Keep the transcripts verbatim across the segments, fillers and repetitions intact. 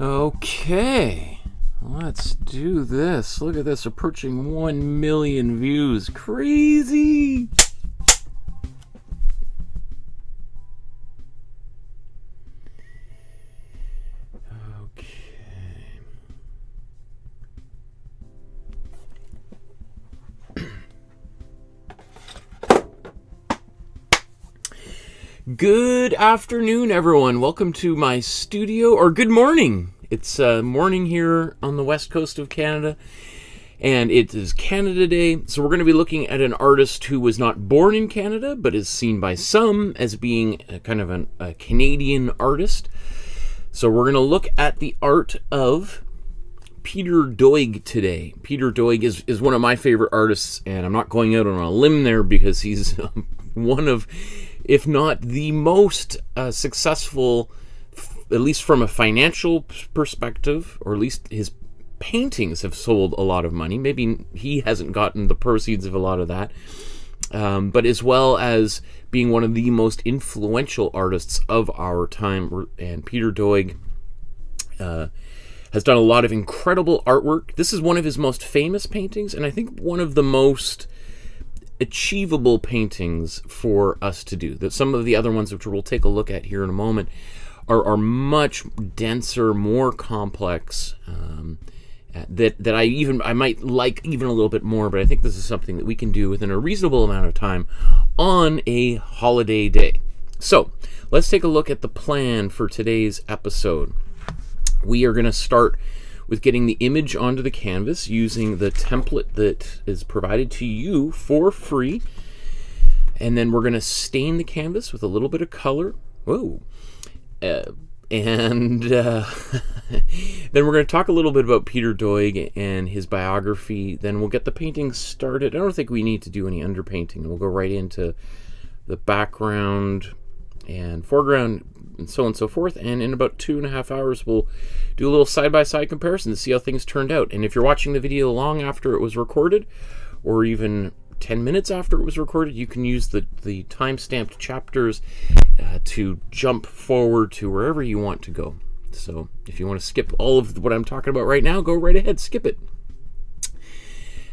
Okay, let's do this. Look at this, approaching one million views. Crazy! Good afternoon, everyone. Welcome to my studio, or good morning. It's uh, morning here on the west coast of Canada, and it is Canada Day. So we're going to be looking at an artist who was not born in Canada, but is seen by some as being a kind of an, a Canadian artist. So we're going to look at the art of Peter Doig today. Peter Doig is, is one of my favorite artists, and I'm not going out on a limb there because he's um, one of... if not the most uh, successful, at least from a financial perspective, or at least his paintings have sold a lot of money. Maybe he hasn't gotten the proceeds of a lot of that, um, but as well as being one of the most influential artists of our time. And Peter Doig uh, has done a lot of incredible artwork. This is one of his most famous paintings, and I think one of the most achievable paintings for us to do. That some of the other ones, which we'll take a look at here in a moment, are, are much denser, more complex, um, that that I even I might like even a little bit more, but I think this is something that we can do within a reasonable amount of time on a holiday day. So let's take a look at the plan for today's episode. We are going to start with getting the image onto the canvas using the template that is provided to you for free. And then we're going to stain the canvas with a little bit of color. Whoa. Uh, and uh, then we're going to talk a little bit about Peter Doig and his biography. Then we'll get the painting started. I don't think we need to do any underpainting. We'll go right into the background and foreground, and so on and so forth, and in about two and a half hours we'll do a little side-by-side comparison to see how things turned out. And if you're watching the video long after it was recorded, or even ten minutes after it was recorded, you can use the, the time-stamped chapters uh, to jump forward to wherever you want to go. So if you want to skip all of what I'm talking about right now, go right ahead, skip it.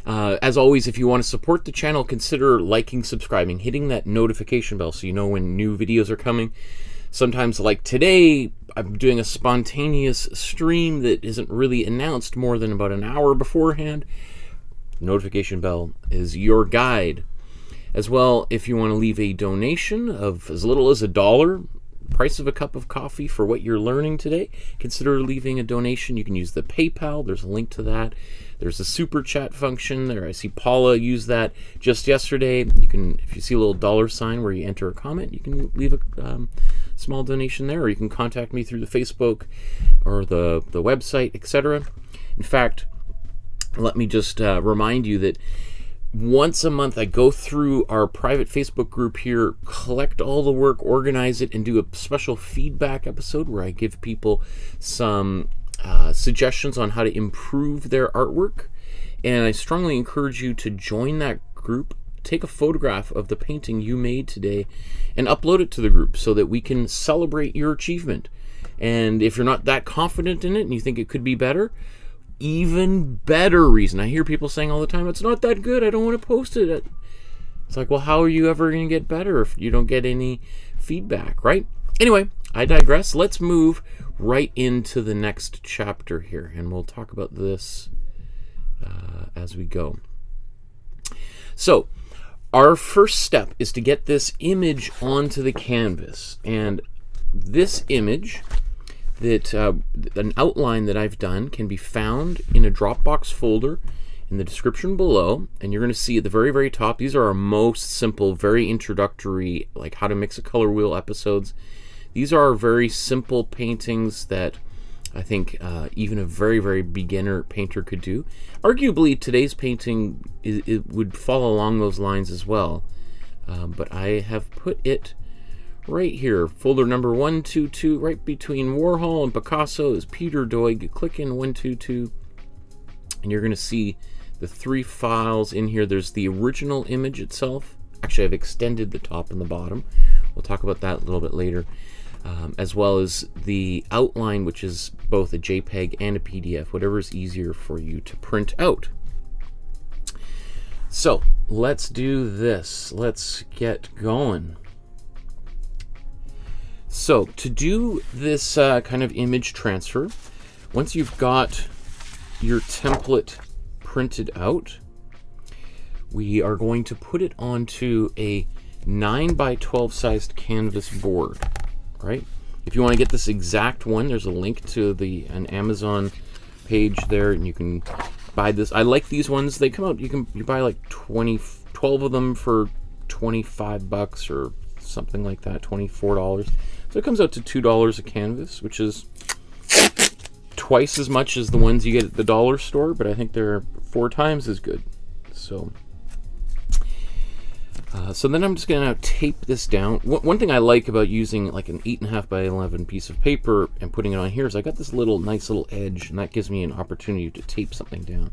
Uh, as always, if you want to support the channel, consider liking, subscribing, hitting that notification bell so you know when new videos are coming. Sometimes, like today, I'm doing a spontaneous stream that isn't really announced more than about an hour beforehand. Notification bell is your guide. As well, if you want to leave a donation of as little as a dollar, price of a cup of coffee for what you're learning today, consider leaving a donation. You can use the PayPal. There's a link to that. There's a super chat function there. I see Paula use that just yesterday. You can, if you see a little dollar sign where you enter a comment, you can leave a um, small donation there, or you can contact me through the Facebook or the, the website, et cetera. In fact, let me just uh, remind you that once a month I go through our private Facebook group here, collect all the work, organize it, and do a special feedback episode where I give people some Uh, suggestions on how to improve their artwork. And I strongly encourage you to join that group, take a photograph of the painting you made today and upload it to the group so that we can celebrate your achievement. And if you're not that confident in it and you think it could be better, even better reason. I hear people saying all the time, it's not that good, I don't want to post it. It's like, well, how are you ever going to get better if you don't get any feedback, right? Anyway, I digress. Let's move right into the next chapter here, and we'll talk about this uh, as we go. So, our first step is to get this image onto the canvas, and this image, that uh, an outline that I've done, can be found in a Dropbox folder in the description below, and you're going to see at the very, very top, these are our most simple, very introductory, like how to mix a color wheel episodes. These are very simple paintings that I think uh, even a very, very beginner painter could do. Arguably, today's painting is, it would fall along those lines as well. Um, but I have put it right here. Folder number one two two, right between Warhol and Picasso, is Peter Doig. You click in one two two, and you're going to see the three files in here. There's the original image itself. Actually, I've extended the top and the bottom. We'll talk about that a little bit later. um, as well as the outline, which is both a JPEG and a P D F, whatever is easier for you to print out. So let's do this. Let's get going. So to do this uh, kind of image transfer, once you've got your template printed out, we are going to put it onto a nine by twelve sized canvas board, right? If you want to get this exact one, there's a link to the an Amazon page there, and you can buy this. I like these ones. They come out, you can you buy like twenty, twelve of them for twenty-five bucks or something like that, twenty-four dollars. So it comes out to two dollars a canvas, which is twice as much as the ones you get at the dollar store, but I think they're four times as good. So uh, so then I'm just gonna tape this down. W one thing I like about using like an eight and a half by eleven piece of paper and putting it on here is I got this little nice little edge, and that gives me an opportunity to tape something down.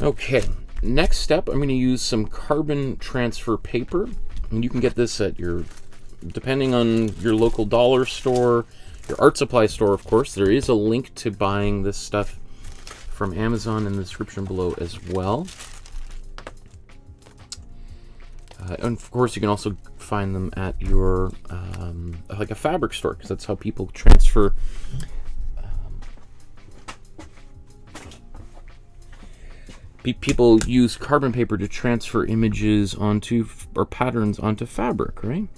Okay, next step, I'm gonna use some carbon transfer paper, and you can get this at your, depending on your local dollar store, your art supply store, of course. There is a link to buying this stuff from Amazon in the description below as well. Uh, and of course, you can also find them at your, um, like a fabric store, because that's how people transfer um, pe people use carbon paper to transfer images onto, or patterns onto fabric, right?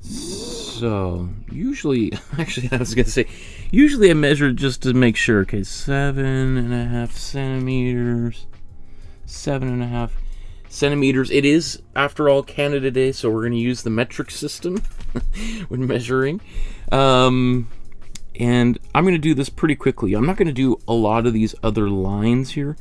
So usually, actually I was gonna say, usually I measure just to make sure. Okay, seven and a half centimeters, seven and a half centimeters. It is, after all, Canada Day, so we're gonna use the metric system when measuring. Um, and I'm gonna do this pretty quickly. I'm not gonna do a lot of these other lines here.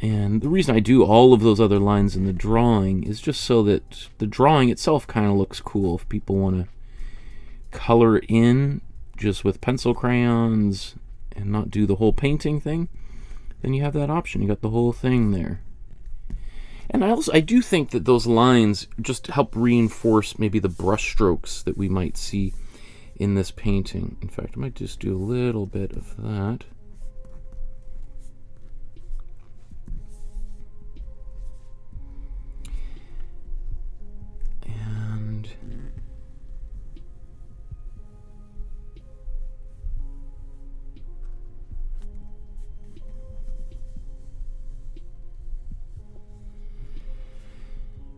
And the reason I do all of those other lines in the drawing is just so that the drawing itself kind of looks cool. If people want to color in just with pencil crayons and not do the whole painting thing, then you have that option. You got the whole thing there. And I also I do think that those lines just help reinforce maybe the brush strokes that we might see in this painting. In fact, I might just do a little bit of that.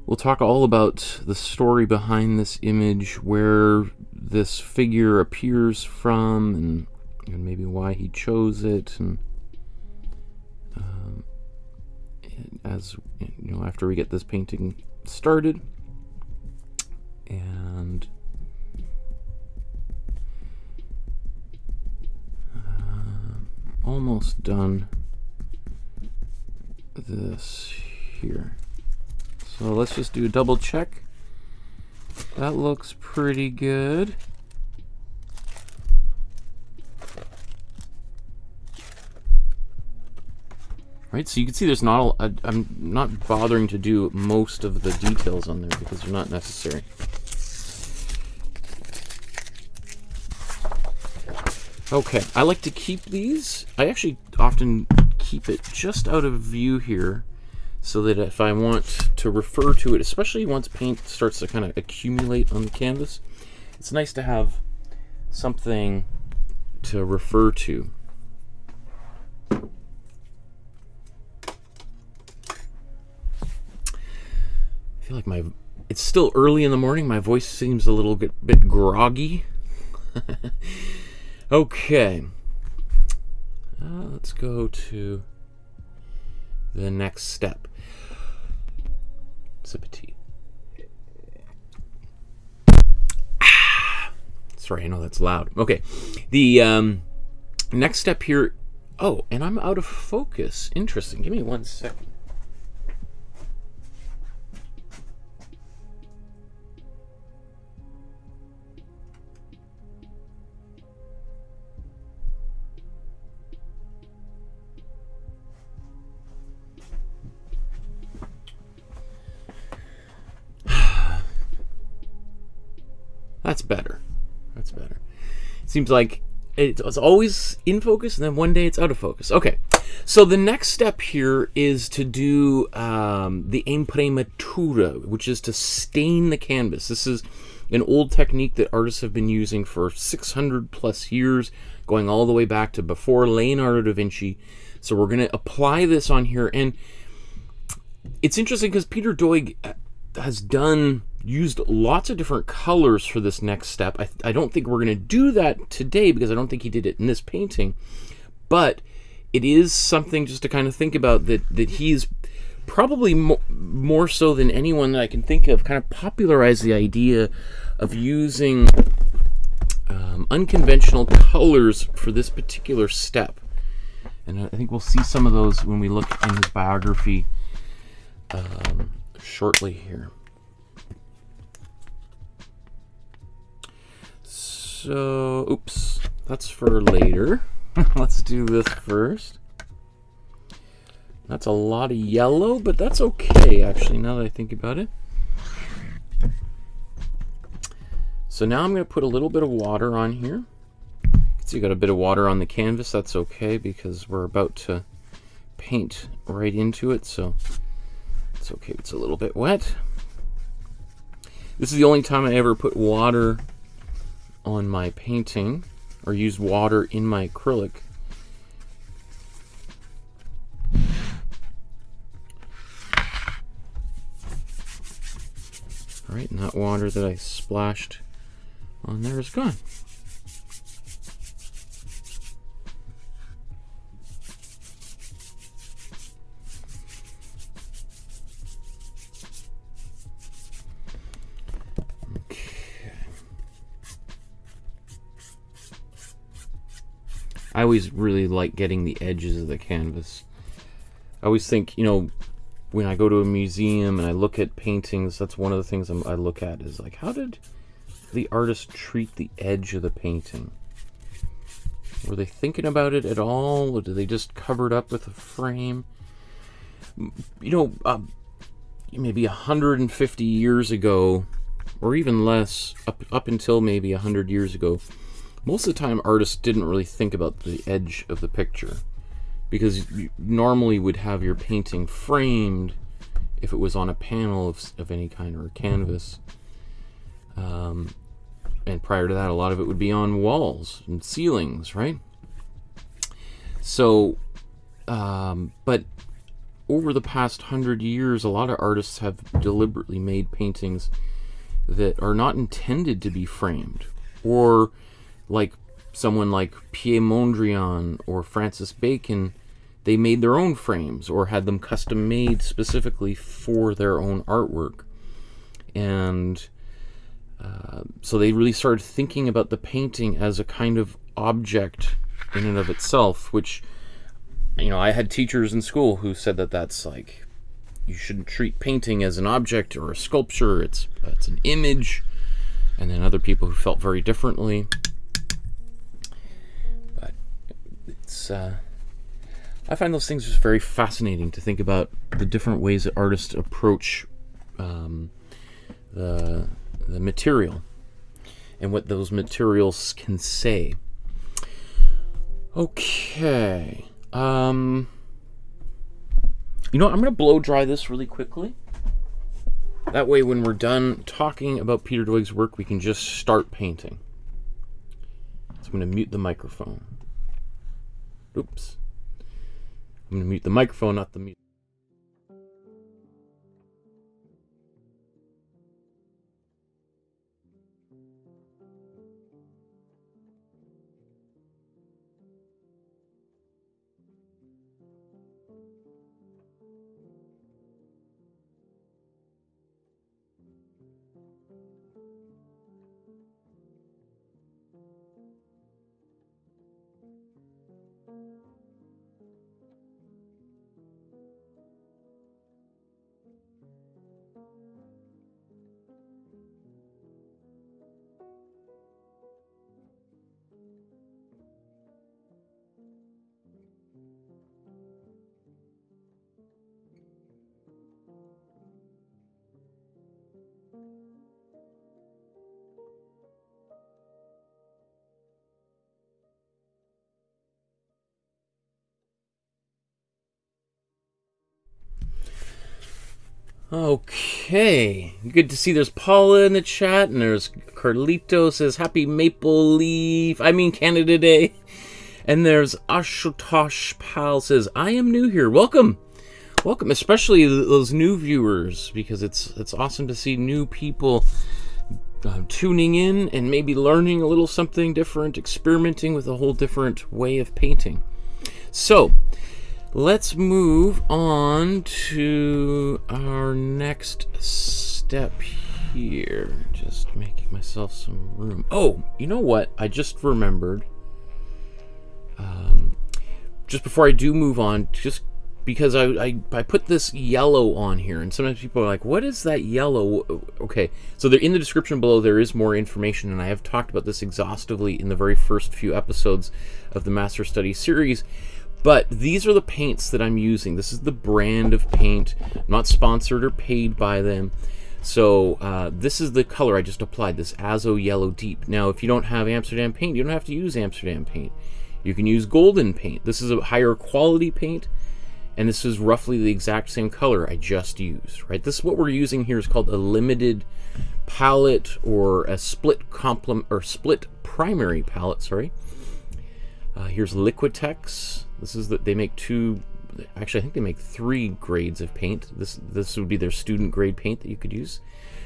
We'll talk all about the story behind this image, where this figure appears from, and, and maybe why he chose it, and, um, and as you know, after we get this painting started, and uh, almost done this here. So let's just do a double check. That looks pretty good. Right, so you can see there's not, a, I'm not bothering to do most of the details on there because they're not necessary. Okay, I like to keep these. I actually often keep it just out of view here, so that if I want to refer to it, especially once paint starts to kind of accumulate on the canvas, it's nice to have something to refer to. I feel like my, it's still early in the morning, my voice seems a little bit, bit groggy. Okay, uh, let's go to the next step. Sip of tea. Ah, sorry, I know that's loud. Okay, the um, next step here. Oh, and I'm out of focus. Interesting. Give me one second. That's better. That's better. It seems like it's always in focus, and then one day it's out of focus. Okay, so the next step here is to do um, the imprimatura, which is to stain the canvas. This is an old technique that artists have been using for six hundred plus years, going all the way back to before Leonardo da Vinci. So we're going to apply this on here, and it's interesting because Peter Doig has done used lots of different colors for this next step. I, I don't think we're going to do that today because I don't think he did it in this painting, but it is something just to kind of think about that, that he's probably mo more so than anyone that I can think of kind of popularized the idea of using um, unconventional colors for this particular step. And I think we'll see some of those when we look in his biography um, shortly here. So, oops, that's for later. Let's do this first. That's a lot of yellow, but that's okay, actually, now that I think about it. So now I'm going to put a little bit of water on here. You can see you got a bit of water on the canvas. That's okay, because we're about to paint right into it, so it's okay if it's a little bit wet. This is the only time I ever put water on my painting or use water in my acrylic. All right, and that water that I splashed on there is gone. I always really like getting the edges of the canvas. I always think, you know, when I go to a museum and I look at paintings, that's one of the things I'm, I look at is like, how did the artist treat the edge of the painting? Were they thinking about it at all, or did they just cover it up with a frame? You know, uh, maybe one hundred fifty years ago, or even less, up, up until maybe one hundred years ago, most of the time artists didn't really think about the edge of the picture, because you normally would have your painting framed if it was on a panel of, of any kind or a canvas. Um, and prior to that, a lot of it would be on walls and ceilings, right? So, um, but over the past hundred years, a lot of artists have deliberately made paintings that are not intended to be framed, or like someone like Piet Mondrian or Francis Bacon, they made their own frames or had them custom made specifically for their own artwork. And uh, so they really started thinking about the painting as a kind of object in and of itself, which, you know, I had teachers in school who said that that's like, you shouldn't treat painting as an object or a sculpture, it's, it's an image. And then other people who felt very differently. Uh, I find those things just very fascinating to think about the different ways that artists approach um, the, the material and what those materials can say. Okay, um, you know what? I'm going to blow dry this really quickly. That way when we're done talking about Peter Doig's work, we can just start painting. So I'm going to mute the microphone. Oops. I'm going to mute the microphone, not the music. Okay, good to see there's Paula in the chat, and there's Carlito says, happy Maple Leaf, I mean Canada Day. And there's Ashutosh Pal says, I am new here. Welcome. Welcome, especially those new viewers, because it's it's awesome to see new people um, tuning in and maybe learning a little something different, experimenting with a whole different way of painting. So, let's move on to our next step here. Just making myself some room. Oh, you know what? I just remembered. Um, just before I do move on, just because I, I, I put this yellow on here, and sometimes people are like, what is that yellow? Okay, so they're in the description below, there is more information, and I have talked about this exhaustively in the very first few episodes of the Master Study series. But these are the paints that I'm using. This is the brand of paint. I'm not sponsored or paid by them. So uh, this is the color I just applied, this Azo Yellow Deep. Now, if you don't have Amsterdam paint, you don't have to use Amsterdam paint. You can use Golden paint. This is a higher quality paint, and this is roughly the exact same color I just used, right? This is what we're using here is called a limited palette, or a split complement, or split primary palette, sorry. Uh, here's Liquitex. This is that they make two, actually I think they make three grades of paint. This this would be their student grade paint that you could use.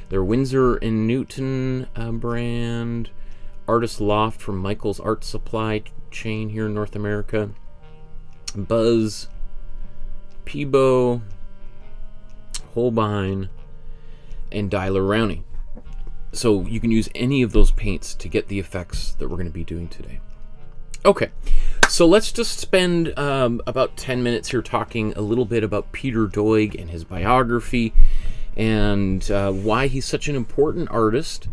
Their Winsor and Newton uh, brand, Artist Loft from Michael's art supply chain here in North America, Buzz, Pebeo, Holbein, and Daler-Rowney. So you can use any of those paints to get the effects that we're going to be doing today. Okay, so let's just spend um, about ten minutes here talking a little bit about Peter Doig and his biography, and uh, why he's such an important artist,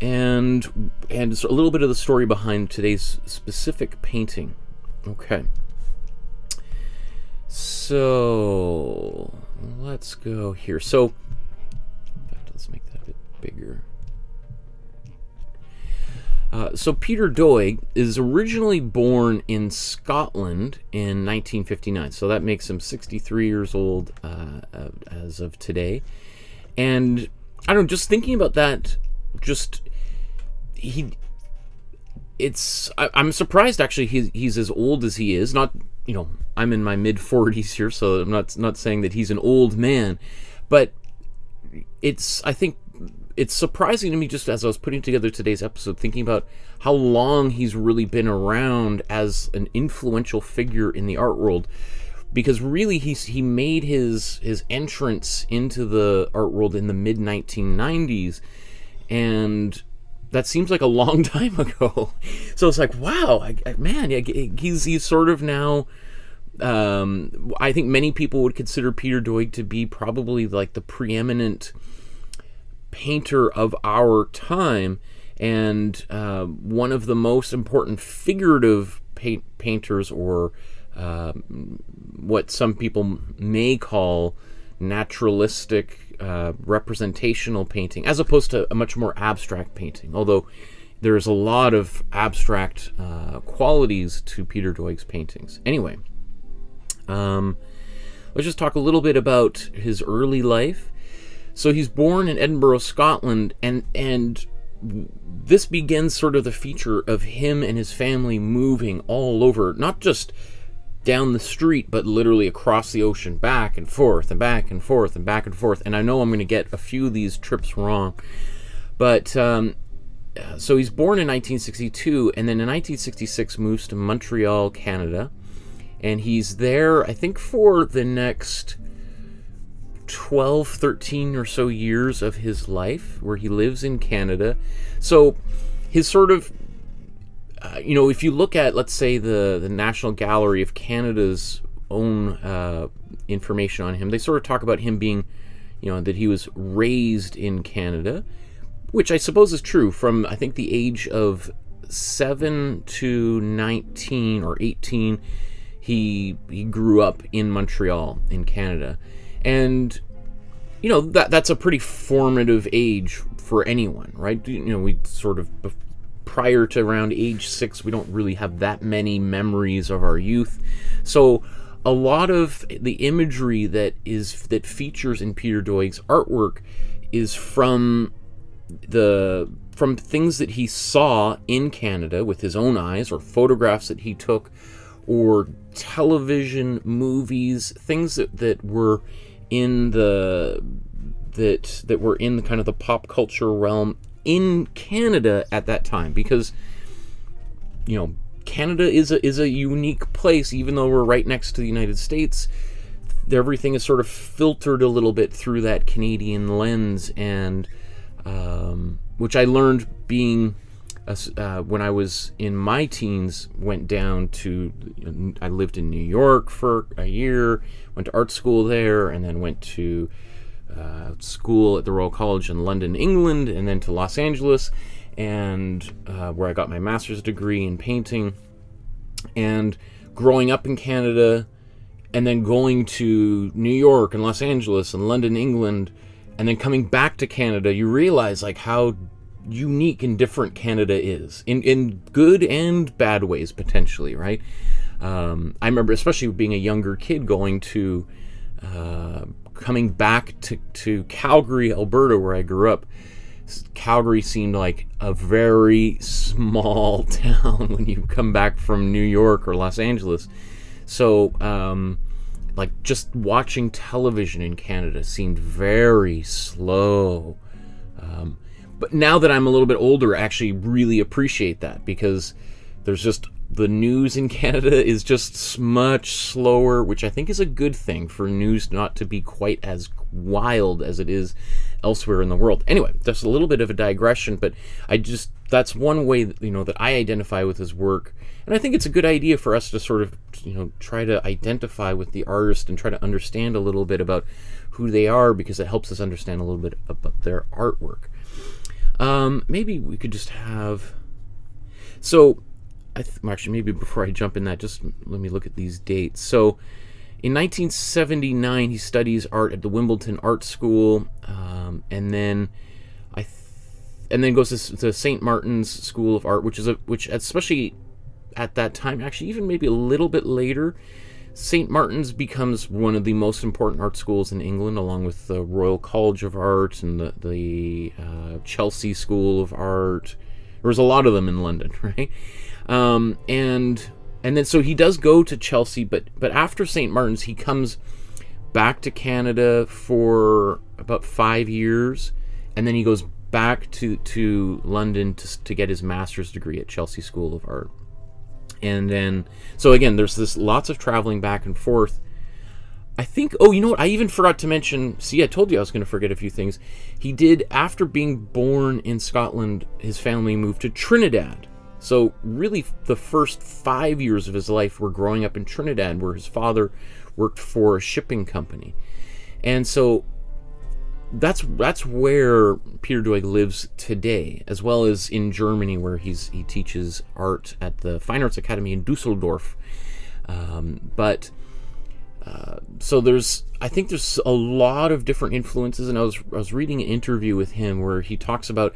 and and a little bit of the story behind today's specific painting. Okay, so let's go here. So, in fact, let's make that a bit bigger. Uh, so Peter Doig is originally born in Scotland in nineteen fifty-nine, so that makes him sixty-three years old uh, as of today. And I don't know, just thinking about that, just he, it's I, I'm surprised actually he's, he's as old as he is. Not, you know, I'm in my mid forties here, so I'm not not saying that he's an old man, but it's I think. It's surprising to me, just as I was putting together today's episode, thinking about how long he's really been around as an influential figure in the art world, because really he's, he made his his entrance into the art world in the mid nineteen nineties, and that seems like a long time ago. So it's like, wow, I, I, man, he's, he's sort of now... Um, I think many people would consider Peter Doig to be probably like the preeminent... painter of our time, and uh, one of the most important figurative paint painters, or uh, what some people may call naturalistic uh, representational painting, as opposed to a much more abstract painting, although there is a lot of abstract uh, qualities to Peter Doig's paintings. Anyway, um, let's just talk a little bit about his early life. So he's born in Edinburgh, Scotland, and and this begins sort of the feature of him and his family moving all over, not just down the street, but literally across the ocean, back and forth and back and forth and back and forth. And I know I'm going to get a few of these trips wrong, but um, so he's born in nineteen sixty-two, and then in nineteen sixty-six moves to Montreal, Canada, and he's there, I think, for the next twelve, thirteen or so years of his life, where he lives in Canada. So his sort of, uh, you know, if you look at, let's say, the, the National Gallery of Canada's own uh, information on him, they sort of talk about him being, you know, that he was raised in Canada, which I suppose is true from, I think, the age of seven to nineteen or eighteen, he, he grew up in Montreal in Canada. And, you know, that that's a pretty formative age for anyone, right? You know, we sort of, prior to around age six, we don't really have that many memories of our youth. So a lot of the imagery that is that features in Peter Doig's artwork is from the from things that he saw in Canada with his own eyes, or photographs that he took, or television, movies, things that, that were in the that that were in the kind of the pop culture realm in Canada at that time, because, you know, Canada is a is a unique place. Even though we're right next to the United States, everything is sort of filtered a little bit through that Canadian lens, and um, which I learned being a, uh, when I was in my teens. Went down to I lived in New York for a year, went to art school there, and then went to uh, school at the Royal College in London, England, and then to Los Angeles, and uh, where I got my master's degree in painting. And growing up in Canada, and then going to New York and Los Angeles and London, England, and then coming back to Canada, you realize like how unique and different Canada is, in, in good and bad ways, potentially, right? Um, I remember, especially being a younger kid, going to, uh, coming back to, to Calgary, Alberta, where I grew up. Calgary seemed like a very small town when you come back from New York or Los Angeles. So, um, like, just watching television in Canada seemed very slow. Um, but now that I'm a little bit older, I actually really appreciate that, because there's just, the news in Canada is just much slower, which I think is a good thing, for news not to be quite as wild as it is elsewhere in the world. Anyway, that's a little bit of a digression, but I just, that's one way that, you know, that I identify with his work. And I think it's a good idea for us to sort of, you know, try to identify with the artist and try to understand a little bit about who they are, because it helps us understand a little bit about their artwork. Um, maybe we could just have, so I th actually maybe before I jump in that, just let me look at these dates. So in nineteen seventy-nine, he studies art at the Wimbledon Art School, um, and then I, th and then goes to, to Saint Martin's School of Art, which is a which especially at that time, actually even maybe a little bit later, Saint Martin's becomes one of the most important art schools in England, along with the Royal College of Art and the the uh, Chelsea School of Art. There was a lot of them in London, right? Um, and. And then, so he does go to Chelsea, but but after Saint Martin's, he comes back to Canada for about five years, and then he goes back to to London to to get his master's degree at Chelsea School of Art. And then, so again, there's this lots of traveling back and forth. I think, oh, you know what? I even forgot to mention. See, I told you I was going to forget a few things. He did, after being born in Scotland, his family moved to Trinidad. So really the first five years of his life were growing up in Trinidad, where his father worked for a shipping company. And so that's that's where Peter Doig lives today, as well as in Germany, where he's he teaches art at the Fine Arts Academy in Dusseldorf. Um, but uh, so there's, I think there's a lot of different influences, and I was, I was reading an interview with him where he talks about,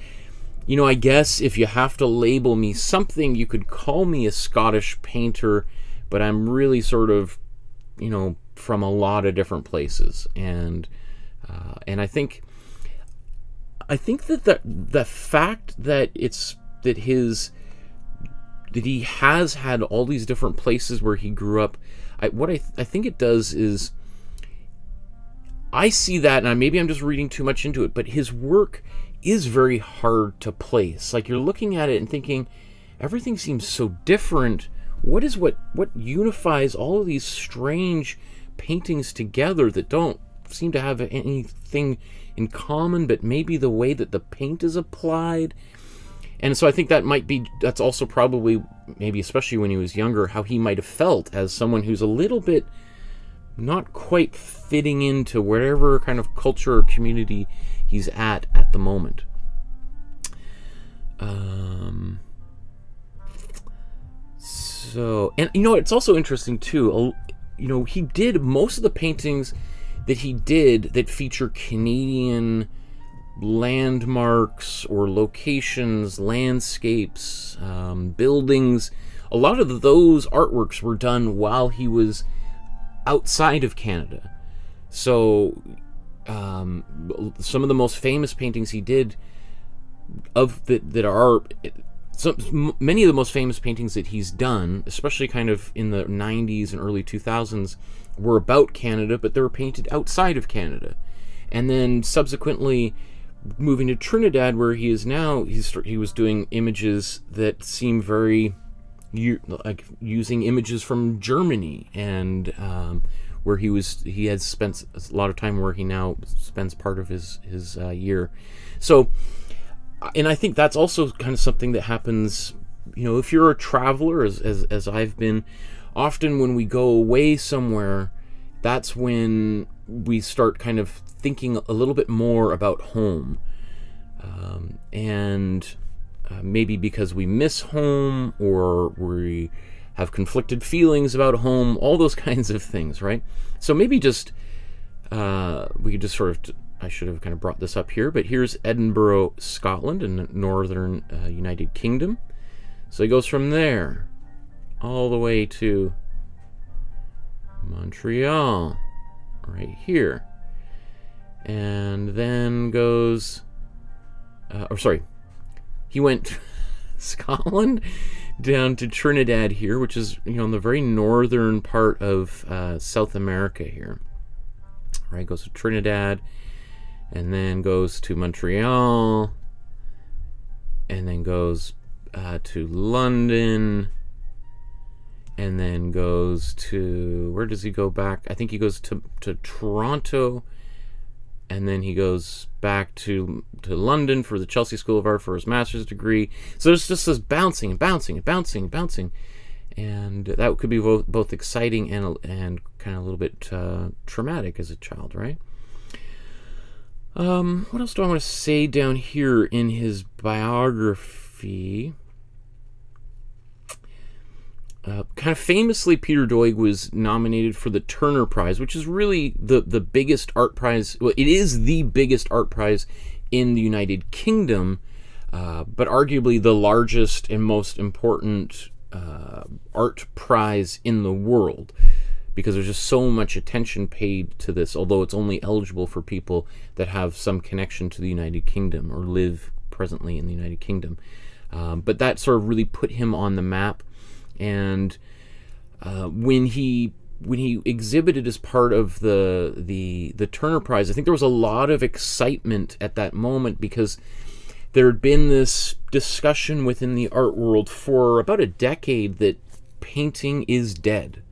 you know, I guess if you have to label me something, you could call me a Scottish painter, but I'm really sort of, you know, from a lot of different places. And uh, and I think I think that the the fact that it's that his that he has had all these different places where he grew up, I, what I th I think it does is, I see that, and I, maybe I'm just reading too much into it, but his work is very hard to place. Like, you're looking at it and thinking, everything seems so different. What is what what unifies all of these strange paintings together that don't seem to have anything in common, but maybe the way that the paint is applied? And so I think that might be, that's also probably, maybe especially when he was younger, how he might have felt as someone who's a little bit not quite fitting into whatever kind of culture or community he's at at the moment. Um, so, and you know, it's also interesting too, you know, he did most of the paintings that he did that feature Canadian landmarks or locations, landscapes, um, buildings. A lot of those artworks were done while he was outside of Canada. So um, some of the most famous paintings he did of the, that are some, many of the most famous paintings that he's done, especially kind of in the nineties and early two thousands, were about Canada, but they were painted outside of Canada. And then subsequently moving to Trinidad, where he is now, he's, he was doing images that seem very like using images from Germany, and um, where he was he had spent a lot of time, where he now spends part of his his uh, year. So, and I think that's also kind of something that happens, you know, if you're a traveler, as as, as I've been. Often when we go away somewhere, that's when we start kind of thinking a little bit more about home. Um, and uh, maybe because we miss home, or we have conflicted feelings about home, all those kinds of things, right? So maybe just, uh, we could just sort of, t I should have kind of brought this up here, but here's Edinburgh, Scotland, in the northern uh, United Kingdom. So it goes from there all the way to Montreal, right here, and then goes, uh, or sorry, he went Scotland down to Trinidad here, which is, you know, in the very northern part of uh, South America here, right, goes to Trinidad, and then goes to Montreal, and then goes uh, to London, and then goes to, where does he go back? I think he goes to, to Toronto, and then he goes back to to London for the Chelsea School of Art for his master's degree. So there's just this bouncing and bouncing and bouncing and bouncing. And that could be both, both exciting and, and kind of a little bit uh, traumatic as a child, right? Um, what else do I want to say down here in his biography? Uh, kind of famously, Peter Doig was nominated for the Turner Prize, which is really the, the biggest art prize. Well, it is the biggest art prize in the United Kingdom, uh, but arguably the largest and most important uh, art prize in the world, because there's just so much attention paid to this, although it's only eligible for people that have some connection to the United Kingdom or live presently in the United Kingdom. Um, but that sort of really put him on the map. And uh, when he when he exhibited as part of the the the Turner Prize, I think there was a lot of excitement at that moment, because there had been this discussion within the art world for about a decade that painting is dead.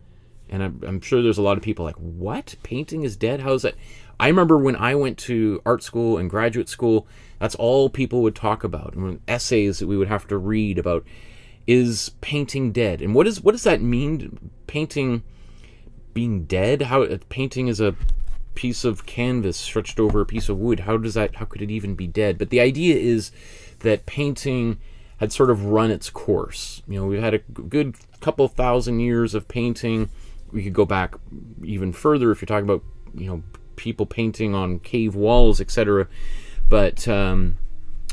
And I'm, I'm sure there's a lot of people like, what? Painting is dead? How is that? I remember when I went to art school and graduate school, that's all people would talk about, and essays that we would have to read about. Is painting dead? And what is what does that mean? Painting being dead? How painting is a piece of canvas stretched over a piece of wood. How does that? How could it even be dead? But the idea is that painting had sort of run its course. You know, we've had a good couple thousand years of painting. We could go back even further if you're talking about, you know, people painting on cave walls, et cetera. But um,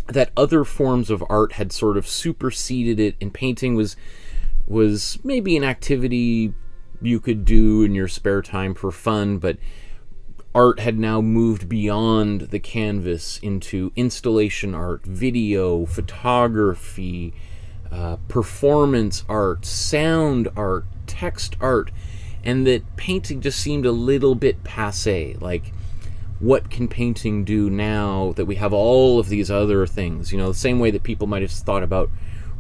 that other forms of art had sort of superseded it, and painting was was maybe an activity you could do in your spare time for fun, but art had now moved beyond the canvas into installation art, video, photography, uh, performance art, sound art, text art, and that painting just seemed a little bit passé. Like, what can painting do now that we have all of these other things? You know, the same way that people might have thought about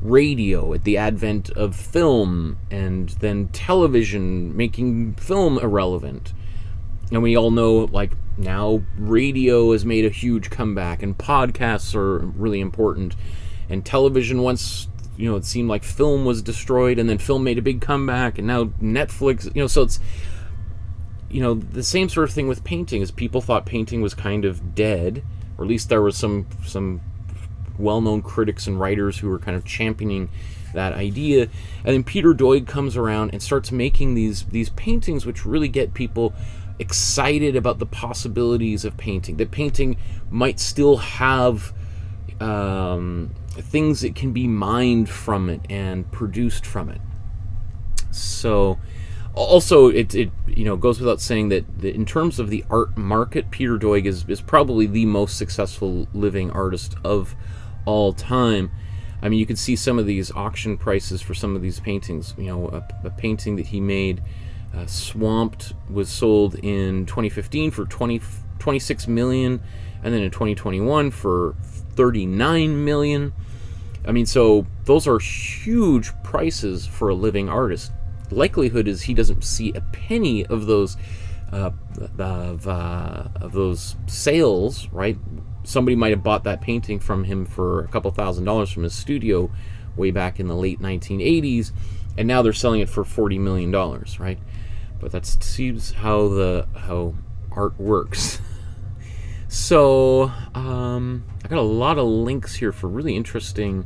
radio at the advent of film, and then television making film irrelevant. And we all know, like, now radio has made a huge comeback, and podcasts are really important. And television, once, you know, it seemed like film was destroyed, and then film made a big comeback, and now Netflix, you know, so it's, you know, the same sort of thing with painting, is people thought painting was kind of dead, or at least there was some some well-known critics and writers who were kind of championing that idea. And then Peter Doig comes around and starts making these these paintings which really get people excited about the possibilities of painting, that painting might still have um, things that can be mined from it and produced from it. So Also, it, it you know goes without saying that the, in terms of the art market, Peter Doig is, is probably the most successful living artist of all time. I mean, you can see some of these auction prices for some of these paintings. You know, a, a painting that he made, uh, Swamped, was sold in twenty fifteen for twenty-six million dollars, and then in twenty twenty-one for thirty-nine million dollars. I mean, so those are huge prices for a living artist. Likelihood is he doesn't see a penny of those uh, of, uh, of those sales, right? Somebody might have bought that painting from him for a couple thousand dollars from his studio way back in the late nineteen eighties, and now they're selling it for forty million dollars, right? But that seems how the how art works. So um, I got a lot of links here for really interesting.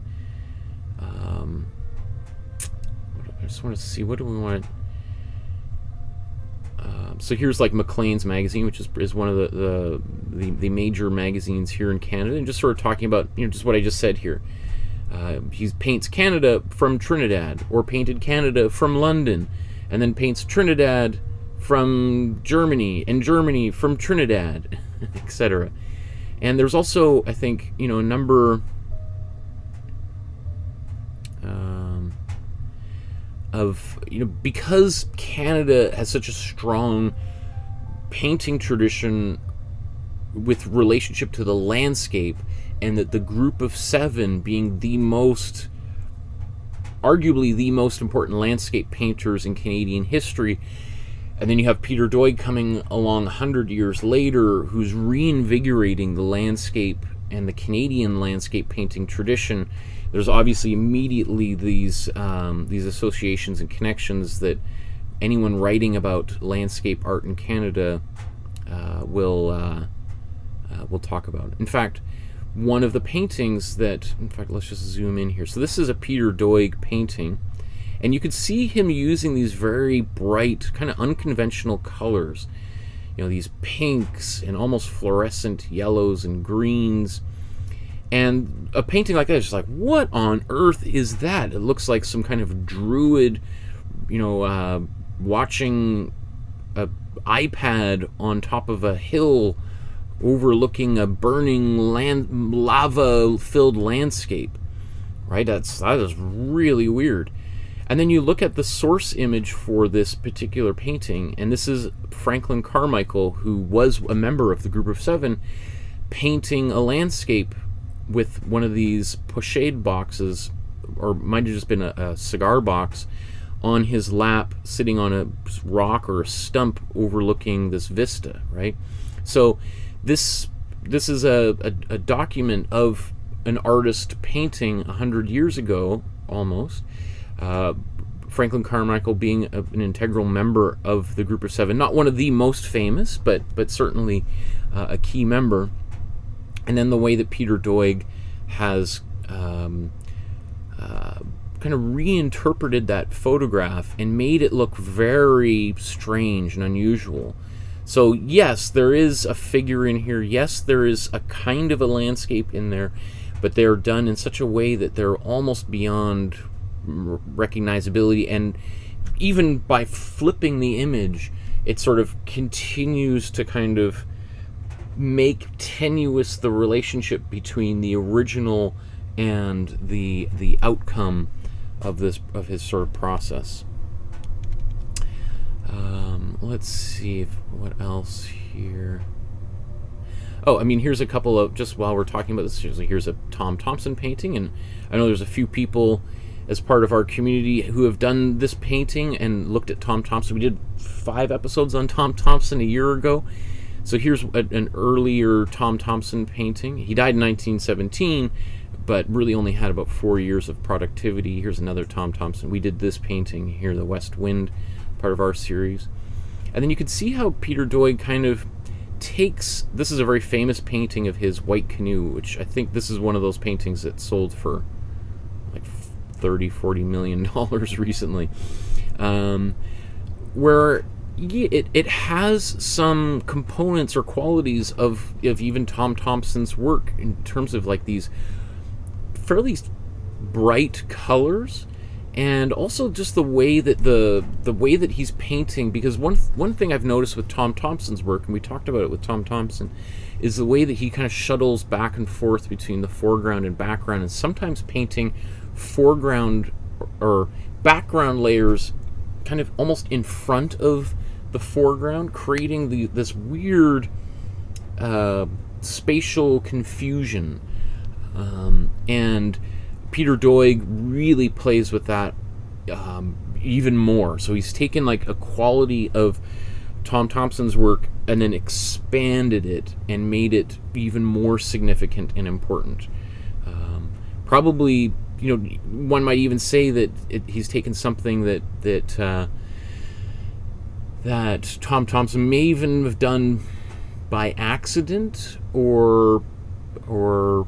Um, I just want to see, what do we want? Uh, so here's like Maclean's magazine, which is is one of the, the the the major magazines here in Canada, and just sort of talking about you know just what I just said here. Uh, he paints Canada from Trinidad, or painted Canada from London, and then paints Trinidad from Germany, and Germany from Trinidad, et cetera. And there's also, I think, you know, a number. Um, Of, you know, because Canada has such a strong painting tradition with relationship to the landscape, and that the Group of Seven being the most, arguably the most important landscape painters in Canadian history, and then you have Peter Doig coming along one hundred years later, who's reinvigorating the landscape and the Canadian landscape painting tradition. There's obviously immediately these um, these associations and connections that anyone writing about landscape art in Canada uh, will uh, uh, will talk about. In fact, one of the paintings that, in fact, let's just zoom in here. So this is a Peter Doig painting, and you can see him using these very bright, kind of unconventional colors. You know, these pinks and almost fluorescent yellows and greens. And a painting like that is just like, what on earth is that? It looks like some kind of druid, you know, uh, watching an iPad on top of a hill overlooking a burning land, lava-filled landscape, right? That's, that is really weird. And then you look at the source image for this particular painting, and this is Franklin Carmichael, who was a member of the Group of Seven, painting a landscape with one of these pochade boxes, or might have just been a, a cigar box, on his lap, sitting on a rock or a stump overlooking this vista, right? So this this is a, a, a document of an artist painting one hundred years ago, almost, uh, Franklin Carmichael being a, an integral member of the Group of Seven, not one of the most famous, but, but certainly uh, a key member. And then the way that Peter Doig has um, uh, kind of reinterpreted that photograph and made it look very strange and unusual. So yes, there is a figure in here. Yes, there is a kind of a landscape in there, but they're done in such a way that they're almost beyond recognizability. And even by flipping the image, it sort of continues to kind of make tenuous the relationship between the original and the the outcome of this of his sort of process. Um, let's see if, what else here. Oh, I mean, here's a couple of, just while we're talking about this, here's a Tom Thomson painting, and I know there's a few people as part of our community who have done this painting and looked at Tom Thomson. We did five episodes on Tom Thomson a year ago. So here's an earlier Tom Thomson painting. He died in nineteen seventeen, but really only had about four years of productivity. Here's another Tom Thomson. We did this painting here, The West Wind, part of our series. And then you can see how Peter Doig kind of takes, this is a very famous painting of his, White Canoe, which I think this is one of those paintings that sold for like thirty, forty million dollars recently, um, where Yeah, it, it has some components or qualities of, of even Tom Thomson's work in terms of like these fairly bright colors and also just the way that the the way that he's painting. Because one one thing I've noticed with Tom Thomson's work, and we talked about it with Tom Thomson, is the way that he kind of shuttles back and forth between the foreground and background, and sometimes painting foreground or background layers kind of almost in front of the foreground, creating the this weird uh, spatial confusion. Um, and Peter Doig really plays with that um, even more. So he's taken like a quality of Tom Thomson's work and then expanded it and made it even more significant and important. Um, probably, you know, one might even say that it, he's taken something that that uh, that Tom Thomson may even have done by accident, or or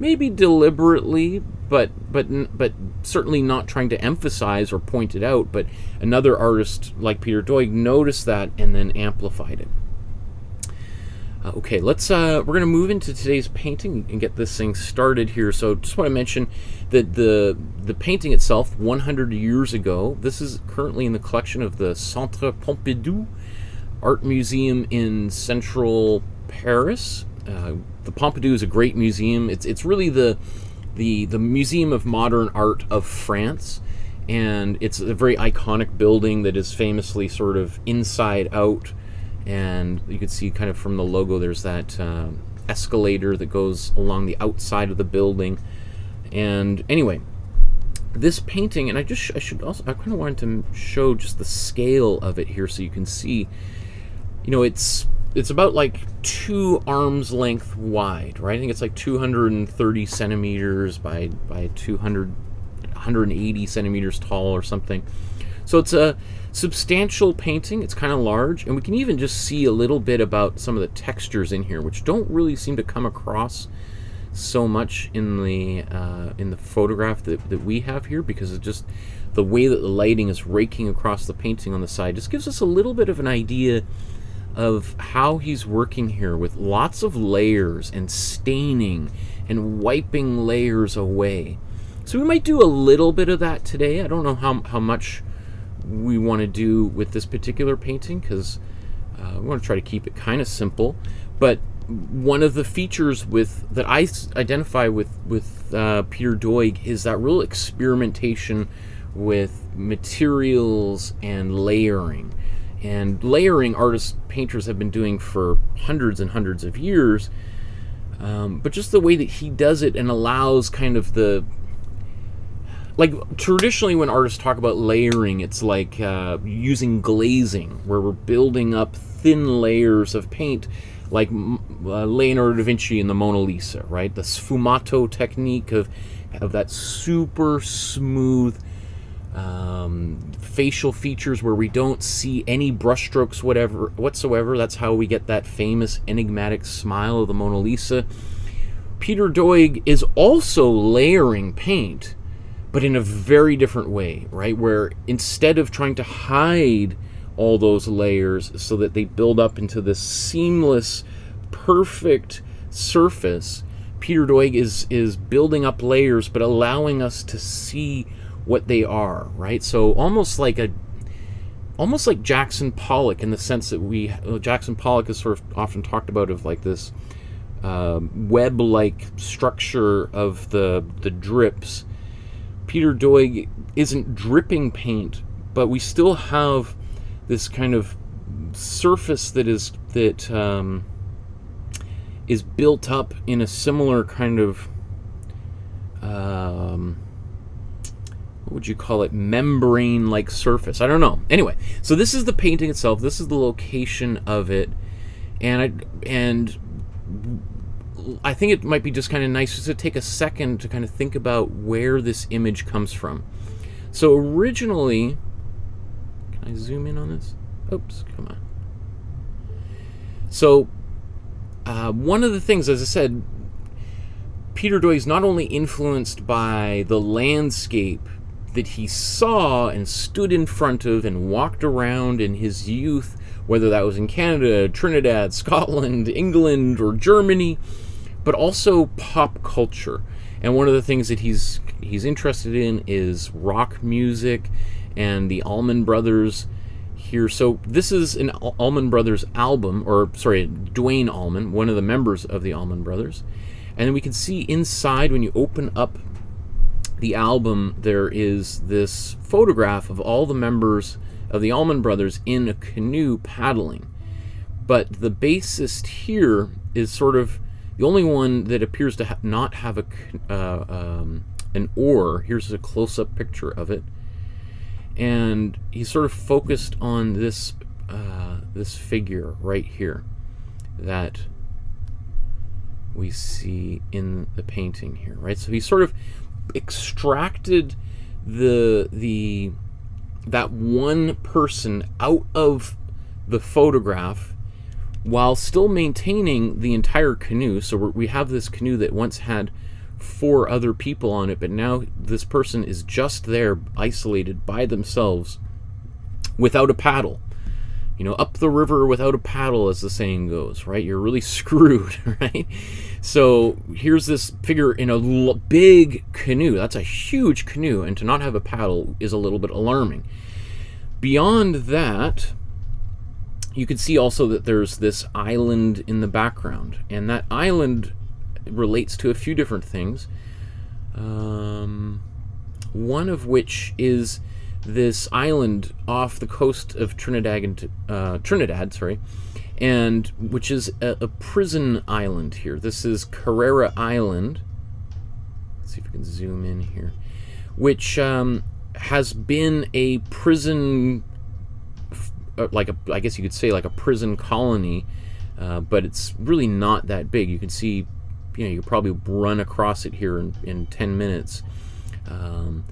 maybe deliberately, but but but certainly not trying to emphasize or point it out. But another artist like Peter Doig noticed that and then amplified it. Uh, okay, let's. Uh, we're going to move into today's painting and get this thing started here. So, just want to mention that the the painting itself, one hundred years ago. This is currently in the collection of the Centre Pompidou Art Museum in central Paris. Uh, the Pompidou is a great museum. It's it's really the the the Museum of Modern Art of France, and it's a very iconic building that is famously sort of inside out. And you can see kind of from the logo there's that uh, escalator that goes along the outside of the building. And anyway, this painting, and I just I should also I kind of wanted to show just the scale of it here so you can see, you know, it's it's about like two arms length wide, right? I think it's like two hundred thirty centimeters by by two hundred, one hundred eighty centimeters tall or something. So it's a substantial painting. It's kind of large, and we can even just see a little bit about some of the textures in here, which don't really seem to come across so much in the uh, in the photograph that, that we have here, because it's just the way that the lighting is raking across the painting on the side just gives us a little bit of an idea of how he's working here, with lots of layers and staining and wiping layers away. So we might do a little bit of that today. I don't know how, how much we want to do with this particular painting, because uh, we want to try to keep it kind of simple. But one of the features with that I identify with with uh, Peter Doig is that real experimentation with materials and layering. And layering, artists, painters have been doing for hundreds and hundreds of years. Um, but just the way that he does it and allows kind of the like traditionally when artists talk about layering, it's like uh, using glazing, where we're building up thin layers of paint, like uh, Leonardo da Vinci in the Mona Lisa, right? The sfumato technique of, of that super smooth um, facial features where we don't see any brush strokes whatever, whatsoever. That's how we get that famous enigmatic smile of the Mona Lisa. Peter Doig is also layering paint, but in a very different way, right? Where instead of trying to hide all those layers so that they build up into this seamless, perfect surface, Peter Doig is, is building up layers, but allowing us to see what they are, right? So almost like a, almost like Jackson Pollock, in the sense that we, Jackson Pollock is sort of often talked about of like this uh, web-like structure of the, the drips. Peter Doig isn't dripping paint, but we still have this kind of surface that is that um, is built up in a similar kind of um, what would you call it, membrane-like surface. I don't know. Anyway, so this is the painting itself. This is the location of it, and I and. I think it might be just kind of nice just to take a second to kind of think about where this image comes from. So originally, can I zoom in on this? Oops, come on. So uh, one of the things, as I said, Peter Doig is not only influenced by the landscape that he saw and stood in front of and walked around in his youth, whether that was in Canada, Trinidad, Scotland, England, or Germany, but also pop culture. And one of the things that he's he's interested in is rock music and the Allman Brothers here. So this is an Allman Brothers album, or sorry, Duane Allman, one of the members of the Allman Brothers. And then we can see inside, when you open up the album, there is this photograph of all the members of the Allman Brothers in a canoe paddling. But the bassist here is sort of the only one that appears to ha not have a, uh, um, an oar. Here's a close-up picture of it. And he's sort of focused on this, uh, this figure right here that we see in the painting here, right? So he sort of extracted the, the, that one person out of the photograph while still maintaining the entire canoe. So we're, we have this canoe that once had four other people on it, but now this person is just there, isolated by themselves, without a paddle. You know, up the river without a paddle, as the saying goes, right? You're really screwed, right? So here's this figure in a l big canoe. That's a huge canoe, and to not have a paddle is a little bit alarming. Beyond that, you can see also that there's this island in the background, and that island relates to a few different things. Um, one of which is this island off the coast of Trinidad, and, uh, Trinidad, sorry, and which is a, a prison island here. This is Carrera Island. Let's see if we can zoom in here, which um, has been a prison, like a, I guess you could say like a prison colony, uh, but it's really not that big. You can see, you know, you could probably run across it here in, in ten minutes. Um,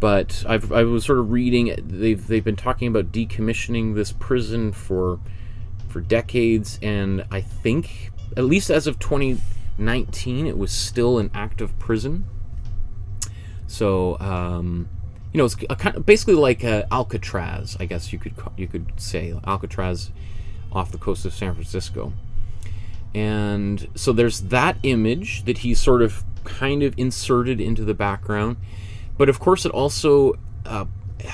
But I've, I was sort of reading, they've, they've been talking about decommissioning this prison for for decades, and I think, at least as of twenty nineteen, it was still an active prison. So, um, you know, it's a kind of basically like uh, Alcatraz, I guess you could, you could say, Alcatraz off the coast of San Francisco. And so there's that image that he sort of kind of inserted into the background. But of course it also uh,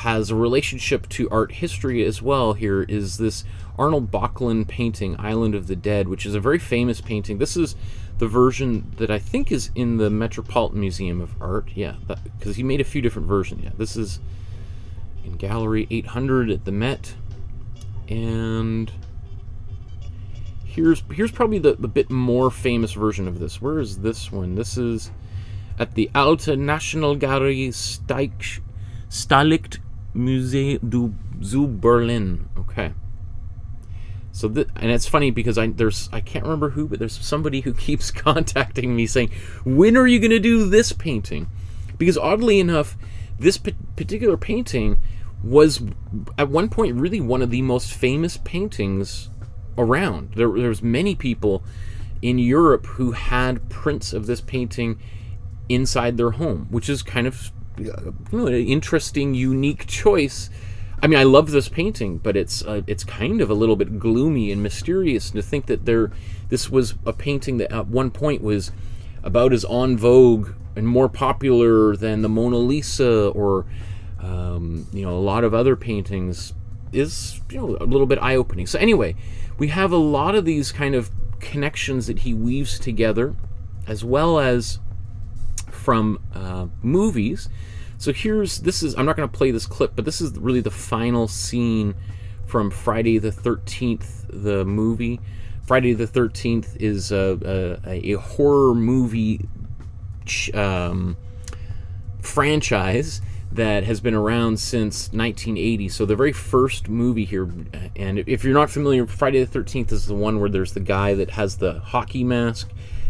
has a relationship to art history as well. Here is this Arnold Böcklin painting, Island of the Dead, which is a very famous painting. This is the version that I think is in the Metropolitan Museum of Art. Yeah, because he made a few different versions. Yeah, this is in Gallery eight hundred at the Met. And here's, here's probably the, the bit more famous version of this. Where is this one? This is at the Alte Nationalgalerie Staatskunstmuseum du zu Berlin. Okay. So th and it's funny because I there's I can't remember who, but there's somebody who keeps contacting me saying, "When are you going to do this painting?" Because oddly enough, this particular painting was at one point really one of the most famous paintings around. There there's many people in Europe who had prints of this painting inside their home, which is kind of, you know, an interesting, unique choice. I mean, I love this painting, but it's uh, it's kind of a little bit gloomy and mysterious. And to think that there, this was a painting that at one point was about as en vogue and more popular than the Mona Lisa or um, you know, a lot of other paintings, is, you know, a little bit eye-opening. So anyway, we have a lot of these kind of connections that he weaves together, as well as from uh, movies. So here's, this is, I'm not going to play this clip, but this is really the final scene from Friday the thirteenth, the movie. Friday the thirteenth is a, a, a horror movie um, franchise that has been around since nineteen eighty. So the very first movie here, and if you're not familiar, Friday the thirteenth is the one where there's the guy that has the hockey mask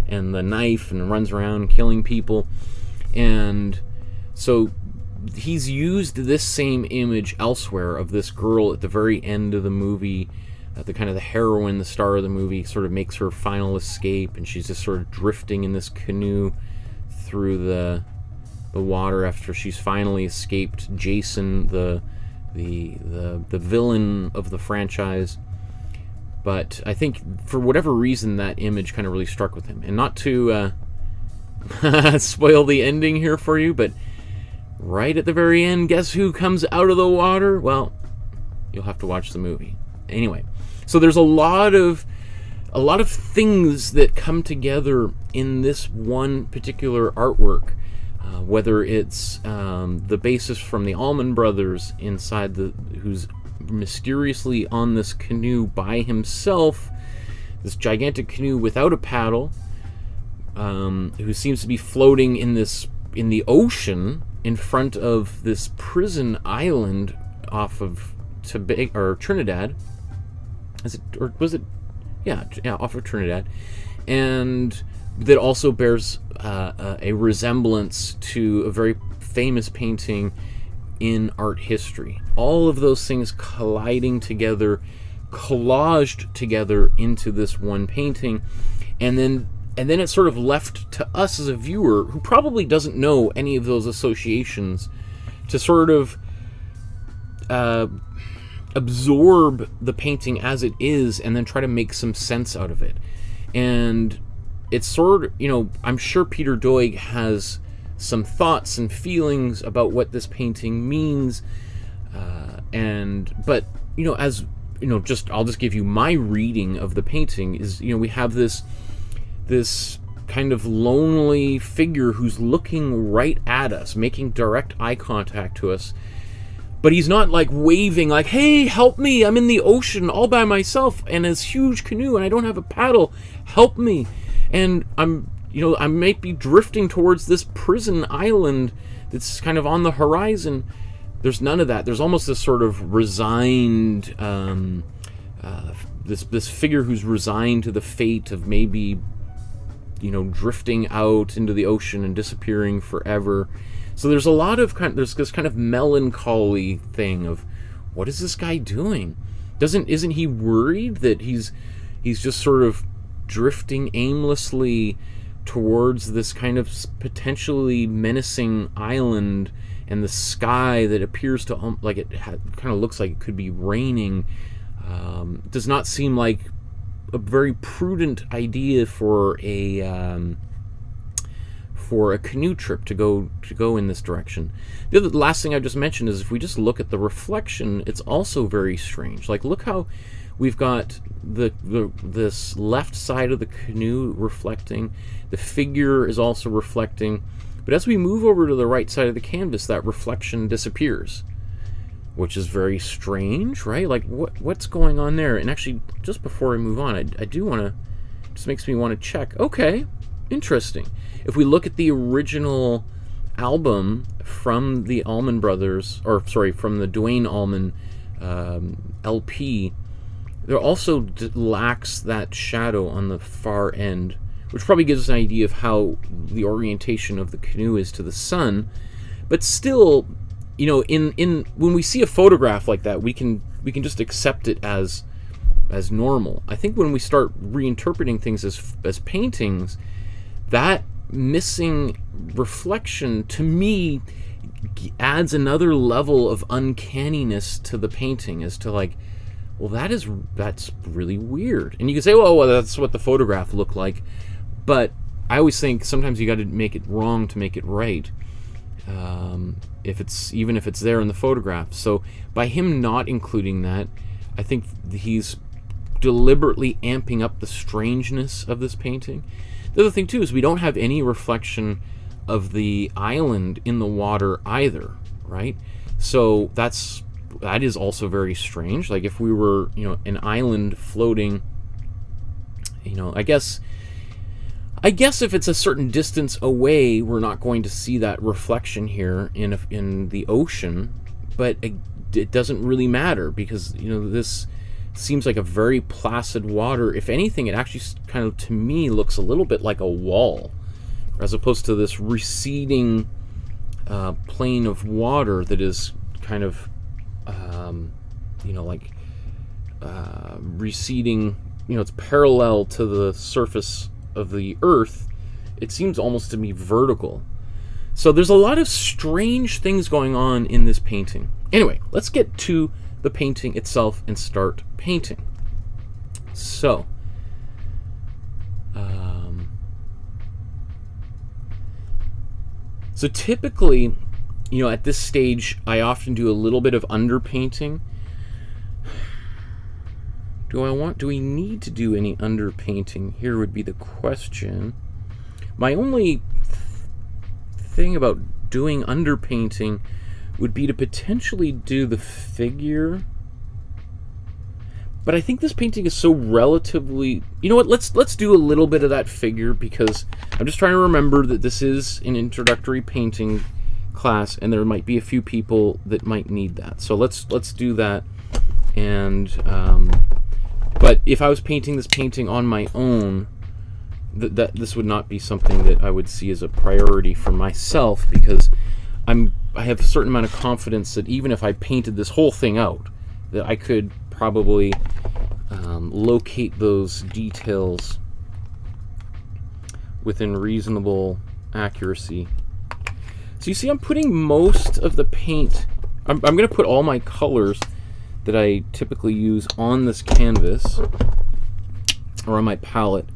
and the knife and runs around killing people. And so he's used this same image elsewhere of this girl at the very end of the movie, uh, the kind of the heroine, the star of the movie, sort of makes her final escape, and she's just sort of drifting in this canoe through the the water after she's finally escaped Jason, the the the, the villain of the franchise. But I think for whatever reason that image kind of really struck with him, and not to uh, spoil the ending here for you, but right at the very end, guess who comes out of the water? Well, you'll have to watch the movie. Anyway, so there's a lot of a lot of things that come together in this one particular artwork, uh, whether it's um, the bassist from the Allman Brothers inside the who's mysteriously on this canoe by himself, this gigantic canoe without a paddle, um, who seems to be floating in this in the ocean in front of this prison island off of Tobago or Trinidad. Is it or was it? Yeah, yeah, off of Trinidad, and that also bears uh, a resemblance to a very famous painting in art history. All of those things colliding together, collaged together into this one painting, and then and then it's sort of left to us as a viewer who probably doesn't know any of those associations to sort of uh, absorb the painting as it is and then try to make some sense out of it. And it's sort of, you know, I'm sure Peter Doig has some thoughts and feelings about what this painting means, uh, and but you know as you know just I'll just give you my reading of the painting is, you know, we have this this kind of lonely figure who's looking right at us, making direct eye contact to us, but he's not like waving like, hey, help me, I'm in the ocean all by myself in this huge canoe and I don't have a paddle, help me, and I'm, you know, I might be drifting towards this prison island that's kind of on the horizon. There's none of that. There's almost this sort of resigned, um, uh, this this figure who's resigned to the fate of maybe, you know, drifting out into the ocean and disappearing forever. So there's a lot of kind. There's this kind of melancholy thing of, what is this guy doing? Doesn't isn't he worried that he's he's just sort of drifting aimlessly towards this kind of potentially menacing island and the sky that appears to um, like it ha kind of looks like it could be raining. Um, does not seem like a very prudent idea for a um, for a canoe trip to go to go in this direction. The other, the last thing I just mentioned is if we just look at the reflection, it's also very strange. Like, look how we've got the, the this left side of the canoe reflecting. The figure is also reflecting. But as we move over to the right side of the canvas, that reflection disappears, which is very strange, right? Like, what what's going on there? And actually, just before I move on, I, I do want to, just makes me want to check. Okay, interesting. If we look at the original album from the Allman Brothers, or sorry, from the Duane Allman um, L P, there also d lacks that shadow on the far end, which probably gives us an idea of how the orientation of the canoe is to the sun. But still, you know, in in when we see a photograph like that, we can we can just accept it as as normal. I think when we start reinterpreting things as as paintings, that missing reflection to me adds another level of uncanniness to the painting, as to like, well, that is, that's really weird. And you can say, well, well, that's what the photograph looked like. But I always think sometimes you got to make it wrong to make it right. Um, if it's, even if it's there in the photograph. So by him not including that, I think he's deliberately amping up the strangeness of this painting. The other thing too is we don't have any reflection of the island in the water either, right? So that's, that is also very strange. Like, if we were, you know, an island floating, you know, I guess I guess if it's a certain distance away, we're not going to see that reflection here in a, in the ocean, but it, it doesn't really matter because, you know, this seems like a very placid water. If anything, it actually kind of, to me, looks a little bit like a wall as opposed to this receding uh, plane of water that is kind of Um, you know, like uh, receding, you know, it's parallel to the surface of the earth. It seems almost to be vertical. So there's a lot of strange things going on in this painting. Anyway, let's get to the painting itself and start painting. So, um, So typically, you know, at this stage, I often do a little bit of underpainting. Do I want, do we need to do any underpainting? Here would be the question. My only thing about doing underpainting would be to potentially do the figure. But I think this painting is so relatively, you know what, let's let's do a little bit of that figure, because I'm just trying to remember that this is an introductory painting class and there might be a few people that might need that. So let's let's do that. And um, but if I was painting this painting on my own, th that this would not be something that I would see as a priority for myself, because I'm I have a certain amount of confidence that even if I painted this whole thing out, that I could probably um, locate those details within reasonable accuracy. So you see I'm putting most of the paint, I'm, I'm going to put all my colors that I typically use on this canvas or on my palette,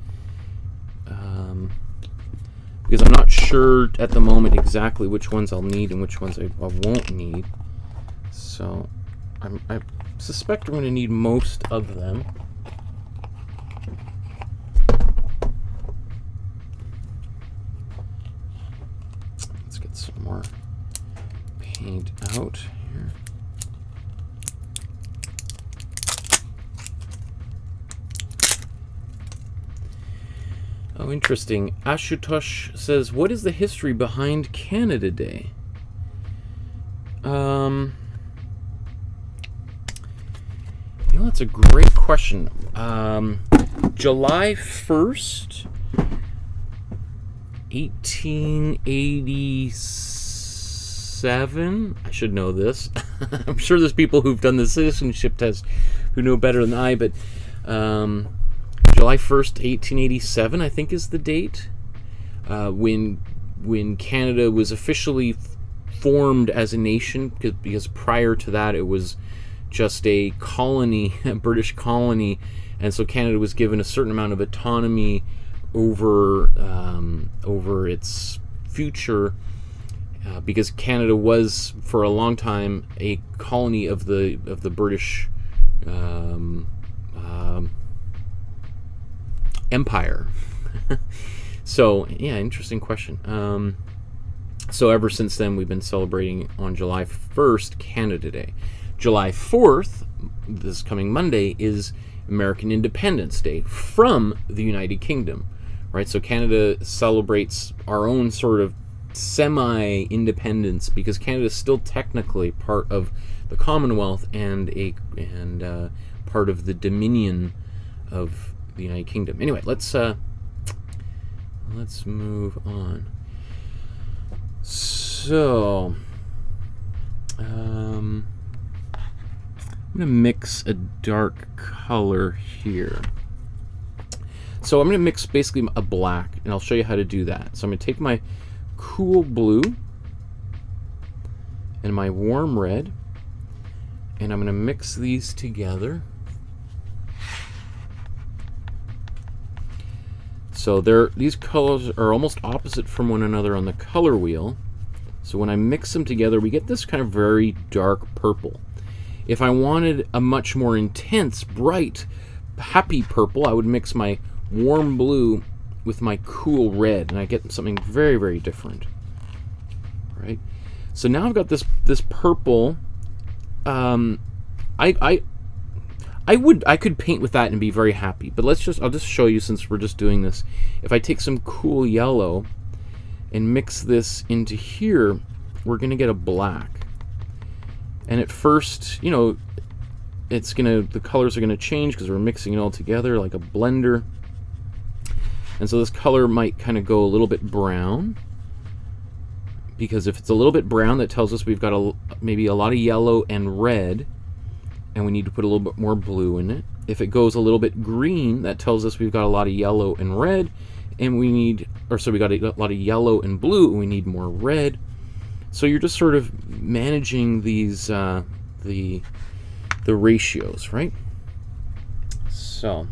um, because I'm not sure at the moment exactly which ones I'll need and which ones I, I won't need. So I'm, I suspect I'm going to need most of them. Let's get some more paint out here. Oh, interesting. Ashutosh says, what is the history behind Canada Day? Um... You know, that's a great question. Um, July first, eighteen eighty-seven. I should know this. I'm sure there's people who've done the citizenship test who know better than I, but um, July first, eighteen eighty-seven, I think is the date uh, when when Canada was officially formed as a nation, because, because prior to that it was just a colony, a British colony, and so Canada was given a certain amount of autonomy over um, over its future, uh, because Canada was for a long time a colony of the of the British um, um, Empire. So yeah, interesting question. Um, so ever since then, we've been celebrating on July first Canada Day. July fourth, this coming Monday, is American Independence Day from the United Kingdom, right? So Canada celebrates our own sort of semi-independence, because Canada is still technically part of the Commonwealth and a and uh, part of the Dominion of the United Kingdom. Anyway, let's uh, let's move on. So. Um, I'm going to mix a dark color here. So I'm going to mix basically a black, and I'll show you how to do that. So I'm going to take my cool blue and my warm red, and I'm going to mix these together. So they're, these colors are almost opposite from one another on the color wheel. So when I mix them together, we get this kind of very dark purple. If I wanted a much more intense, bright, happy purple, I would mix my warm blue with my cool red, and I get something very, very different. All right. So now I've got this this purple. Um, I I I would I could paint with that and be very happy. But let's just I'll just show you, since we're just doing this. If I take some cool yellow and mix this into here, we're gonna get a black. And at first, you know, it's gonna, the colors are gonna change because we're mixing it all together like a blender. And so this color might kind of go a little bit brown, because if it's a little bit brown, that tells us we've got a, maybe a lot of yellow and red, and we need to put a little bit more blue in it. If it goes a little bit green, that tells us we've got a lot of yellow and red, and we need, or so we got a lot of yellow and blue, and we need more red. So you're just sort of managing these uh, the the ratios, right? So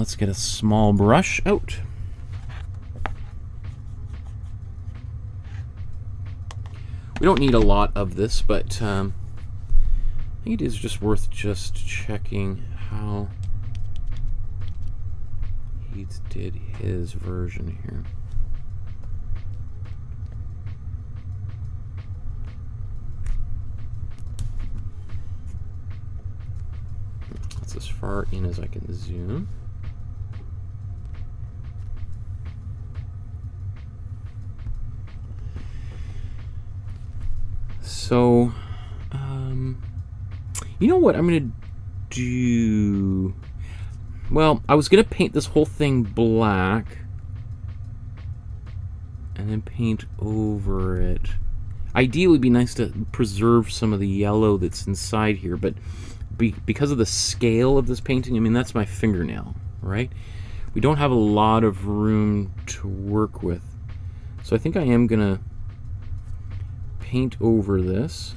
Let's get a small brush out. We don't need a lot of this, but um, I think it is just worth just checking how Heath did his version here. That's as far in as I can zoom. So, um, you know what I'm going to do? Well, I was going to paint this whole thing black and then paint over it. Ideally, it would be nice to preserve some of the yellow that's inside here, but be, because of the scale of this painting, I mean, that's my fingernail, right? We don't have a lot of room to work with. So I think I am going to paint over this.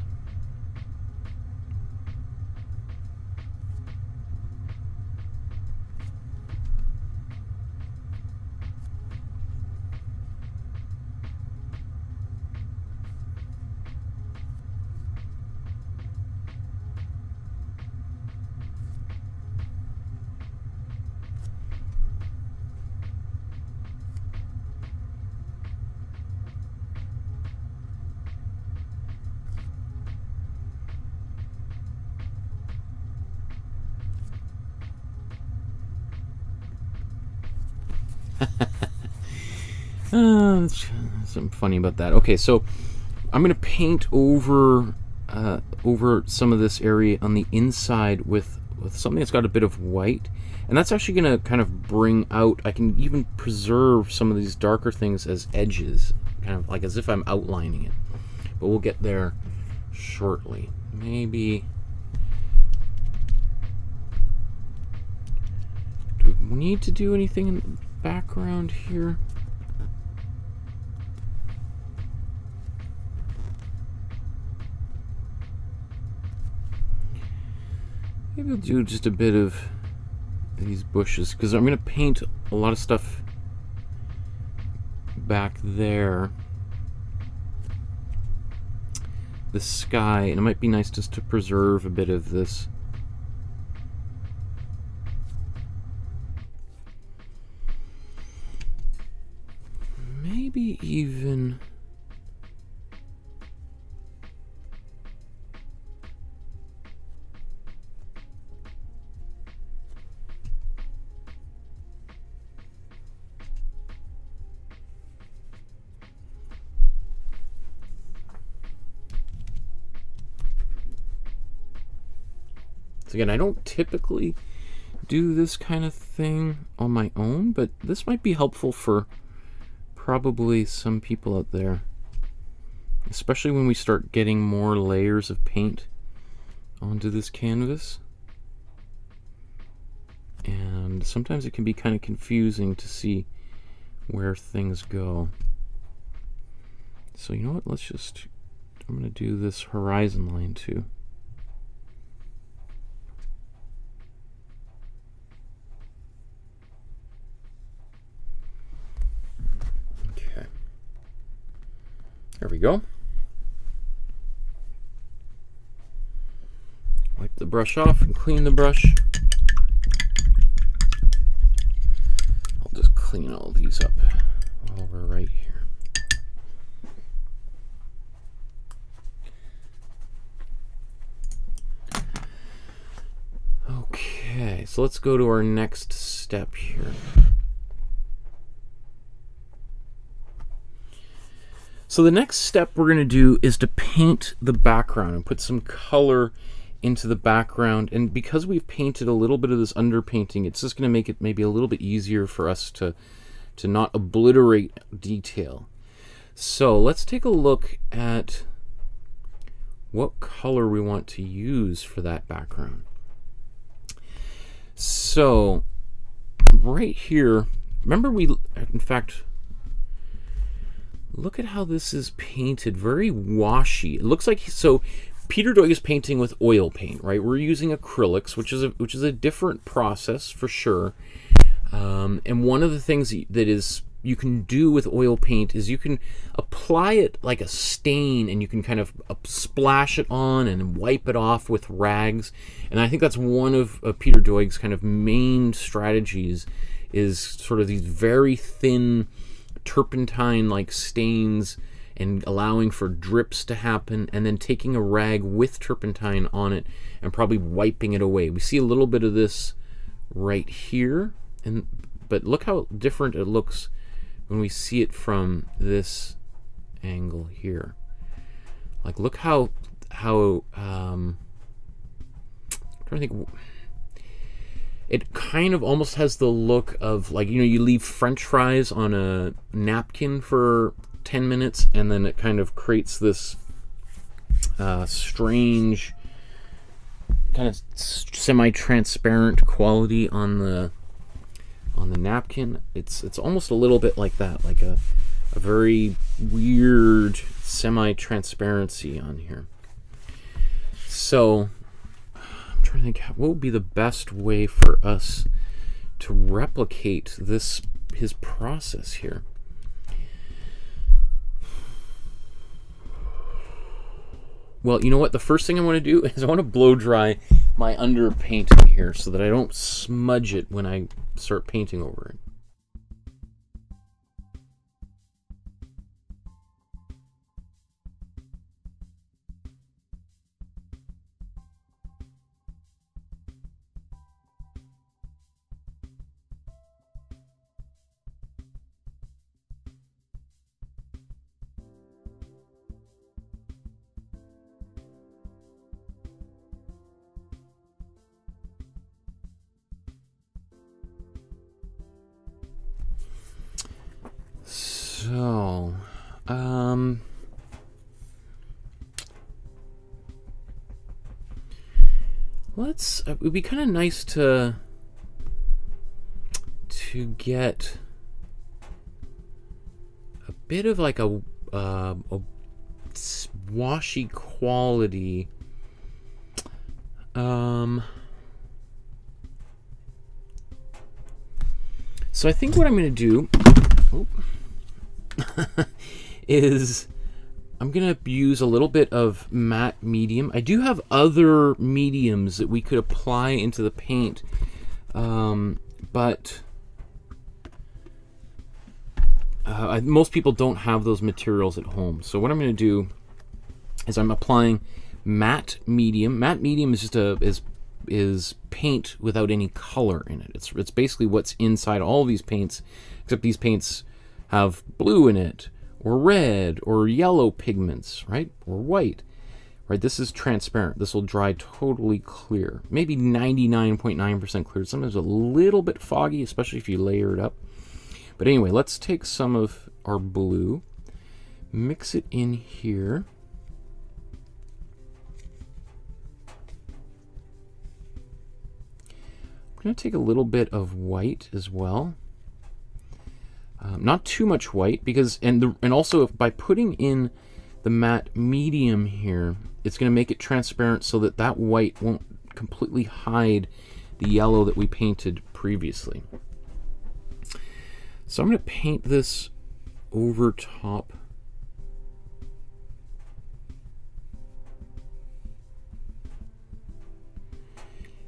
Uh, something funny about that. Okay, so I'm going to paint over uh, over some of this area on the inside with, with something that's got a bit of white. And that's actually going to kind of bring out, I can even preserve some of these darker things as edges, kind of like as if I'm outlining it. But we'll get there shortly. Maybe... Do we need to do anything in the background here? Maybe we'll do just a bit of these bushes, because I'm going to paint a lot of stuff back there. The sky, and it might be nice just to preserve a bit of this. Maybe even... Again, I don't typically do this kind of thing on my own, but this might be helpful for probably some people out there, especially when we start getting more layers of paint onto this canvas. And sometimes it can be kind of confusing to see where things go. So you know what? Let's just, I'm going to do this horizon line too. There we go. Wipe the brush off and clean the brush. I'll just clean all these up while we're right here. Okay, so let's go to our next step here. So the next step we're going to do is to paint the background and put some color into the background. And because we've painted a little bit of this underpainting, it's just going to make it maybe a little bit easier for us to, to not obliterate detail. So let's take a look at what color we want to use for that background. So right here, remember we, in fact, look at how this is painted, very washy. It looks like, so Peter Doig is painting with oil paint, right? We're using acrylics, which is a, which is a different process for sure. Um, and one of the things that is you can do with oil paint is you can apply it like a stain, and you can kind of splash it on and wipe it off with rags. And I think that's one of, of Peter Doig's kind of main strategies, is sort of these very thin turpentine-like stains and allowing for drips to happen, and then taking a rag with turpentine on it and probably wiping it away. We see a little bit of this right here, and but look how different it looks when we see it from this angle here. Like, look how how um, I'm trying to think. It kind of almost has the look of, like, you know, you leave French fries on a napkin for ten minutes, and then it kind of creates this uh, strange kind of semi-transparent quality on the on the napkin. It's it's almost a little bit like that, like a, a very weird semi-transparency on here. So I'm trying to think, what would be the best way for us to replicate this, his process here? Well, you know what? The first thing I want to do is I want to blow dry my underpainting here so that I don't smudge it when I start painting over it. So, um, let's, it would be kind of nice to, to get a bit of like a, uh, a washy quality, um, so I think what I'm going to do, oh, is I'm gonna use a little bit of matte medium. I do have other mediums that we could apply into the paint, um, but uh, I, most people don't have those materials at home. So what I'm gonna do is I'm applying matte medium. Matte medium is just a is is paint without any color in it. It's it's basically what's inside all these paints, except these paints have blue in it, or red, or yellow pigments, right? Or white, right? This is transparent. This will dry totally clear. Maybe ninety-nine point nine percent clear. Sometimes a little bit foggy, especially if you layer it up. But anyway, let's take some of our blue, mix it in here. I'm gonna take a little bit of white as well. Um, not too much white, because and the, and also if by putting in the matte medium here, it's going to make it transparent so that that white won't completely hide the yellow that we painted previously. So I'm going to paint this over top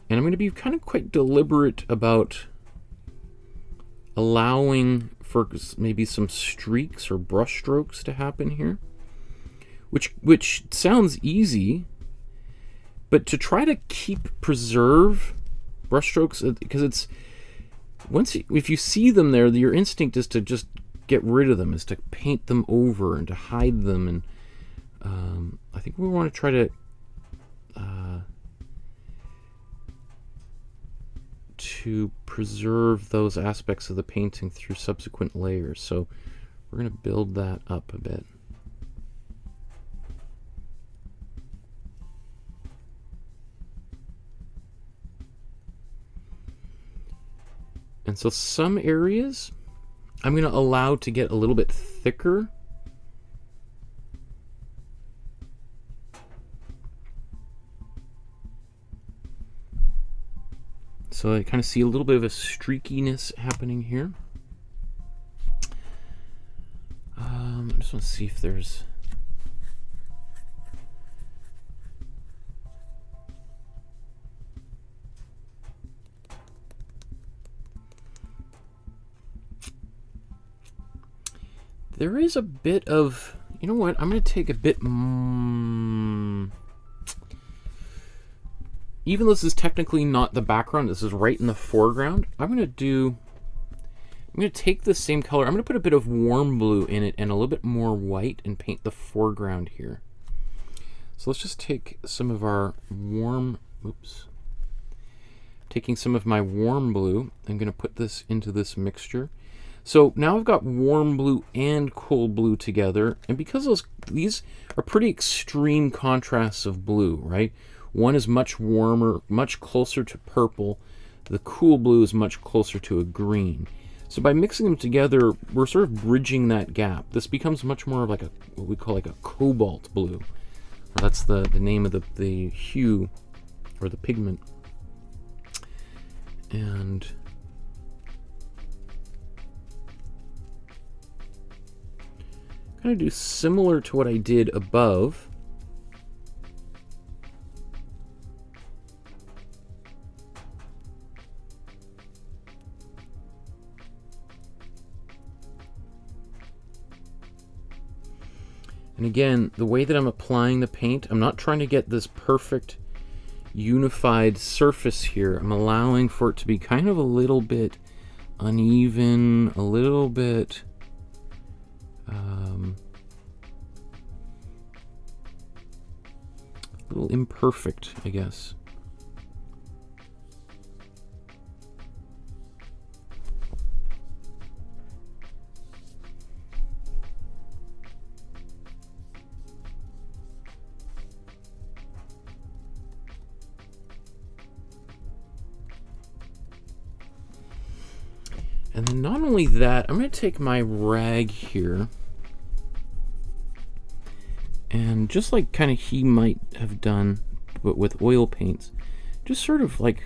and I'm going to be kind of quite deliberate about allowing for maybe some streaks or brush strokes to happen here, which which sounds easy, but to try to keep preserve brush strokes, because it's once you, if you see them there, your instinct is to just get rid of them, is to paint them over and to hide them. And um, I think we want to try to uh, to preserve those aspects of the painting through subsequent layers. So we're going to build that up a bit. And so some areas I'm going to allow to get a little bit thicker. So I kind of see a little bit of a streakiness happening here. Um, I just want to see if there's... There is a bit of... You know what? I'm going to take a bit... Mm, even though this is technically not the background, this is right in the foreground, I'm going to do... I'm going to take the same color. I'm going to put a bit of warm blue in it and a little bit more white and paint the foreground here. So let's just take some of our warm... Oops. Taking some of my warm blue. I'm going to put this into this mixture. So now I've got warm blue and cool blue together, and because those these are pretty extreme contrasts of blue, right? One is much warmer, much closer to purple. The cool blue is much closer to a green. So by mixing them together, we're sort of bridging that gap. This becomes much more of like a what we call like a cobalt blue. That's the, the name of the, the hue or the pigment. And I'm going to do similar to what I did above. And again, the way that I'm applying the paint, I'm not trying to get this perfect unified surface here. I'm allowing for it to be kind of a little bit uneven, a little bit... Um, a little imperfect, I guess. And then not only that, I'm going to take my rag here and just like kind of he might have done, but with oil paints, just sort of like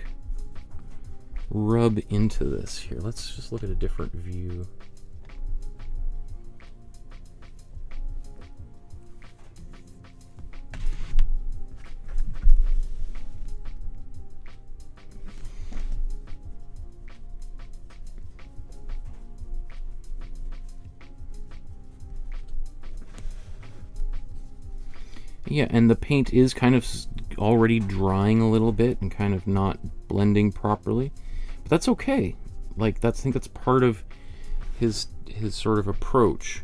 rub into this here. Let's just look at a different view. Yeah, and the paint is kind of already drying a little bit and kind of not blending properly, but that's okay. Like that's, I think that's part of his his sort of approach,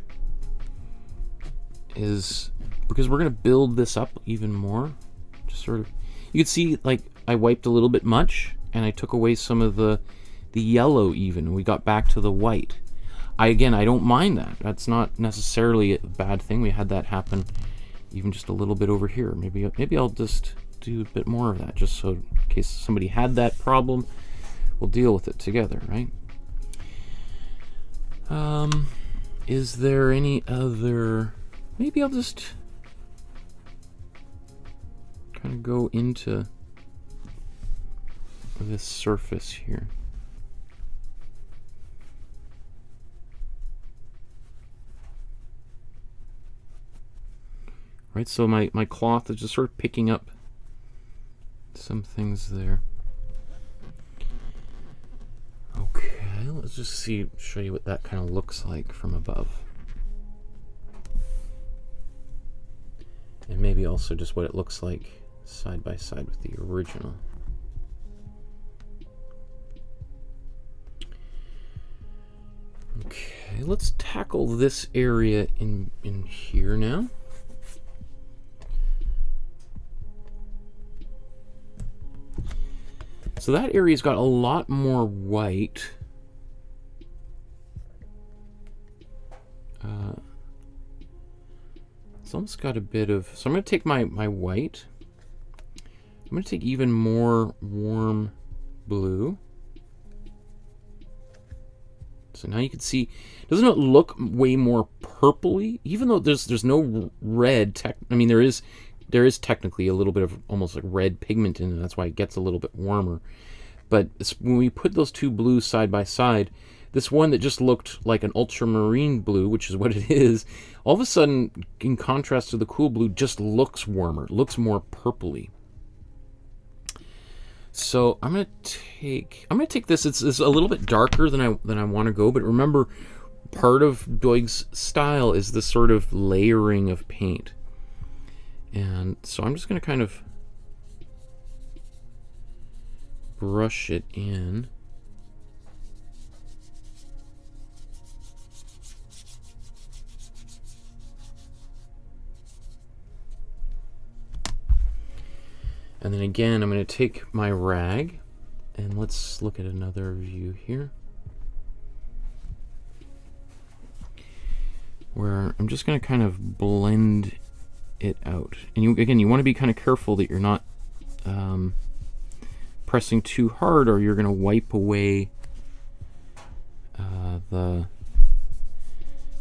is because we're gonna build this up even more. Just sort of, you could see like I wiped a little bit much and I took away some of the the yellow even. We got back to the white. I again, I don't mind that. That's not necessarily a bad thing. We had that happen. Even just a little bit over here. Maybe maybe I'll just do a bit more of that, just so in case somebody had that problem, we'll deal with it together, right? Um, is there any other... Maybe I'll just kind of go into this surface here. Right, so my, my cloth is just sort of picking up some things there. Okay, let's just see, show you what that kind of looks like from above. And maybe also just what it looks like side by side with the original. Okay, let's tackle this area in, in here now. So that area's got a lot more white. Uh, it's almost got a bit of... So I'm going to take my, my white. I'm going to take even more warm blue. So now you can see, doesn't it look way more purpley? Even though there's there's no red tech... I mean, there is... There is technically a little bit of almost like red pigment in it. That's why it gets a little bit warmer. But when we put those two blues side by side, this one that just looked like an ultramarine blue, which is what it is, all of a sudden, in contrast to the cool blue, just looks warmer, looks more purpley. So I'm gonna take I'm gonna take this. It's, it's a little bit darker than I than I want to go, but remember, part of Doig's style is this sort of layering of paint, and so I'm just gonna kind of brush it in. And then again, I'm going to take my rag, and let's look at another view here, where I'm just going to kind of blend it out. And you, again, you want to be kind of careful that you're not um, pressing too hard, or you're going to wipe away uh, the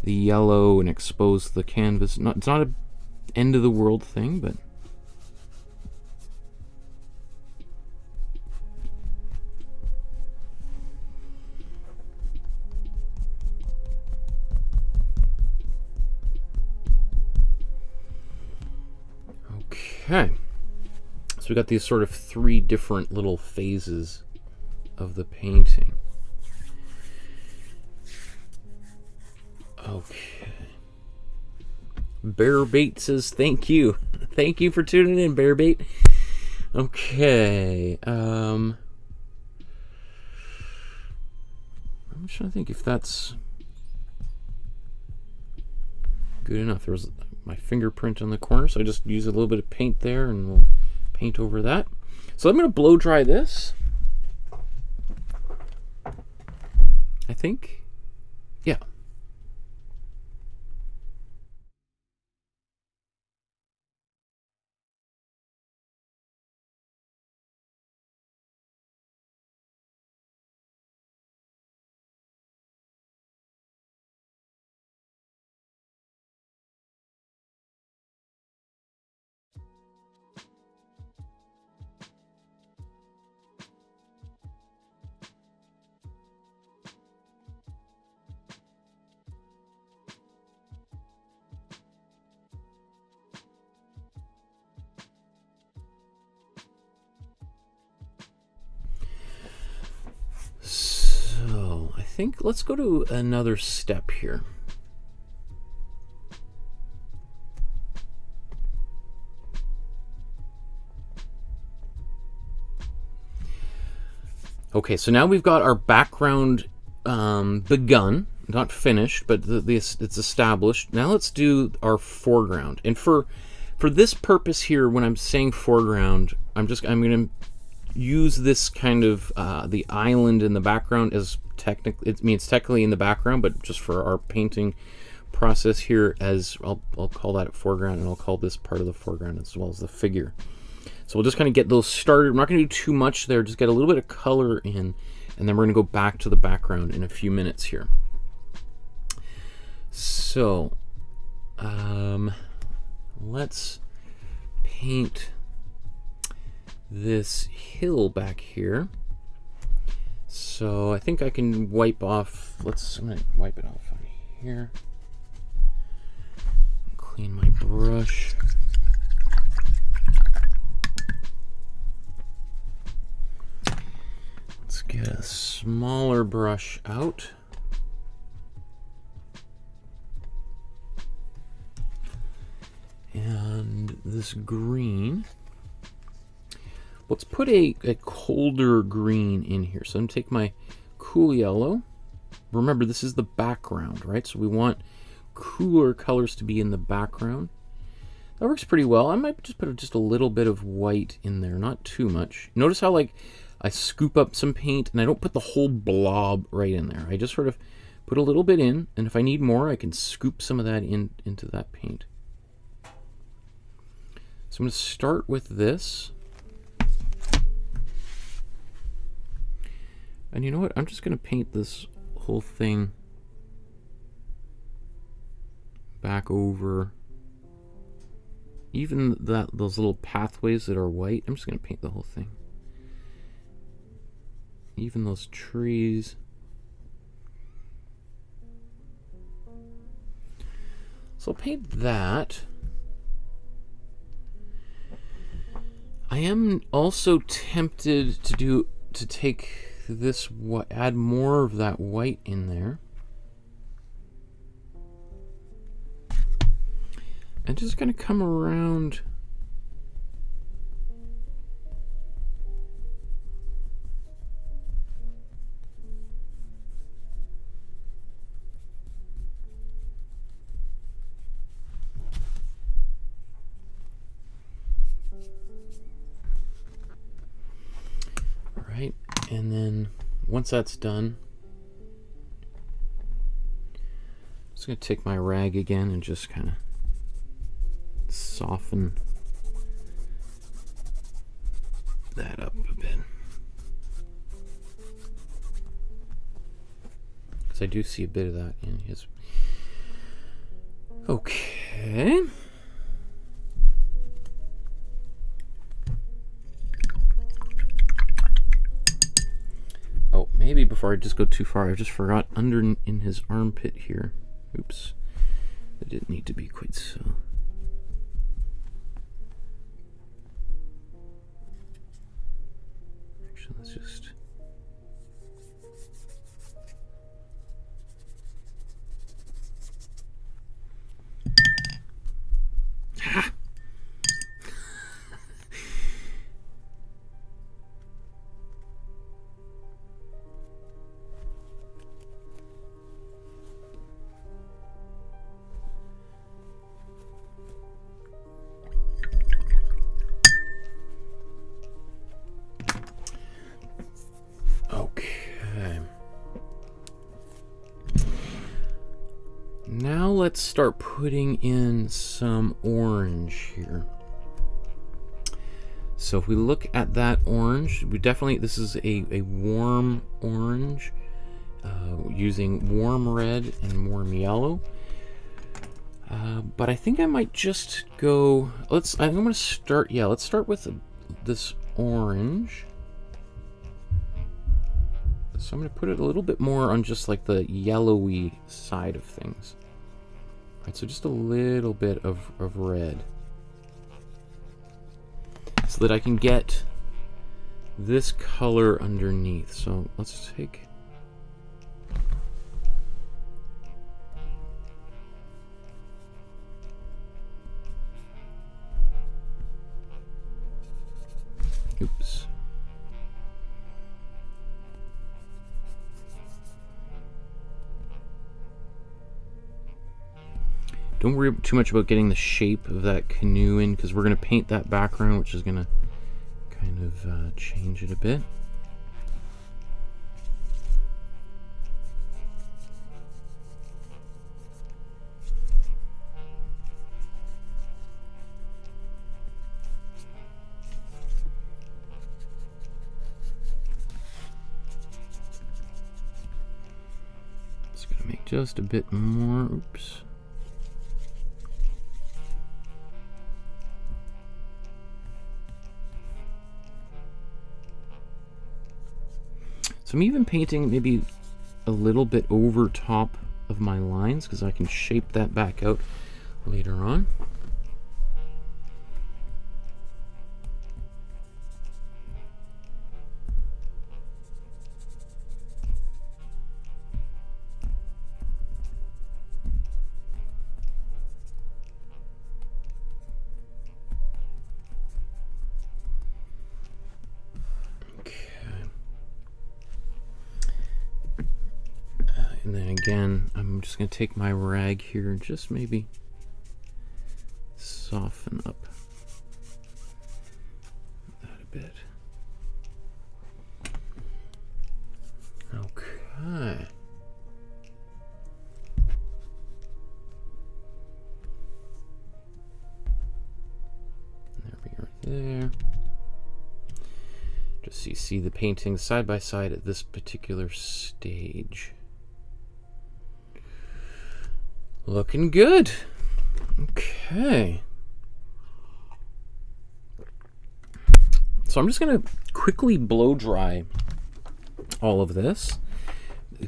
the yellow and expose the canvas. Not, it's not an end of the world thing, but. Okay, so we got these sort of three different little phases of the painting. Okay. Bear Bait says thank you. Thank you for tuning in, Bear Bait. Okay. Um, I'm trying to think if that's good enough. There was my fingerprint on the corner, so I just use a little bit of paint there and we'll paint over that. So I'm gonna blow dry this. I think, yeah. I think let's go to another step here. Okay, so now we've got our background um, begun, not finished, but the, the, it's established. Now let's do our foreground. And for for this purpose here, when I'm saying foreground, I'm just I'm going to use this kind of uh, the island in the background as technically, it means technically in the background, but just for our painting process here, as I'll, I'll call that foreground, and I'll call this part of the foreground as well as the figure. So we'll just kind of get those started. We're not going to do too much there, just get a little bit of color in, and then we're going to go back to the background in a few minutes here. So um, let's paint this hill back here. So I think I can wipe off, let's, I'm gonna wipe it off on here. Clean my brush. Let's get a smaller brush out. And this green. Let's put a, a colder green in here. So I'm going to take my cool yellow. Remember, this is the background, right? So we want cooler colors to be in the background. That works pretty well. I might just put just a little bit of white in there, not too much. Notice how, like, I scoop up some paint and I don't put the whole blob right in there. I just sort of put a little bit in, and if I need more, I can scoop some of that in into that paint. So I'm going to start with this. And you know what? I'm just going to paint this whole thing back over. Even that, those little pathways that are white, I'm just going to paint the whole thing. even those trees. So I paid that. I am also tempted to do to take this, add more of that white in there. I'm just going to come around. All right, and then once that's done, I'm just going to take my rag again and just kind of soften that up a bit, because I do see a bit of that in his. Okay. Oh, maybe before I just go too far, I just forgot under in his armpit here. Oops, it didn't need to be quite so. Let's just ah. Let's start putting in some orange here. So if we look at that orange, we definitely, this is a, a warm orange, uh, using warm red and warm yellow. Uh, but I think I might just go, let's, I'm gonna start, yeah, let's start with this orange. So I'm gonna put it a little bit more on just like the yellowy side of things. So just a little bit of, of red, so that I can get this color underneath. So let's take, oops. Don't worry too much about getting the shape of that canoe in, because we're going to paint that background, which is going to kind of uh, change it a bit. Just going to make just a bit more, oops. So I'm even painting maybe a little bit over top of my lines, because I can shape that back out later on. Just gonna take my rag here and just maybe soften up that a bit. Okay. There we are there. Just so you see the paintings side by side at this particular stage. Looking good. Okay. So I'm just gonna quickly blow dry all of this.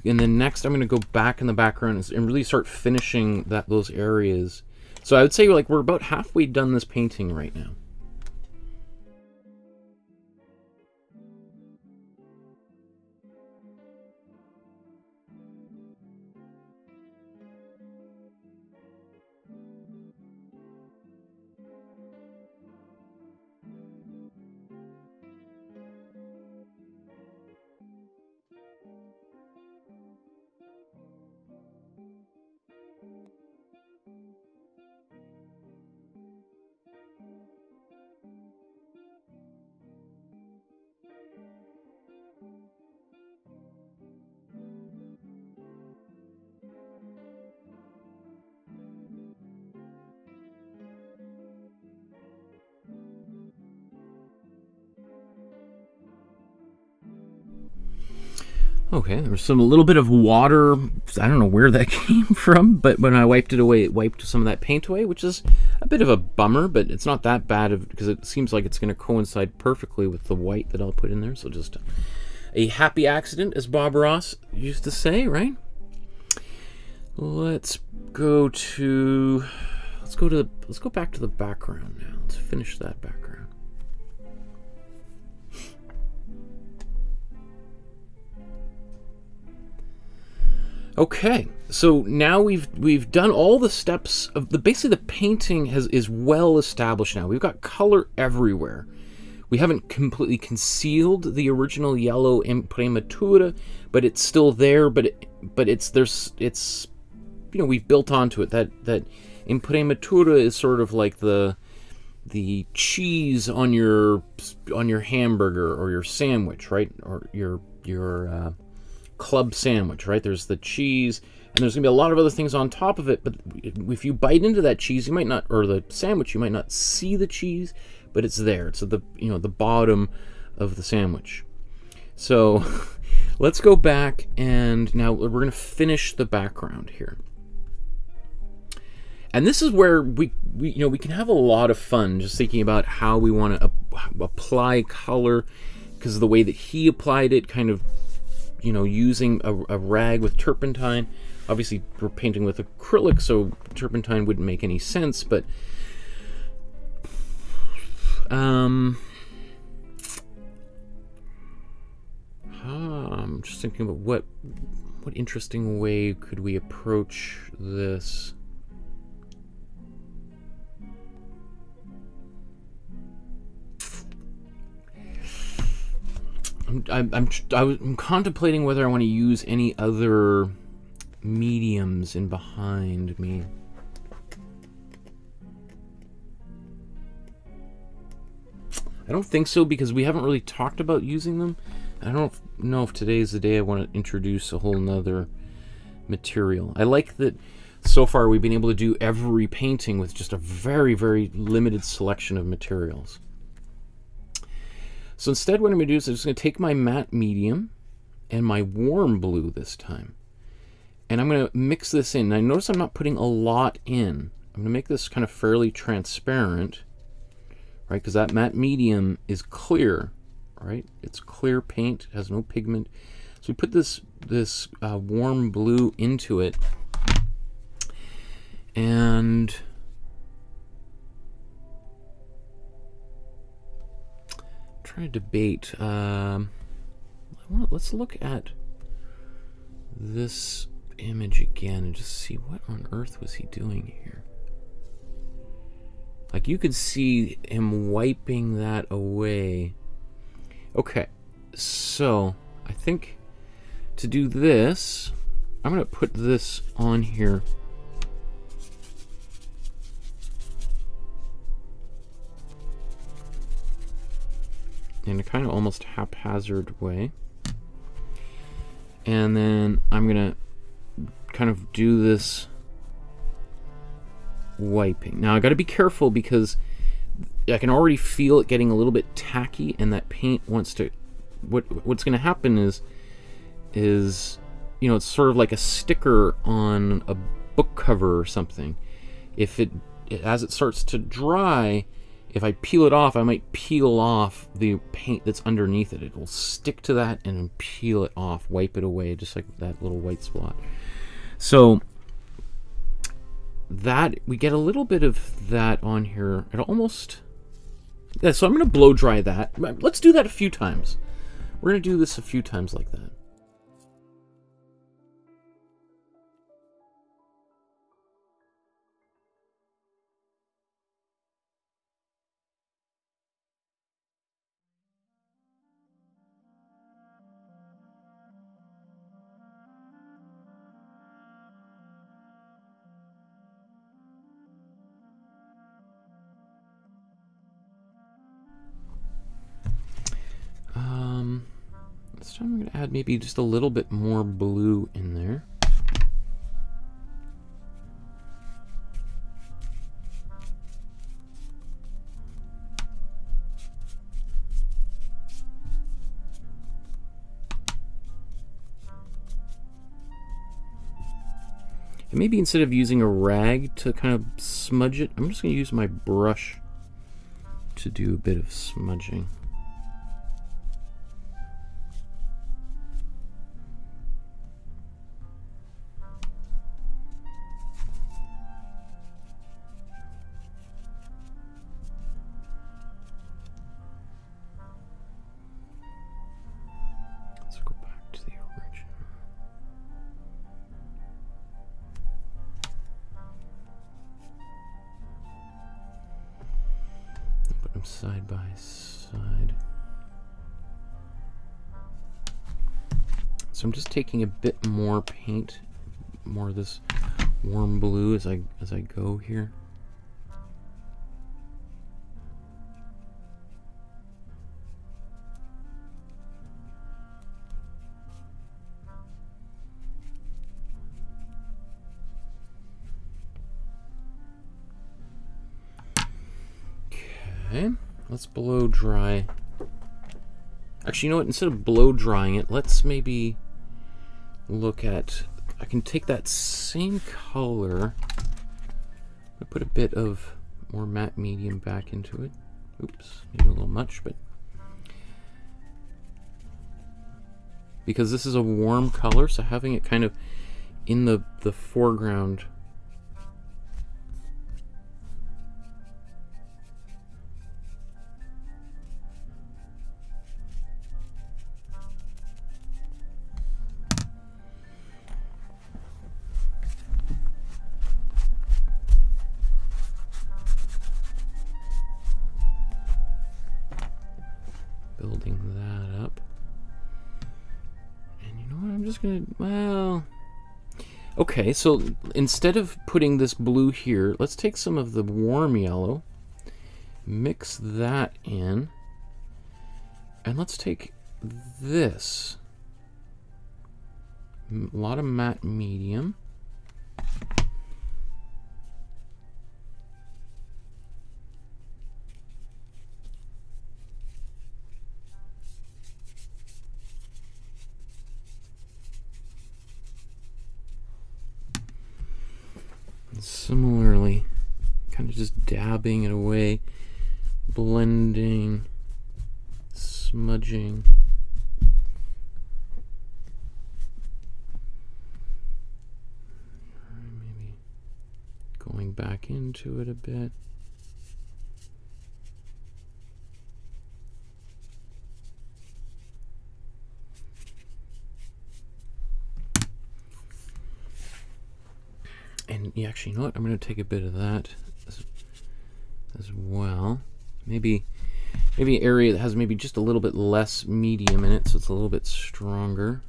And then next I'm going to go back in the background and really start finishing that those areas. So I would say like we're about halfway done this painting right now. Okay, there was some a little bit of water. I don't know where that came from, but when I wiped it away, it wiped some of that paint away, which is a bit of a bummer, but it's not that bad of, because it seems like it's going to coincide perfectly with the white that I'll put in there. So just a happy accident, as Bob Ross used to say, right? Let's go to let's go to let's go back to the background now. Let's finish that background. Okay, so now we've we've done all the steps of the basically the painting has is well established now. We've got color everywhere. We haven't completely concealed the original yellow imprimatura, but it's still there. But it, but it's there's it's you know we've built onto it. That that imprimatura is sort of like the the cheese on your on your hamburger or your sandwich, right? Or your your uh, club sandwich, right? There's the cheese, and there's gonna be a lot of other things on top of it, but if you bite into that cheese, you might not, or the sandwich, you might not see the cheese, but it's there. It's at the, you know, the bottom of the sandwich. So let's go back, and now we're gonna finish the background here. And this is where we, we you know, we can have a lot of fun just thinking about how we want to ap- apply color, because of the way that he applied it, kind of, you know, using a, a rag with turpentine. Obviously we're painting with acrylic, so turpentine wouldn't make any sense, but um ah, I'm just thinking about what what interesting way could we approach this. I'm, I'm, I'm contemplating whether I want to use any other mediums in behind me. I don't think so, because we haven't really talked about using them. I don't know if today's the day I want to introduce a whole nother material. I like that so far we've been able to do every painting with just a very, very limited selection of materials. So instead what I'm going to do is I'm just going to take my matte medium and my warm blue this time. And I'm going to mix this in. Now notice I'm not putting a lot in. I'm going to make this kind of fairly transparent, right? Because that matte medium is clear, right? It's clear paint, has no pigment. So we put this, this uh, warm blue into it. And try to debate. Um, let's look at this image again and just see what on earth was he doing here. Like, you could see him wiping that away. Okay, so I think to do this, I'm gonna put this on here. In a kind of almost haphazard way. And then I'm gonna kind of do this wiping. Now I gotta be careful, because I can already feel it getting a little bit tacky, and that paint wants to, what what's gonna happen is is you know, it's sort of like a sticker on a book cover or something. If it, as it starts to dry, if I peel it off, I might peel off the paint that's underneath it. It will stick to that and peel it off, wipe it away, just like that little white spot. So that, we get a little bit of that on here. It almost, yeah, so I'm gonna blow dry that. Let's do that a few times. We're gonna do this a few times like that. I'm going to add maybe just a little bit more blue in there. And maybe instead of using a rag to kind of smudge it, I'm just going to use my brush to do a bit of smudging. Side by side. So I'm just taking a bit more paint, more of this warm blue as I as I go here. Let's blow dry. Actually, you know what? Instead of blow drying it, let's maybe look at, I can take that same color, I put a bit of more matte medium back into it. Oops, maybe a little much, but because this is a warm color, so having it kind of in the, the foreground gonna, well, okay, so instead of putting this blue here, let's take some of the warm yellow, mix that in, and let's take this, a lot of matte medium, similarly kind of just dabbing it away, blending, smudging. Maybe going back into it a bit. And yeah, actually, you know what? I'm going to take a bit of that as, as well. Maybe, maybe an area that has maybe just a little bit less medium in it, so it's a little bit stronger.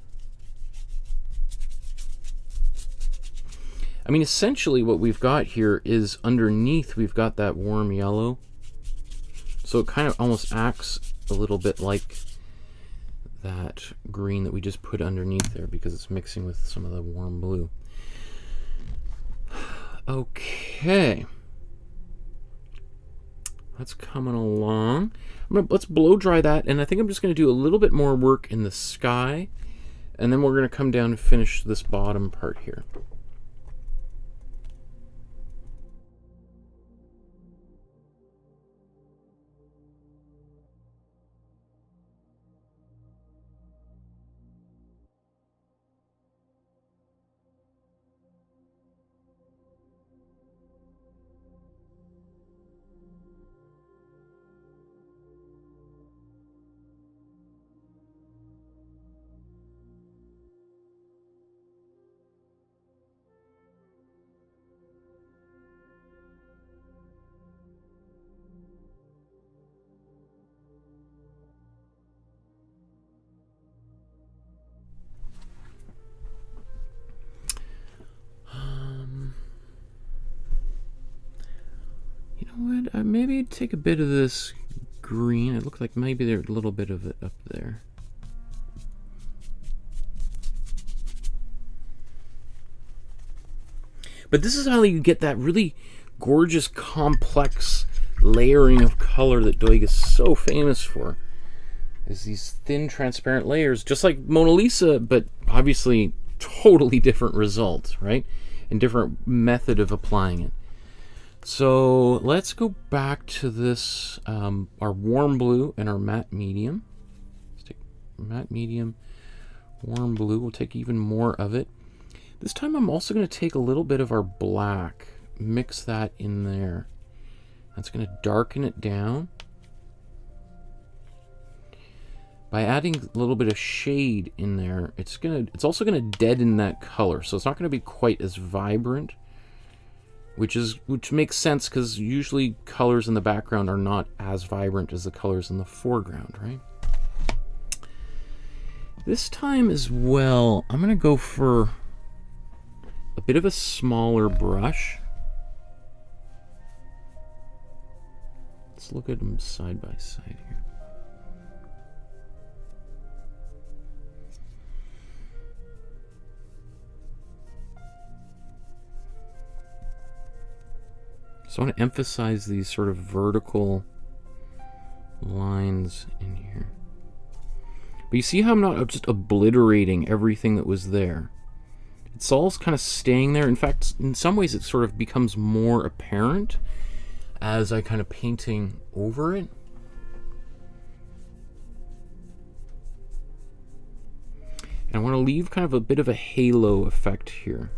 I mean, essentially what we've got here is underneath we've got that warm yellow. So it kind of almost acts a little bit like that green that we just put underneath there because it's mixing with some of the warm blue. Okay, that's coming along. I'm gonna, let's blow dry that, and I think I'm just going to do a little bit more work in the sky, and then we're going to come down and finish this bottom part here. Uh, maybe take a bit of this green. It looked like maybe there's a little bit of it up there. But this is how you get that really gorgeous, complex layering of color that Doig is so famous for. Is these thin, transparent layers, just like Mona Lisa, but obviously totally different results, right? And different method of applying it. So let's go back to this, um, our warm blue and our matte medium. Let's take matte medium, warm blue. We'll take even more of it. This time I'm also going to take a little bit of our black, mix that in there. That's going to darken it down. By adding a little bit of shade in there, it's gonna, it's also gonna deaden that color, so it's not gonna be quite as vibrant, which is, which makes sense, because usually colors in the background are not as vibrant as the colors in the foreground, right? This time as well, I'm gonna go for a bit of a smaller brush. Let's look at them side by side here. So I want to emphasize these sort of vertical lines in here. But you see how I'm not just obliterating everything that was there. It's all kind of staying there. In fact, in some ways it sort of becomes more apparent as I kind of painting over it. And I want to leave kind of a bit of a halo effect here.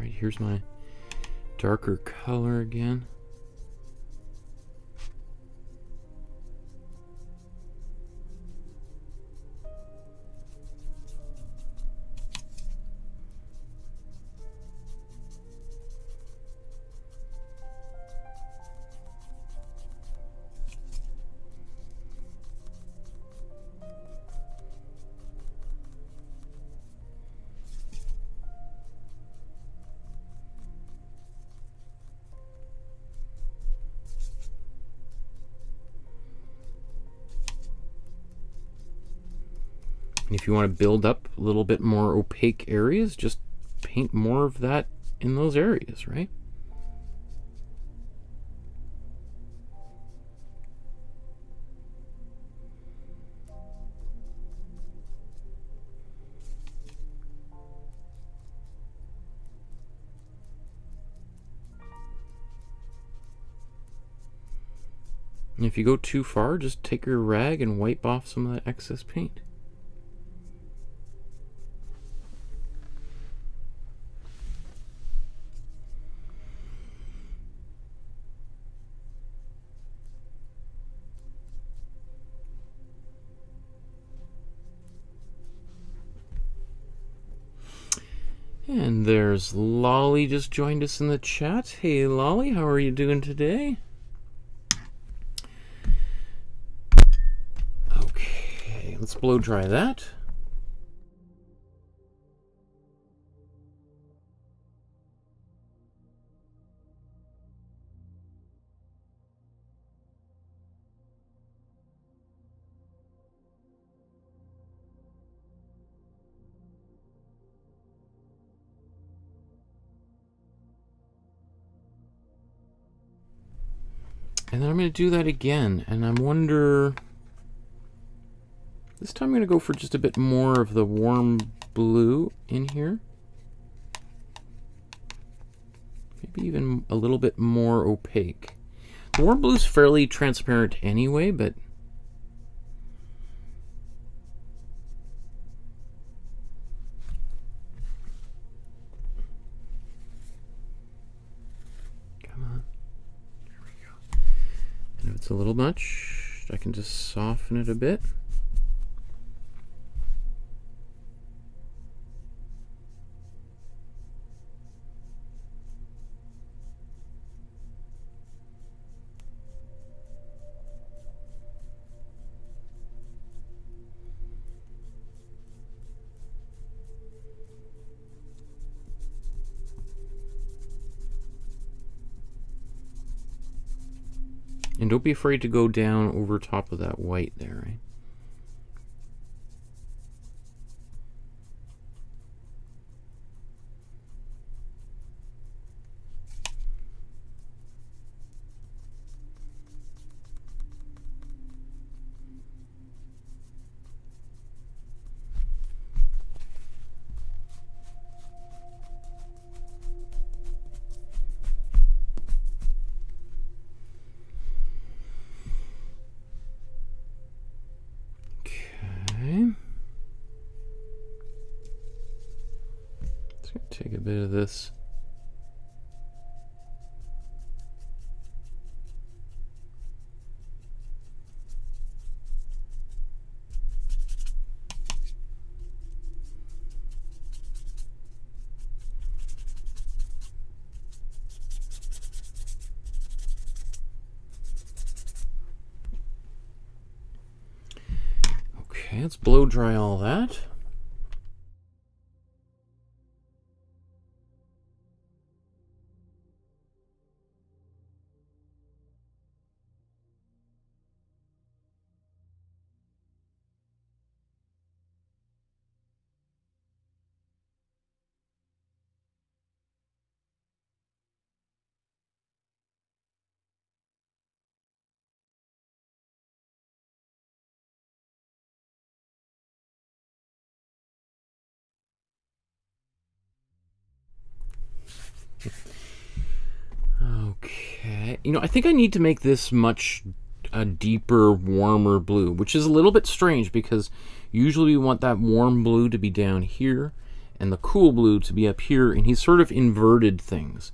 Right, here's my darker color again. And if you want to build up a little bit more opaque areas, just paint more of that in those areas, right? And if you go too far, just take your rag and wipe off some of that excess paint. And there's Lolly, just joined us in the chat. Hey Lolly, how are you doing today? Okay, let's blow dry that. And then I'm going to do that again, and I wonder, this time I'm going to go for just a bit more of the warm blue in here. Maybe even a little bit more opaque. The warm blue is fairly transparent anyway, but it's a little much. I can just soften it a bit. And don't be afraid to go down over top of that white there, right? Take a bit of this. Okay, let's blow dry all that. Okay, you know, I think I need to make this much a deeper, warmer blue, which is a little bit strange because usually we want that warm blue to be down here and the cool blue to be up here, and he's sort of inverted things.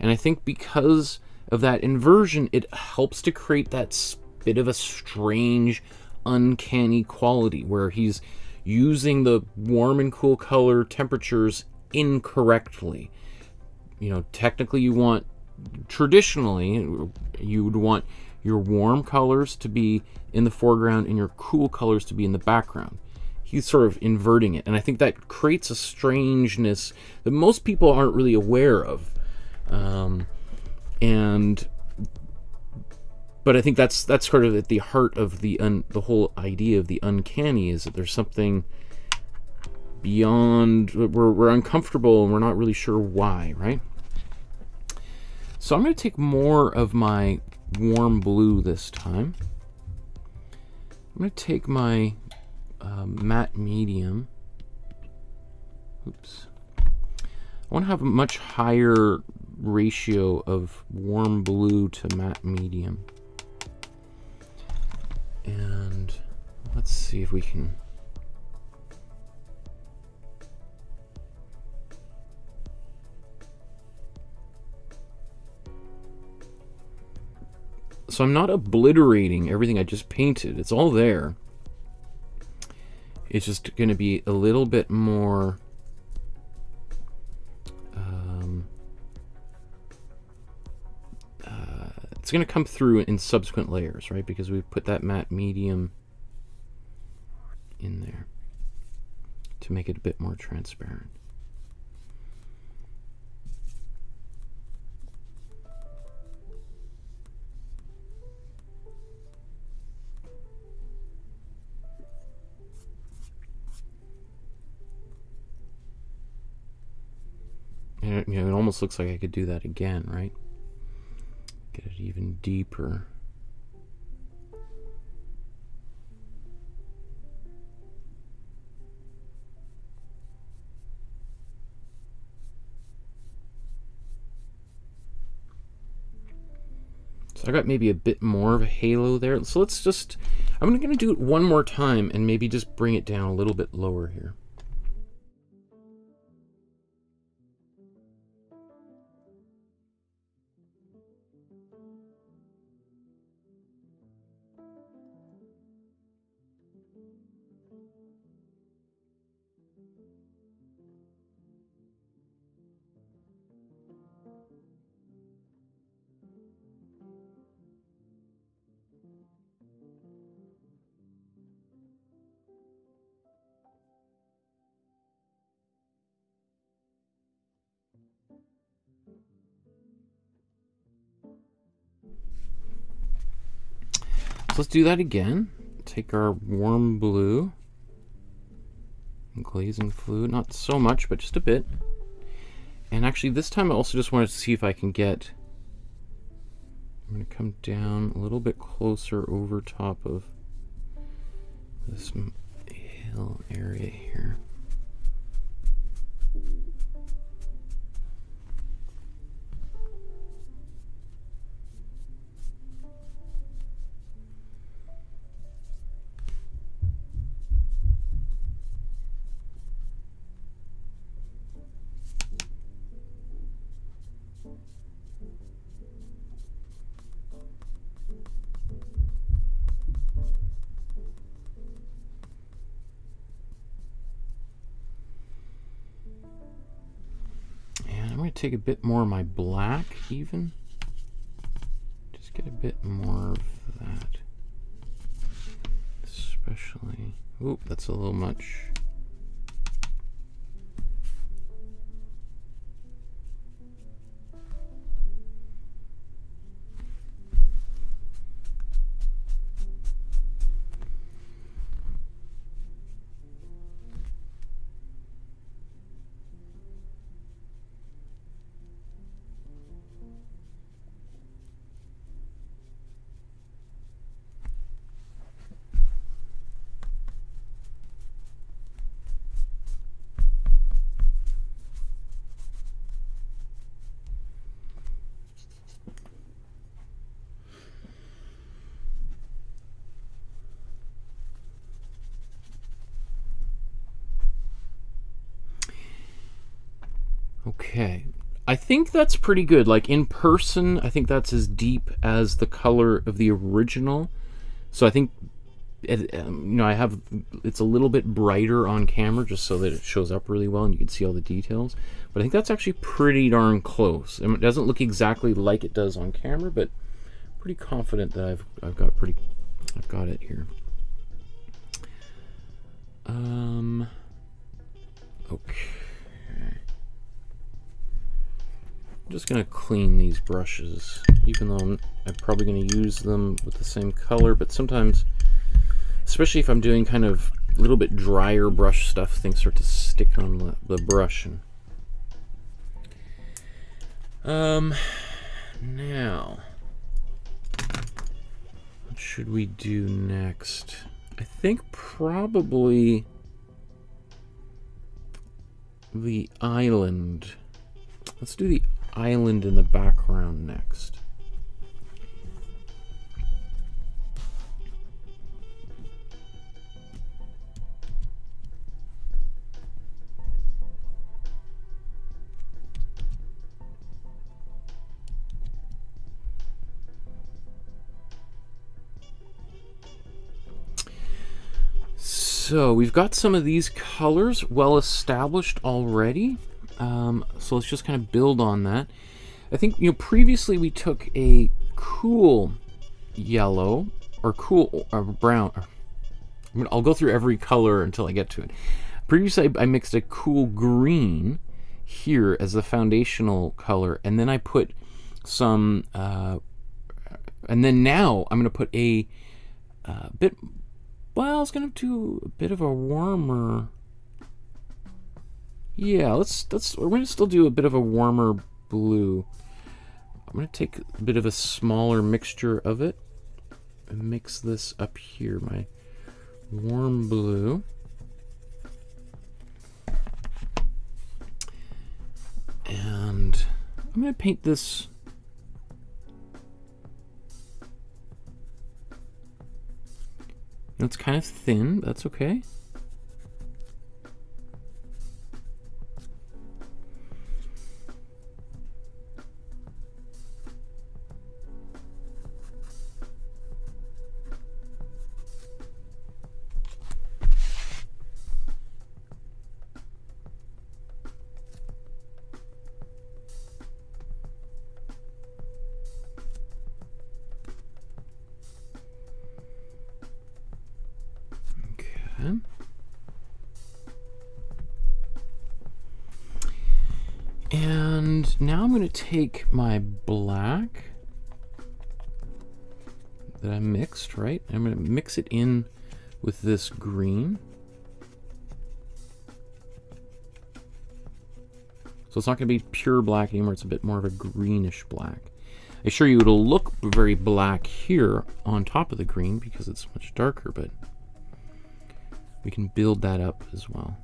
And I think because of that inversion, it helps to create that bit of a strange, uncanny quality where he's using the warm and cool color temperatures incorrectly. You know, technically you want, traditionally, you would want your warm colors to be in the foreground and your cool colors to be in the background. He's sort of inverting it. And I think that creates a strangeness that most people aren't really aware of. Um, and, but I think that's, that's sort of at the heart of the, un, the whole idea of the uncanny, is that there's something beyond, we're, we're uncomfortable and we're not really sure why, right? So I'm going to take more of my warm blue this time. I'm going to take my uh, matte medium. Oops. I want to have a much higher ratio of warm blue to matte medium. And let's see if we can... So I'm not obliterating everything I just painted. It's all there. It's just going to be a little bit more... Um, uh, it's going to come through in subsequent layers, right? Because we put that matte medium in there to make it a bit more transparent. You know, it almost looks like I could do that again, right? Get it even deeper. So I got maybe a bit more of a halo there. So let's just, I'm going to do it one more time and maybe just bring it down a little bit lower here. let's do that again. Take our warm blue and glazing fluid, not so much, but just a bit. And actually this time I also just wanted to see if I can get, I'm gonna come down a little bit closer over top of this hill area here. Take a bit more of my black, even just get a bit more of that, especially. Oop, that's a little much. Okay, I think that's pretty good. Like in person, I think that's as deep as the color of the original. So I think, you know, I have, it's a little bit brighter on camera just so that it shows up really well and you can see all the details. But I think that's actually pretty darn close. I mean, it doesn't look exactly like it does on camera, but I'm pretty confident that I've, I've got pretty, I've got it here. Um, okay. I'm just going to clean these brushes, even though I'm, I'm probably going to use them with the same color, but sometimes, especially if I'm doing kind of a little bit drier brush stuff, things start to stick on the, the brush. And, um, now, what should we do next? I think probably the island. Let's do the island in the background next. So we've got some of these colors well established already. Um, so let's just kind of build on that. I think, you know, previously we took a cool yellow or cool or brown. Or, I mean, I'll go through every color until I get to it. Previously, I, I mixed a cool green here as the foundational color, and then I put some, uh, and then now I'm going to put a uh, bit, well, I was going to do a bit of a warmer. Yeah, let's, let's, we're going to still do a bit of a warmer blue. I'm going to take a bit of a smaller mixture of it and mix this up here, my warm blue. And I'm going to paint this. It's kind of thin, but that's okay. Take my black, that I mixed, right? I'm going to mix it in with this green. So it's not going to be pure black anymore. It's a bit more of a greenish black. I assure you it'll look very black here on top of the green because it's much darker, but we can build that up as well.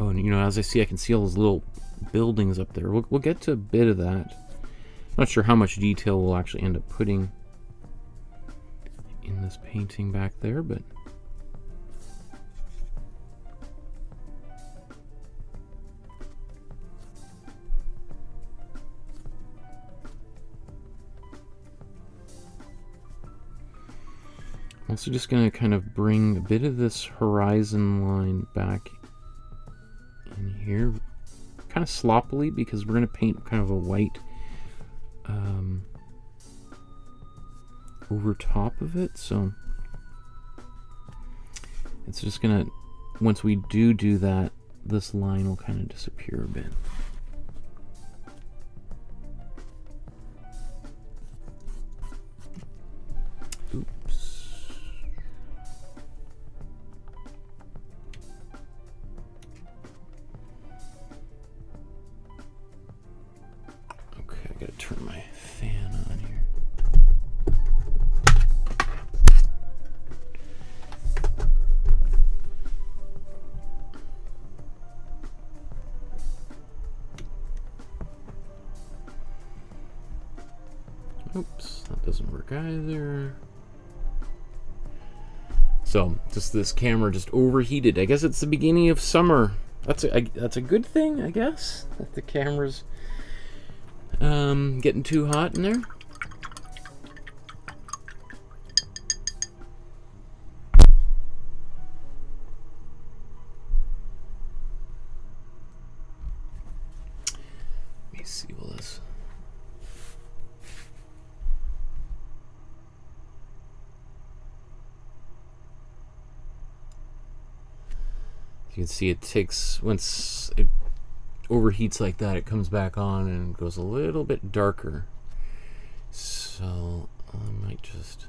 Oh, and you know, as I see, I can see all those little buildings up there. We'll, we'll get to a bit of that. Not sure how much detail we'll actually end up putting in this painting back there, but... I'm also just going to kind of bring a bit of this horizon line back in here, kind of sloppily, because we're going to paint kind of a white um, over top of it, so it's just going to, once we do do that, this line will kind of disappear a bit. This camera just overheated. I guess it's the beginning of summer. That's a, I, that's a good thing, I guess, that the camera's um, getting too hot in there. You can see it takes, once it overheats like that, it comes back on and goes a little bit darker. So I might just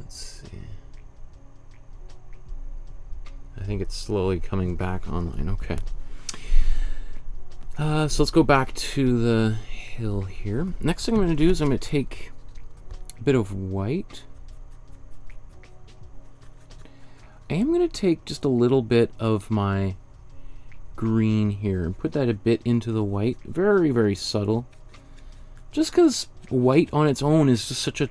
let's see. I think it's slowly coming back online. Okay. Uh, so let's go back to the hill here. Next thing I'm going to do is I'm going to take a bit of white. I am going to take just a little bit of my green here and put that a bit into the white. Very, very subtle. Just because white on its own is just such a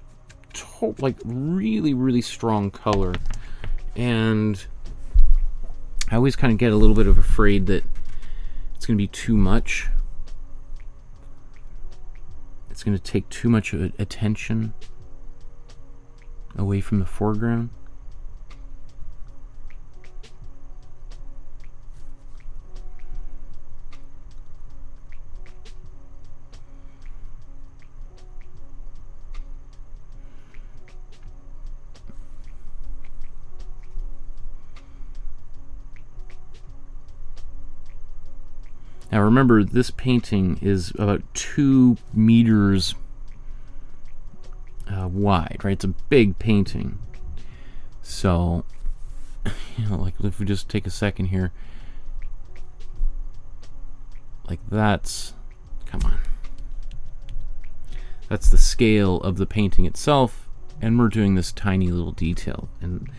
top, like really, really strong color. And I always kind of get a little bit of afraid that it's going to be too much. It's going to take too much attention away from the foreground. Now remember, this painting is about two meters uh, wide, right? It's a big painting. So, you know, like if we just take a second here, like that's, come on. That's the scale of the painting itself, and we're doing this tiny little detail. And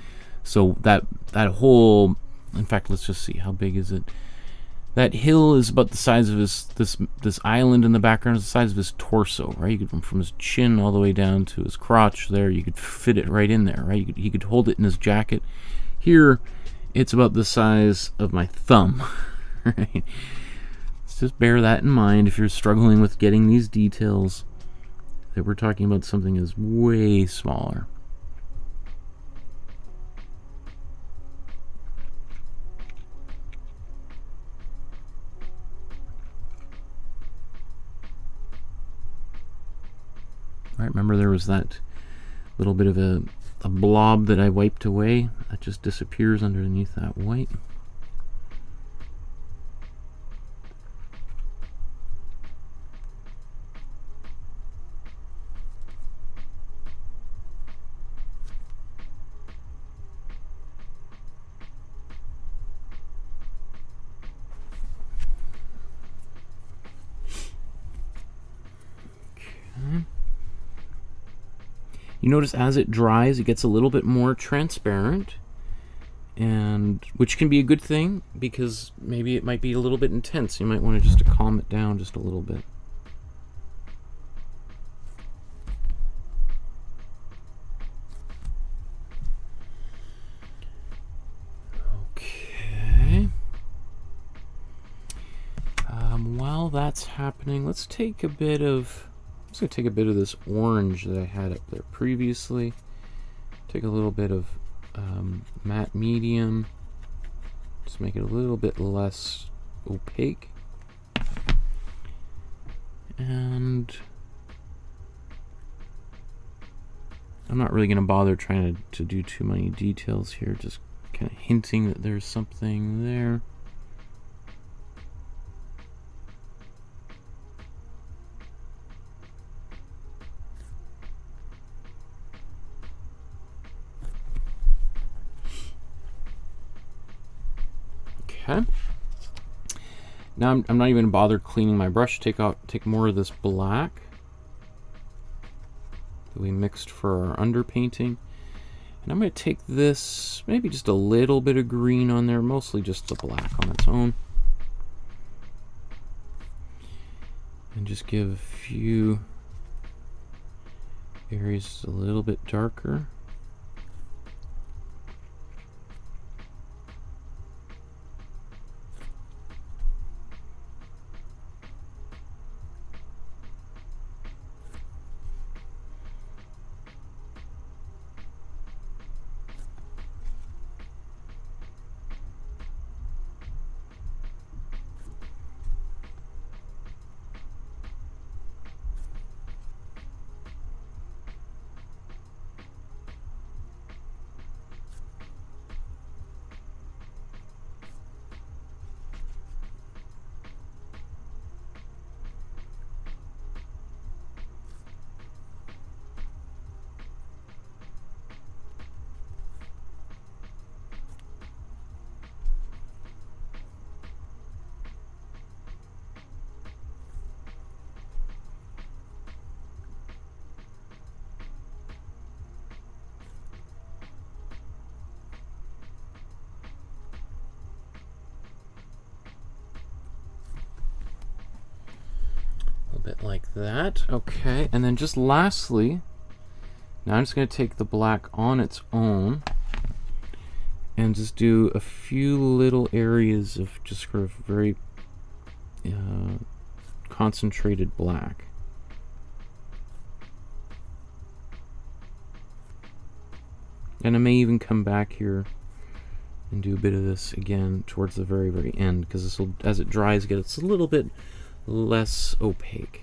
so that, that whole, in fact, let's just see, how big is it? That hill is about the size of his, this this island in the background is the size of his torso, right? You could, from, from his chin all the way down to his crotch there, you could fit it right in there, right? You could, he could hold it in his jacket. Here, it's about the size of my thumb, right? Let's just bear that in mind if you're struggling with getting these details, that we're talking about something that's way smaller. Right, remember there was that little bit of a, a blob that I wiped away? That just disappears underneath that white. You notice as it dries, it gets a little bit more transparent, and which can be a good thing because maybe it might be a little bit intense. You might want to just to calm it down just a little bit. Okay. Um, while that's happening, let's take a bit of... I'm just going to take a bit of this orange that I had up there previously, take a little bit of um, matte medium, just make it a little bit less opaque, and I'm not really going to bother trying to, to do too many details here, just kind of hinting that there's something there. Okay. Now I'm, I'm not even bother cleaning my brush. Take out, take more of this black that we mixed for our underpainting, and I'm going to take this, maybe just a little bit of green on there, mostly just the black on its own, and just give a few areas a little bit darker. Like that. Okay, and then just lastly, now I'm just going to take the black on its own and just do a few little areas of just sort of very uh, concentrated black. And I may even come back here and do a bit of this again towards the very, very end, because this will, as it dries, get it's a little bit less opaque.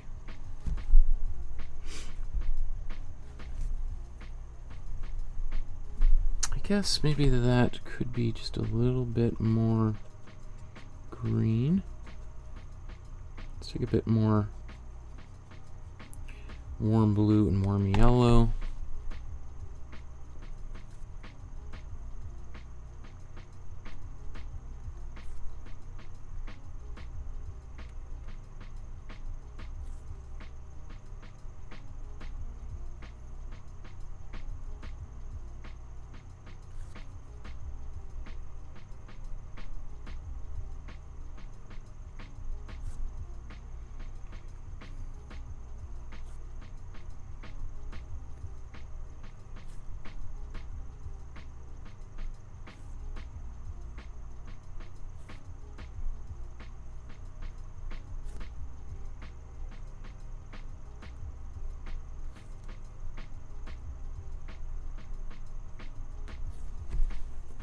I guess maybe that could be just a little bit more green. Let's take a bit more warm blue and warm yellow.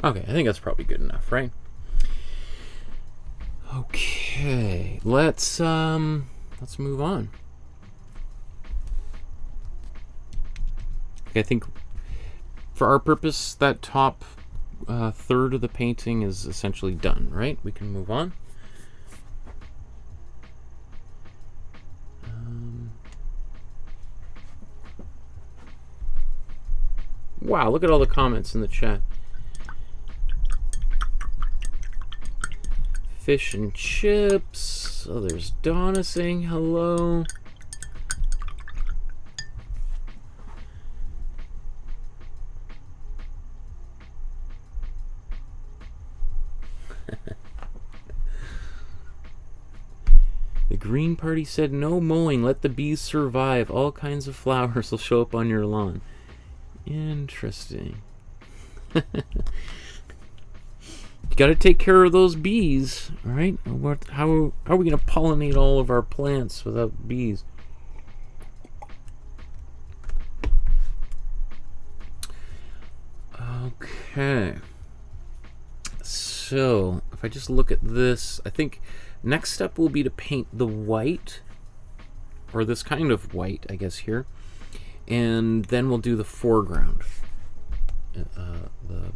Okay, I think that's probably good enough, right? Okay, let's um let's move on. I think for our purpose that top uh, third of the painting is essentially done, right? We can move on. Um, wow, look at all the comments in the chat. Fish and chips. Oh, there's Donna saying hello. The Green Party said no mowing, let the bees survive. All kinds of flowers will show up on your lawn. Interesting. You gotta take care of those bees, all right? What, how, how are we gonna pollinate all of our plants without bees? Okay. So, if I just look at this, I think next step will be to paint the white, or this kind of white, I guess, here. And then we'll do the foreground. Uh, the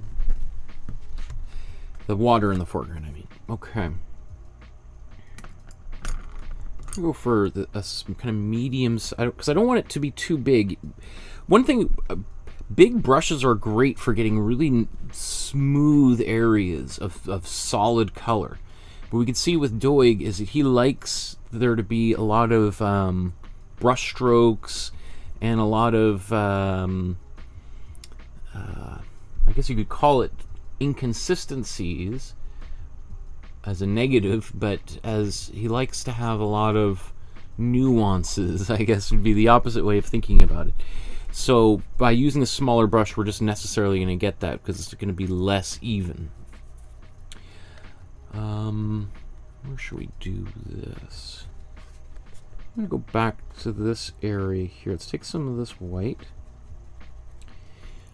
The water in the foreground, I mean. Okay. I'll go for the, uh, some kind of mediums, because I, I don't want it to be too big. One thing, uh, big brushes are great for getting really smooth areas of, of solid color. But we can see with Doig is that he likes there to be a lot of um, brush strokes and a lot of, um, uh, I guess you could call it, inconsistencies as a negative, but as he likes to have a lot of nuances, I guess would be the opposite way of thinking about it. So by using a smaller brush, we're just necessarily going to get that because it's going to be less even. Um, where should we do this? I'm going to go back to this area here. Let's take some of this white.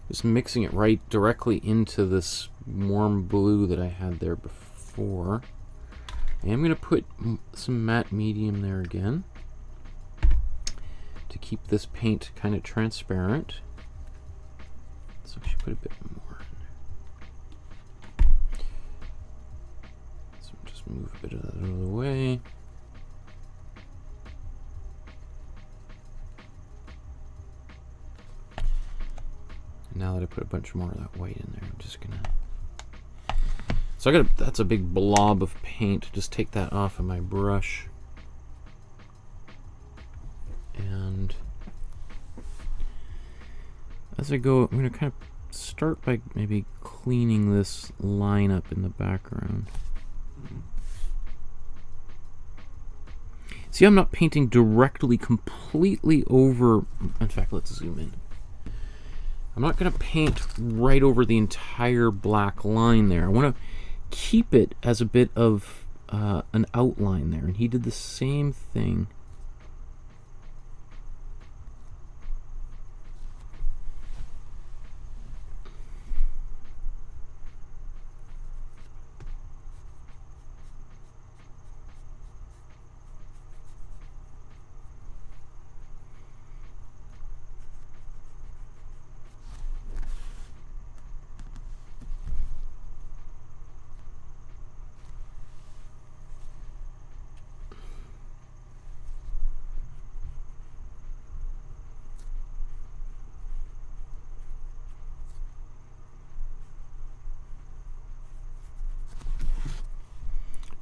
Just mixing it right directly into this warm blue that I had there before. And I'm going to put some matte medium there again to keep this paint kind of transparent. So I should put a bit more in there. So just move a bit of that out of the way. Now that I put a bunch more of that white in there, I'm just gonna. So I gotta. That's a big blob of paint. Just take that off of my brush. And as I go, I'm gonna kind of start by maybe cleaning this line up in the background. See, I'm not painting directly completely over. In fact, let's zoom in. I'm not going to paint right over the entire black line there. I want to keep it as a bit of uh, an outline there. And he did the same thing.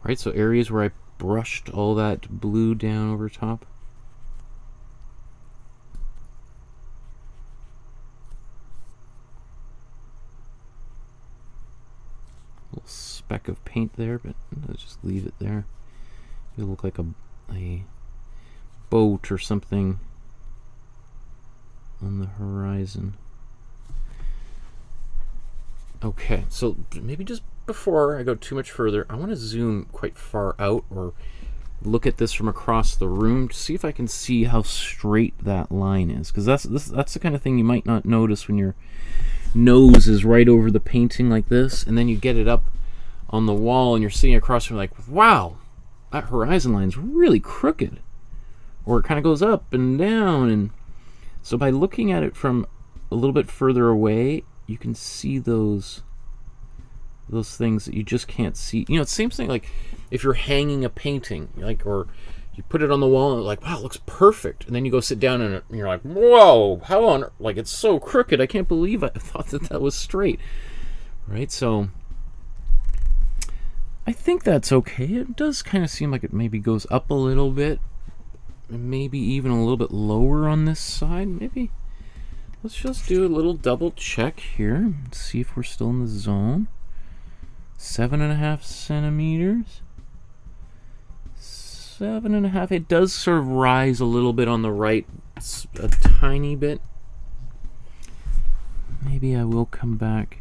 Right, so areas where I brushed all that blue down over top. Little speck of paint there, but I'll just leave it there. It'll look like a, a boat or something on the horizon. Okay, so maybe just before I go too much further, I want to zoom quite far out or look at this from across the room to see if I can see how straight that line is, because that's this, that's the kind of thing you might not notice when you're nose is right over the painting like this, and then you get it up on the wall and you're sitting across from, like, wow, that horizon line's really crooked, or it kind of goes up and down. And so by looking at it from a little bit further away, you can see those those things that you just can't see. You know, it's the same thing like if you're hanging a painting, like, or you put it on the wall and it's like, wow, it looks perfect. And then you go sit down and you're like, whoa, how on, like, it's so crooked. I can't believe I thought that that was straight, right? So I think that's okay. It does kind of seem like it maybe goes up a little bit, maybe even a little bit lower on this side, maybe. Let's just do a little double check here and see if we're still in the zone. Seven and a half centimeters. Seven and a half. It does sort of rise a little bit on the right, a tiny bit. Maybe I will come back.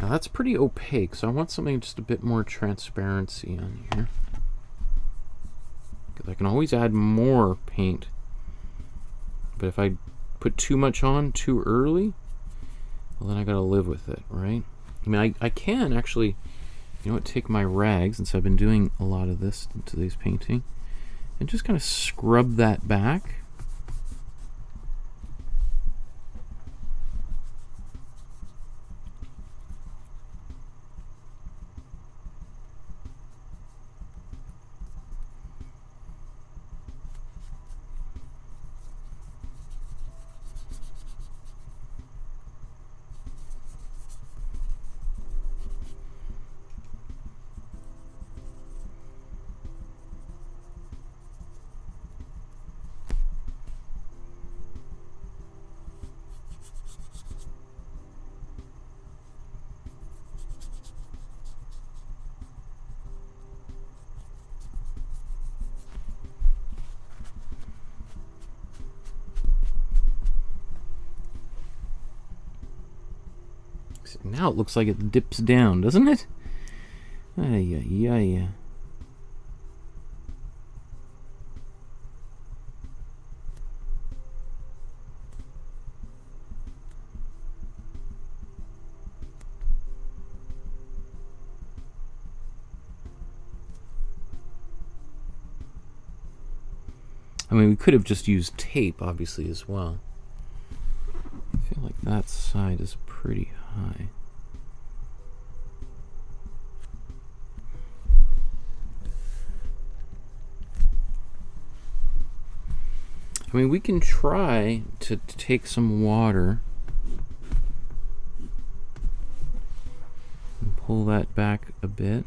Now that's pretty opaque, so I want something just a bit more transparency on here, because I can always add more paint, but if I put too much on too early, well, then I gotta live with it, right? I mean, I, I can actually, you know what, take my rags, since I've been doing a lot of this in today's painting, and just kind of scrub that back. Now it looks like it dips down, doesn't it? Yeah, yeah, yeah. I mean, we could have just used tape, obviously, as well. I feel like that side is pretty high. I mean, we can try to, to take some water and pull that back a bit.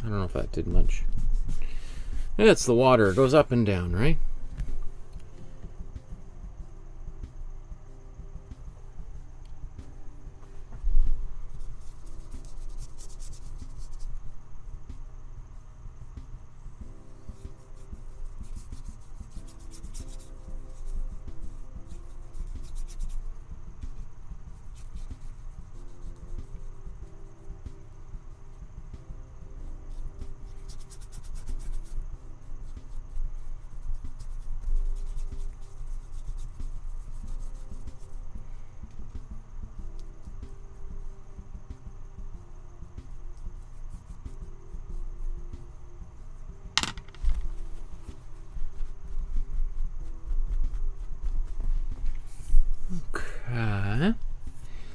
I don't know if that did much. That's the water. It goes up and down, right?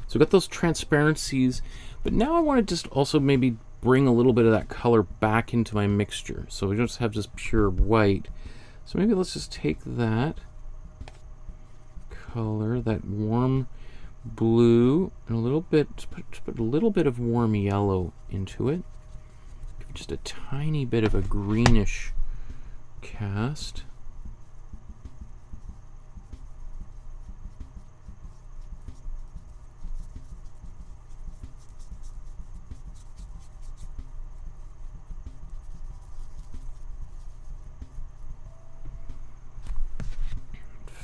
So we've got those transparencies, but now I want to just also maybe bring a little bit of that color back into my mixture. So we don't just have just pure white. So maybe let's just take that color, that warm blue, and a little bit, just put, just put a little bit of warm yellow into it. Give it just a tiny bit of a greenish cast.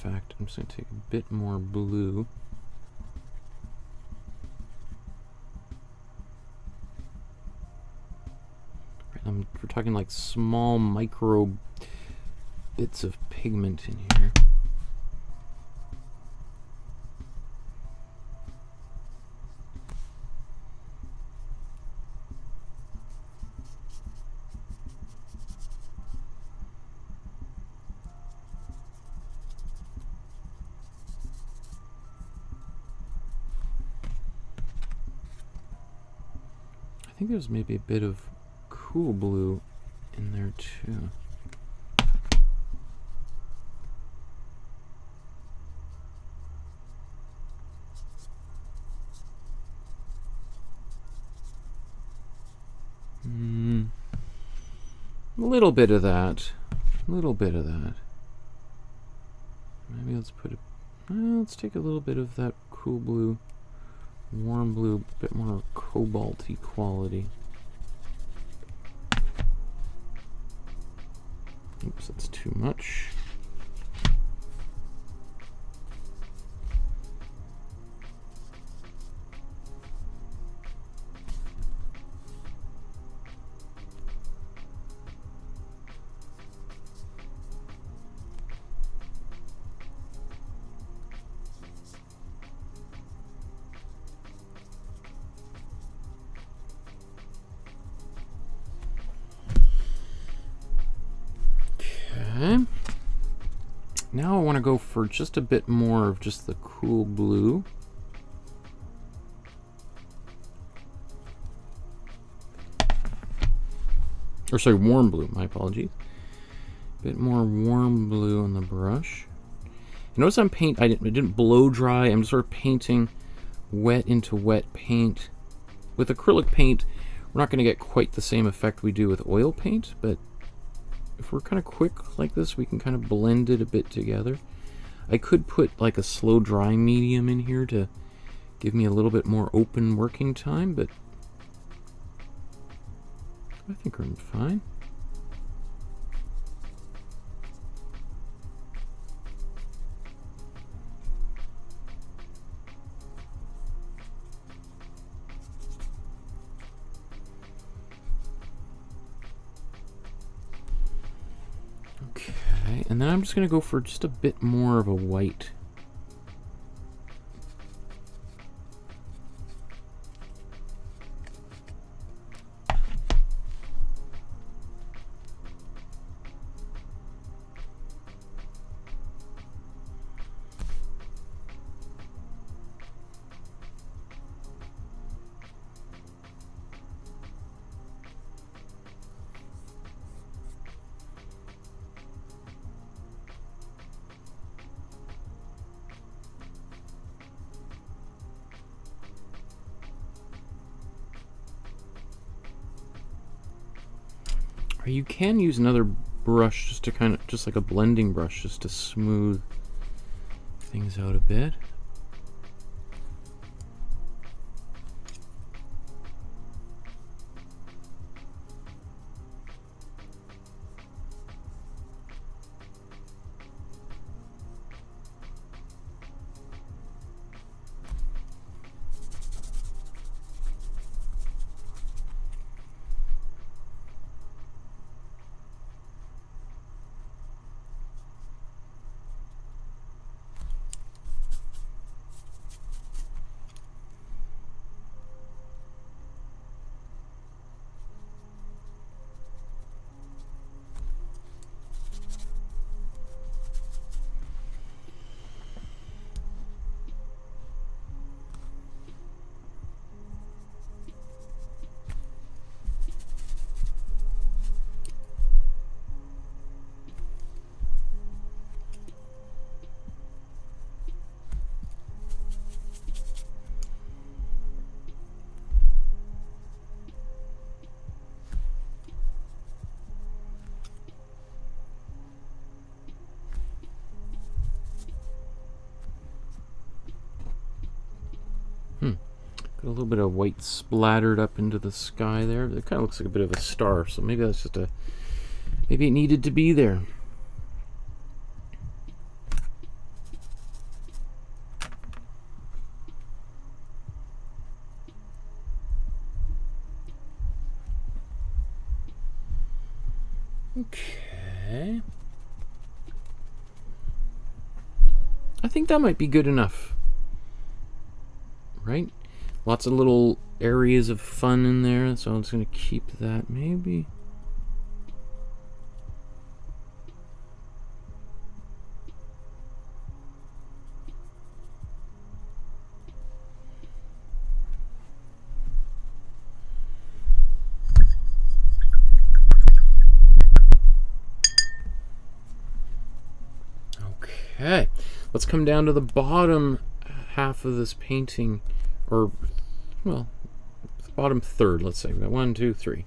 effect. I'm just going to take a bit more blue. I'm, we're talking like small micro bits of pigment in here. I think there's maybe a bit of cool blue in there too. Mm. A little bit of that. A little bit of that. Maybe let's put a, well, let's take a little bit of that cool blue. Warm blue, a bit more cobalt-y quality. Oops, that's too much. Just a bit more of just the cool blue. Or sorry, warm blue, my apologies. A bit more warm blue on the brush. And notice I'm paint, I didn't, I didn't blow dry, I'm sort of painting wet into wet paint. With acrylic paint, we're not gonna get quite the same effect we do with oil paint, but if we're kind of quick like this, we can kind of blend it a bit together. I could put like a slow dry medium in here to give me a little bit more open working time, but I think we're fine. And then I'm just going to go for just a bit more of a white. You can use another brush just to kind of, just like a blending brush, just to smooth things out a bit. A little bit of white splattered up into the sky there. It kind of looks like a bit of a star, so maybe that's just a, maybe it needed to be there. Okay. I think that might be good enough. Right? Lots of little areas of fun in there, so I'm just going to keep that maybe. Okay, let's come down to the bottom half of this painting, or, well, the bottom third, let's say. We've got one, two, three.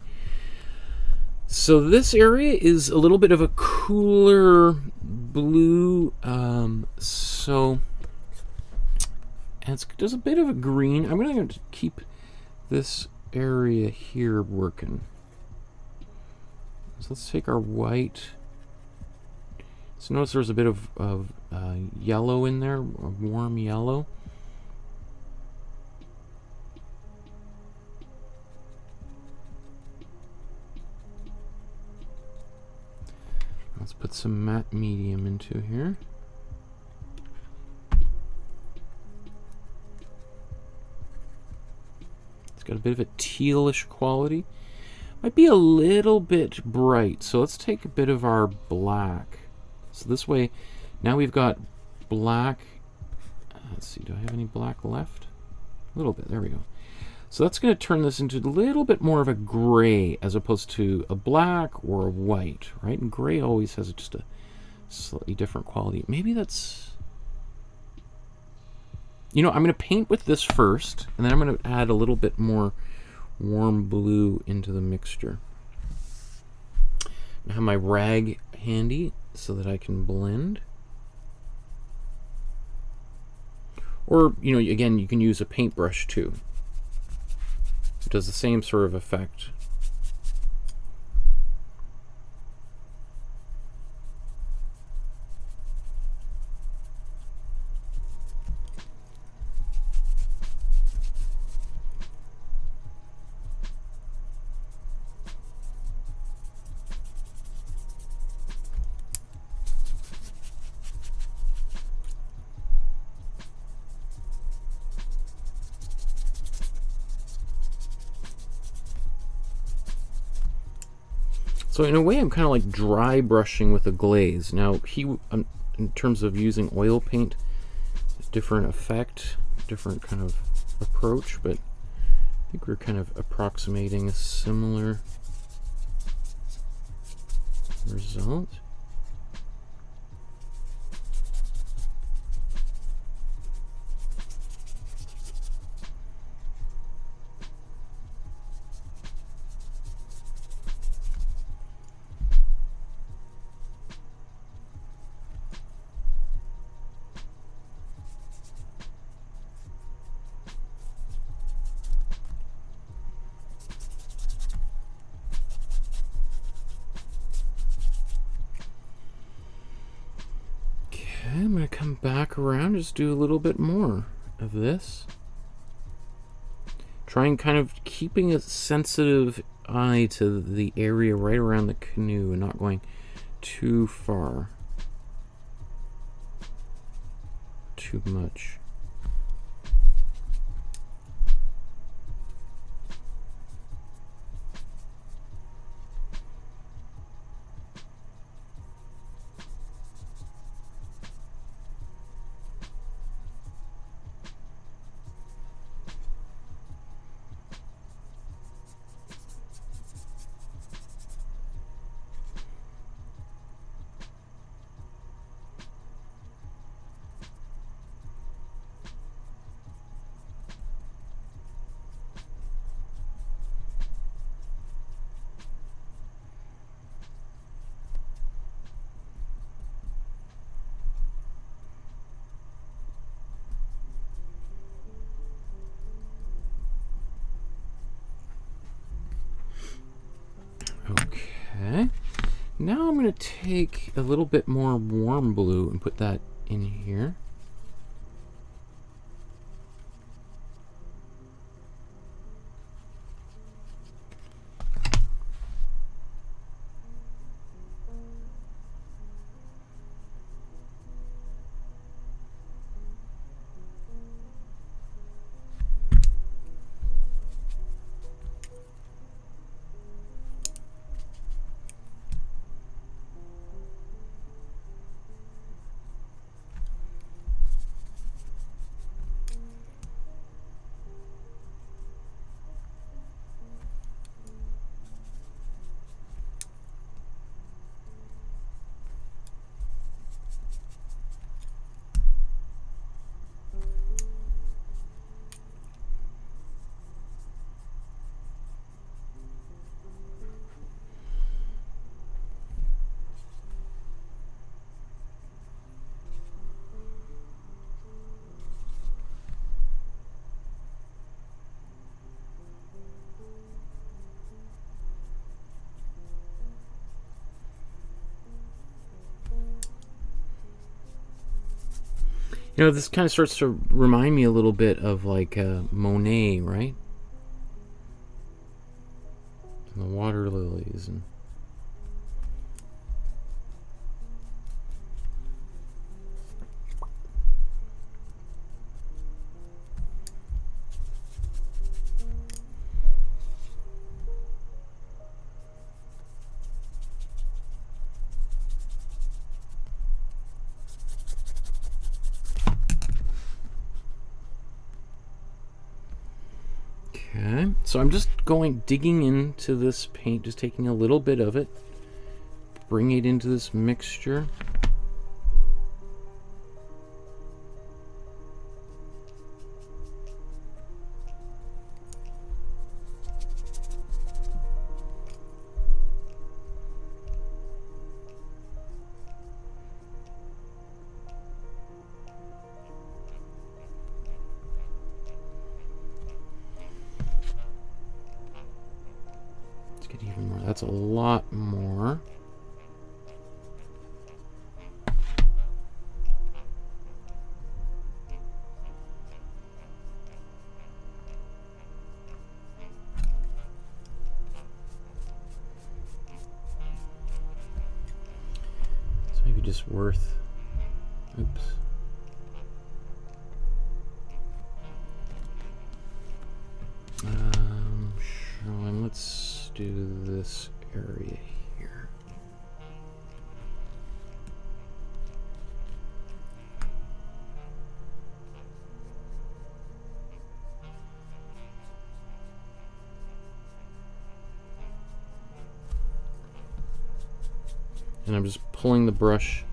So this area is a little bit of a cooler blue, um, so and it's just a bit of a green. I'm going to keep this area here working. So let's take our white. So notice there's a bit of, of uh, yellow in there, a warm yellow. Let's put some matte medium into here. It's got a bit of a tealish quality. Might be a little bit bright, so let's take a bit of our black. So this way, now we've got black. Let's see, do I have any black left? A little bit, there we go. So that's going to turn this into a little bit more of a gray as opposed to a black or a white, right? And gray always has just a slightly different quality. Maybe that's... You know, I'm going to paint with this first, and then I'm going to add a little bit more warm blue into the mixture. I have my rag handy, so that I can blend. Or, you know, again, you can use a paintbrush too. It does the same sort of effect. So in a way, I'm kind of like dry brushing with a glaze. Now, he, um, in terms of using oil paint, different effect, different kind of approach, but I think we're kind of approximating a similar result. Do a little bit more of this. Trying kind of keeping a sensitive eye to the area right around the canoe and not going too far. Too much. Now I'm going to take a little bit more warm blue and put that in here. You know, this kind of starts to remind me a little bit of, like, uh, Monet, right? And the water lilies and... So I'm just going, digging into this paint, just taking a little bit of it, bring it into this mixture. That's a lot more. It's maybe just worth, oops. Um, sure, let's do this area here. And I'm just pulling the brush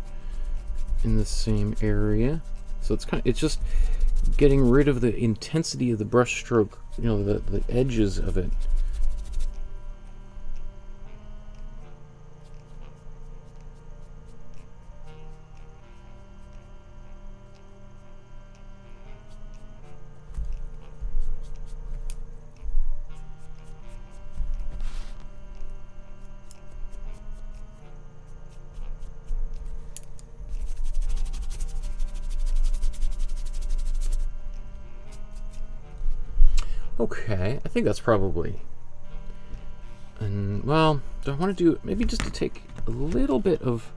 in the same area. So it's kind of, it's just getting rid of the intensity of the brush stroke, you know, the, the edges of it. Okay, I think that's probably, and well, do I want to do, maybe just to take a little bit of,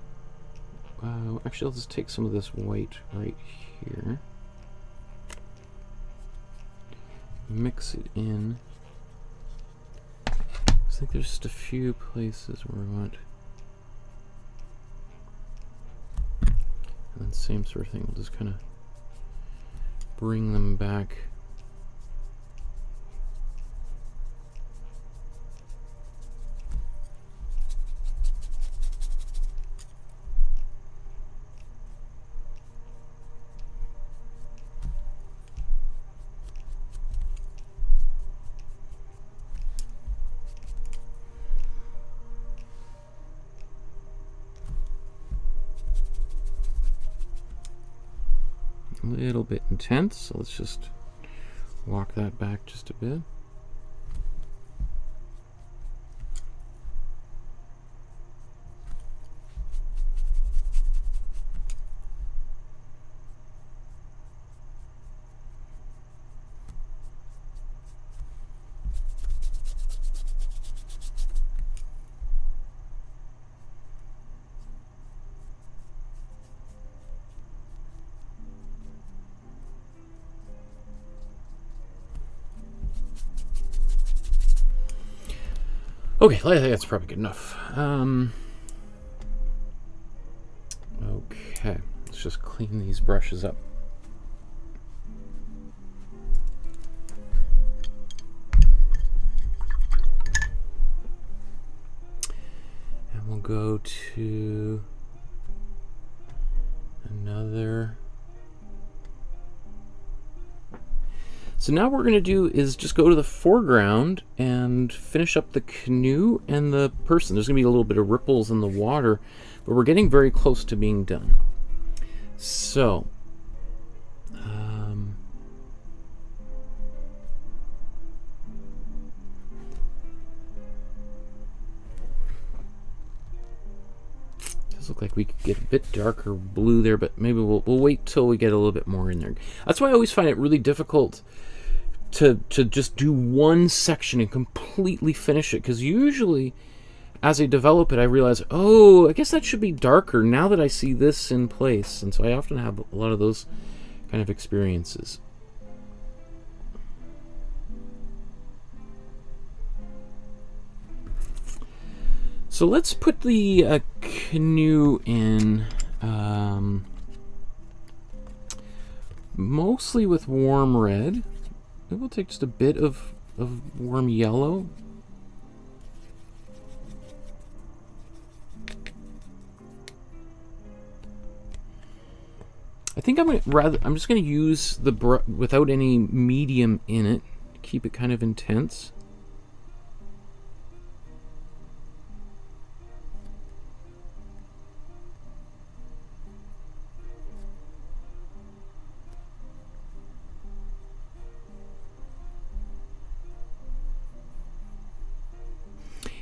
uh, actually I'll just take some of this white right here, mix it in. I think there's just a few places where I want, and then same sort of thing, we'll just kind of bring them back. Little bit intense, so let's just walk that back just a bit. Okay, I think that's probably good enough. Um, okay, let's just clean these brushes up. And we'll go to another. So now what we're going to do is just go to the foreground and finish up the canoe and the person. There's going to be a little bit of ripples in the water, but we're getting very close to being done. So, um, Does look like we could get a bit darker blue there, but maybe we'll, we'll wait till we get a little bit more in there. That's why I always find it really difficult to, to just do one section and completely finish it, because usually as I develop it, I realize, oh, I guess that should be darker now that I see this in place. And so I often have a lot of those kind of experiences. So let's put the uh, canoe in, um, mostly with warm red. It will take just a bit of, of warm yellow. I think I'm gonna rather, I'm just gonna use the brush without any medium in it, keep it kind of intense.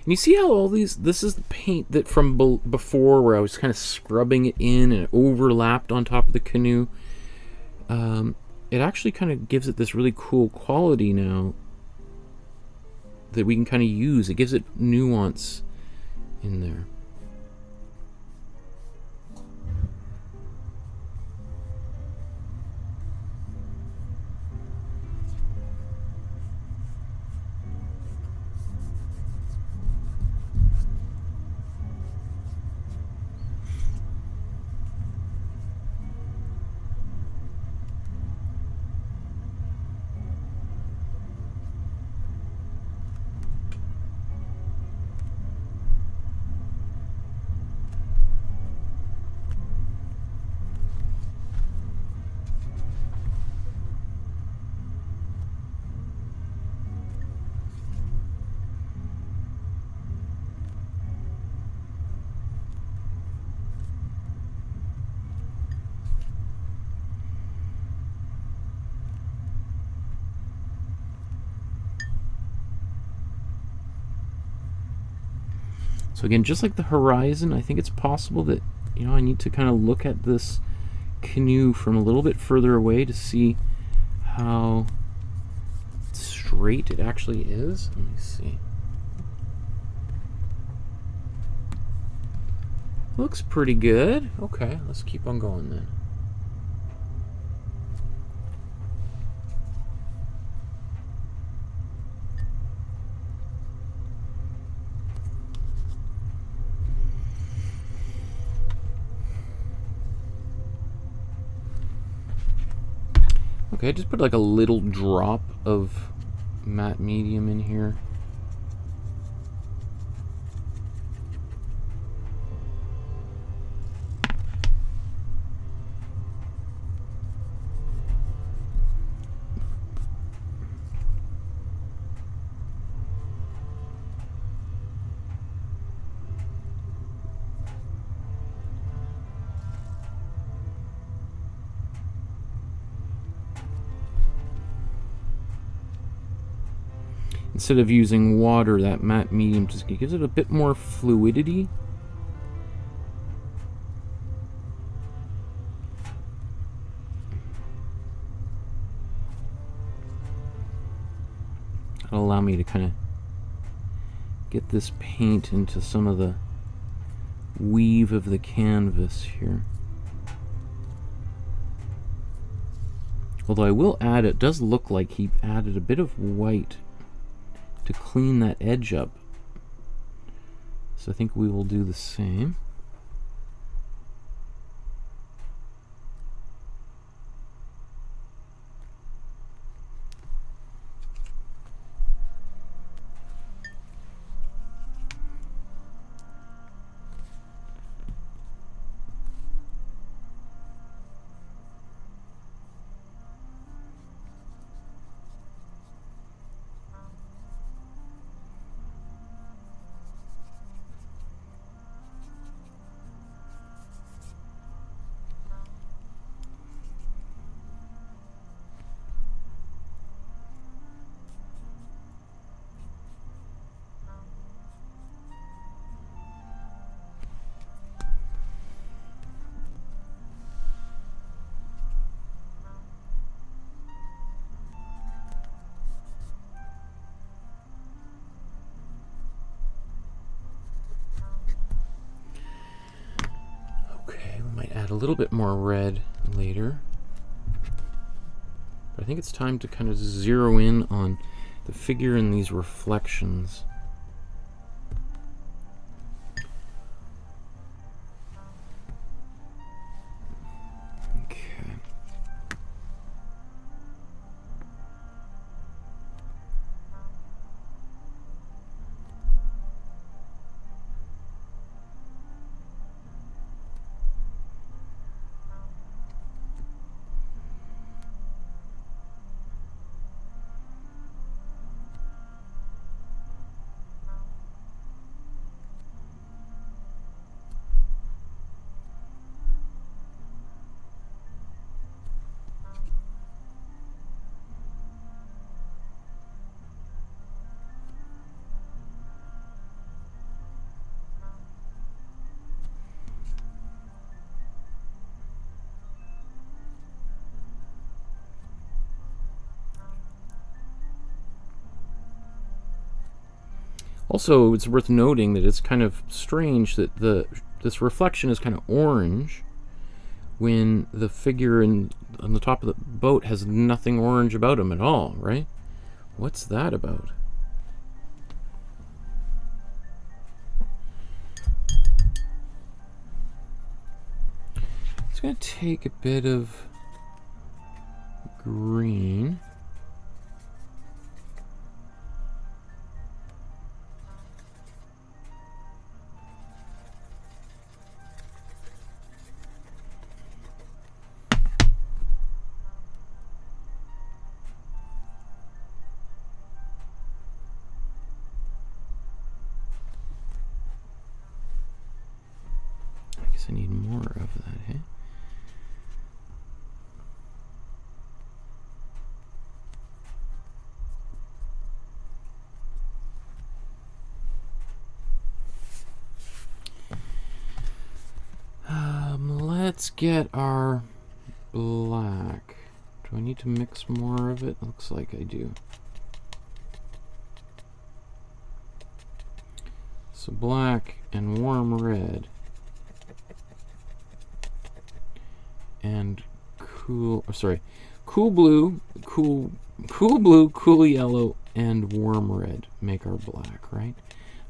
And you see how all these, this is the paint that from be before where I was kind of scrubbing it in and it overlapped on top of the canoe. Um, it actually kind of gives it this really cool quality now that we can kind of use. It gives it nuance in there. So again, just like the horizon, I think it's possible that, you know, I need to kind of look at this canoe from a little bit further away to see how straight it actually is. Let me see. Looks pretty good. Okay, let's keep on going then. Okay, I just put like a little drop of matte medium in here. Instead of using water, that matte medium just gives it a bit more fluidity. That'll allow me to kind of get this paint into some of the weave of the canvas here. Although I will add, it does look like he added a bit of white to clean that edge up. So I think we will do the same. add a little bit more red later. But I think it's time to kind of zero in on the figure in these reflections. Also, it's worth noting that it's kind of strange that the this reflection is kind of orange when the figure in on the top of the boat has nothing orange about him at all, right? What's that about? It's going to take a bit of green. I need more of that, hey? Um, let's get our black. Do I need to mix more of it? Looks like I do. So black and warm red. And cool, oh, sorry, cool blue, cool, cool blue, cool yellow, and warm red make our black, right?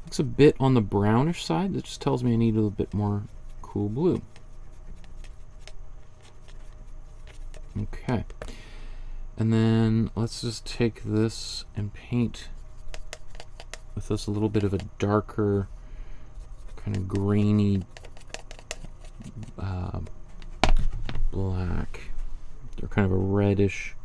Looks a bit on the brownish side. That just tells me I need a little bit more cool blue. Okay. And then let's just take this and paint with this a little bit of a darker, kind of grainy, uh, black. They're kind of a reddish.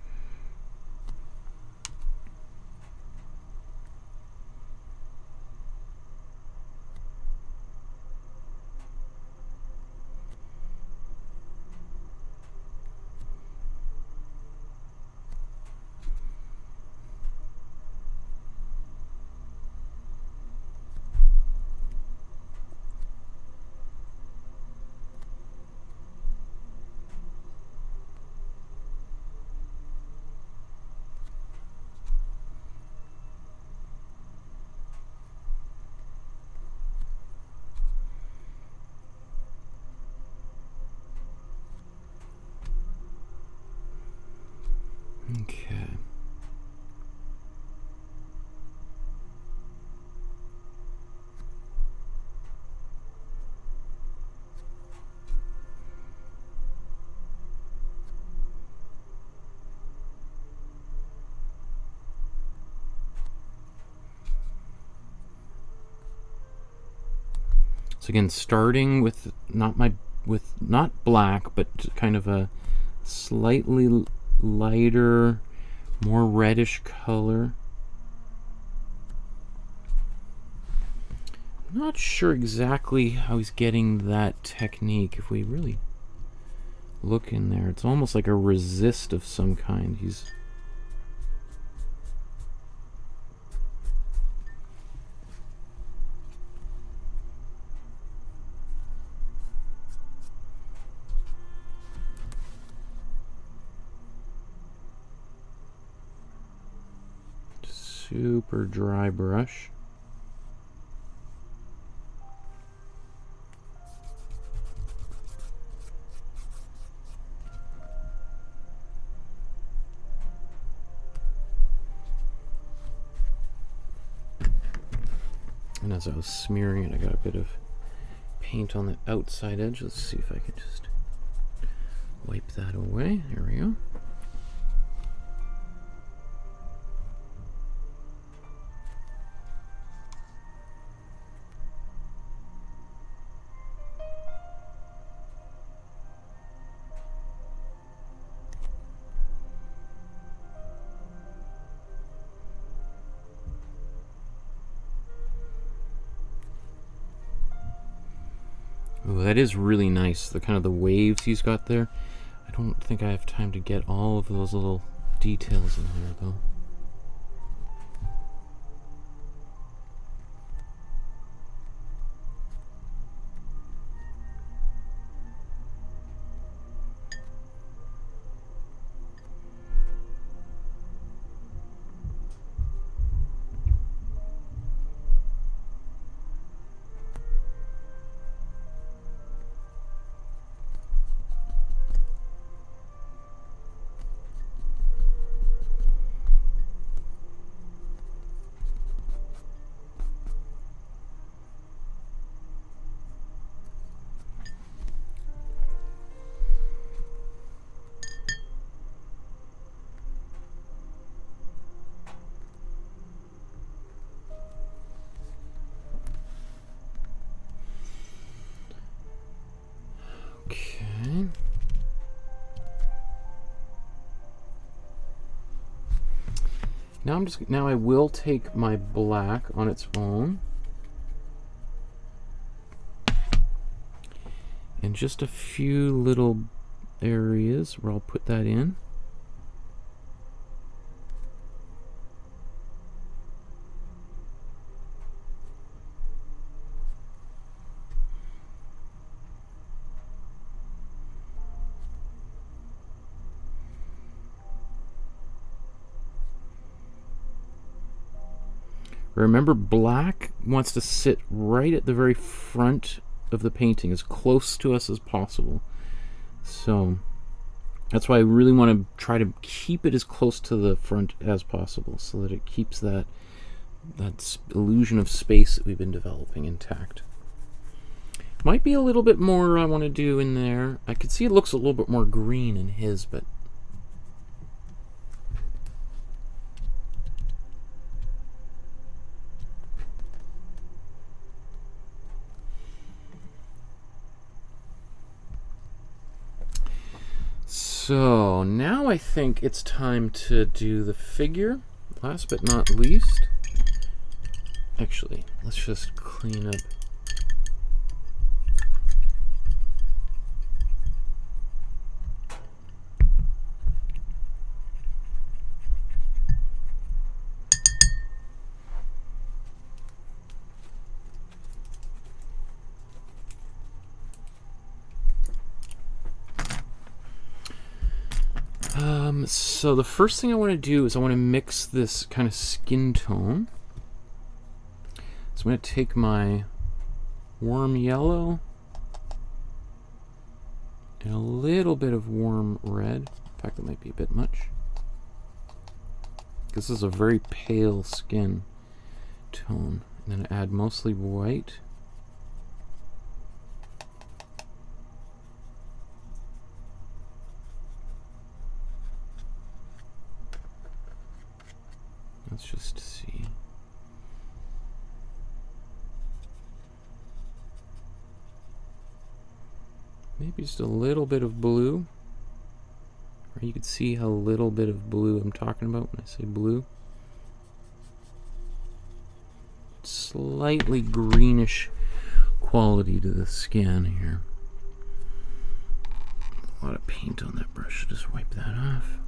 Again, starting with not my with not black, but kind of a slightly lighter, more reddish color. I'm not sure exactly how he's getting that technique. If we really look in there, it's almost like a resist of some kind. He's super dry brush. as I was smearing it, I got a bit of paint on the outside edge. Let's see if I can just wipe that away. There we go. That is really nice, the kind of the waves he's got there. I don't think I have time to get all of those little details in there though. Now I'm just now I will take my black on its own and just a few little areas where I'll put that in. Remember, black wants to sit right at the very front of the painting, as close to us as possible. So that's why I really want to try to keep it as close to the front as possible, so that it keeps that, that illusion of space that we've been developing intact. Might be a little bit more I want to do in there. I could see it looks a little bit more green in his, but so now I think it's time to do the figure, last but not least. Actually, let's just clean up. So the first thing I want to do is I want to mix this kind of skin tone. So I'm going to take my warm yellow and a little bit of warm red. In fact, that might be a bit much. This is a very pale skin tone. And then I add mostly white. Let's just see. Maybe just a little bit of blue. Or you can see how little bit of blue I'm talking about when I say blue. Slightly greenish quality to the skin here. A lot of paint on that brush. Just wipe that off.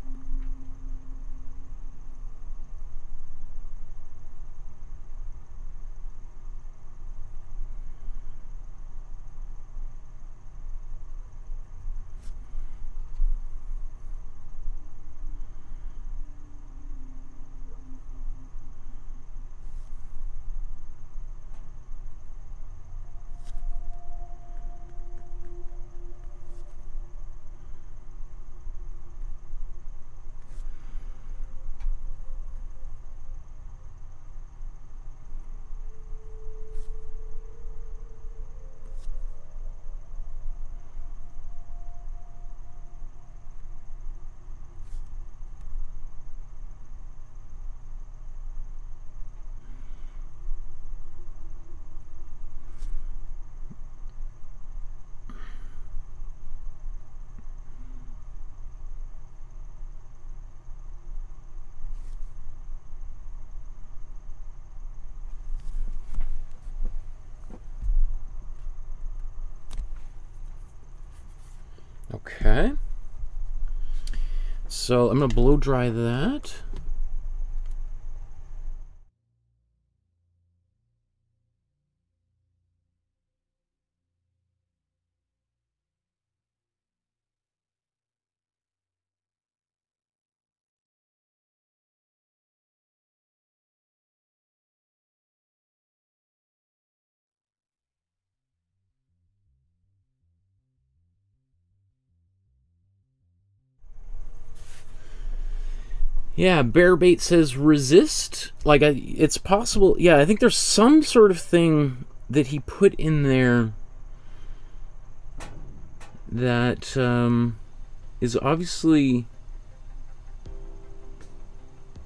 Okay. So I'm going to blow dry that. Yeah, Bearbait says resist. Like, I, it's possible. Yeah, I think there's some sort of thing that he put in there that um, is obviously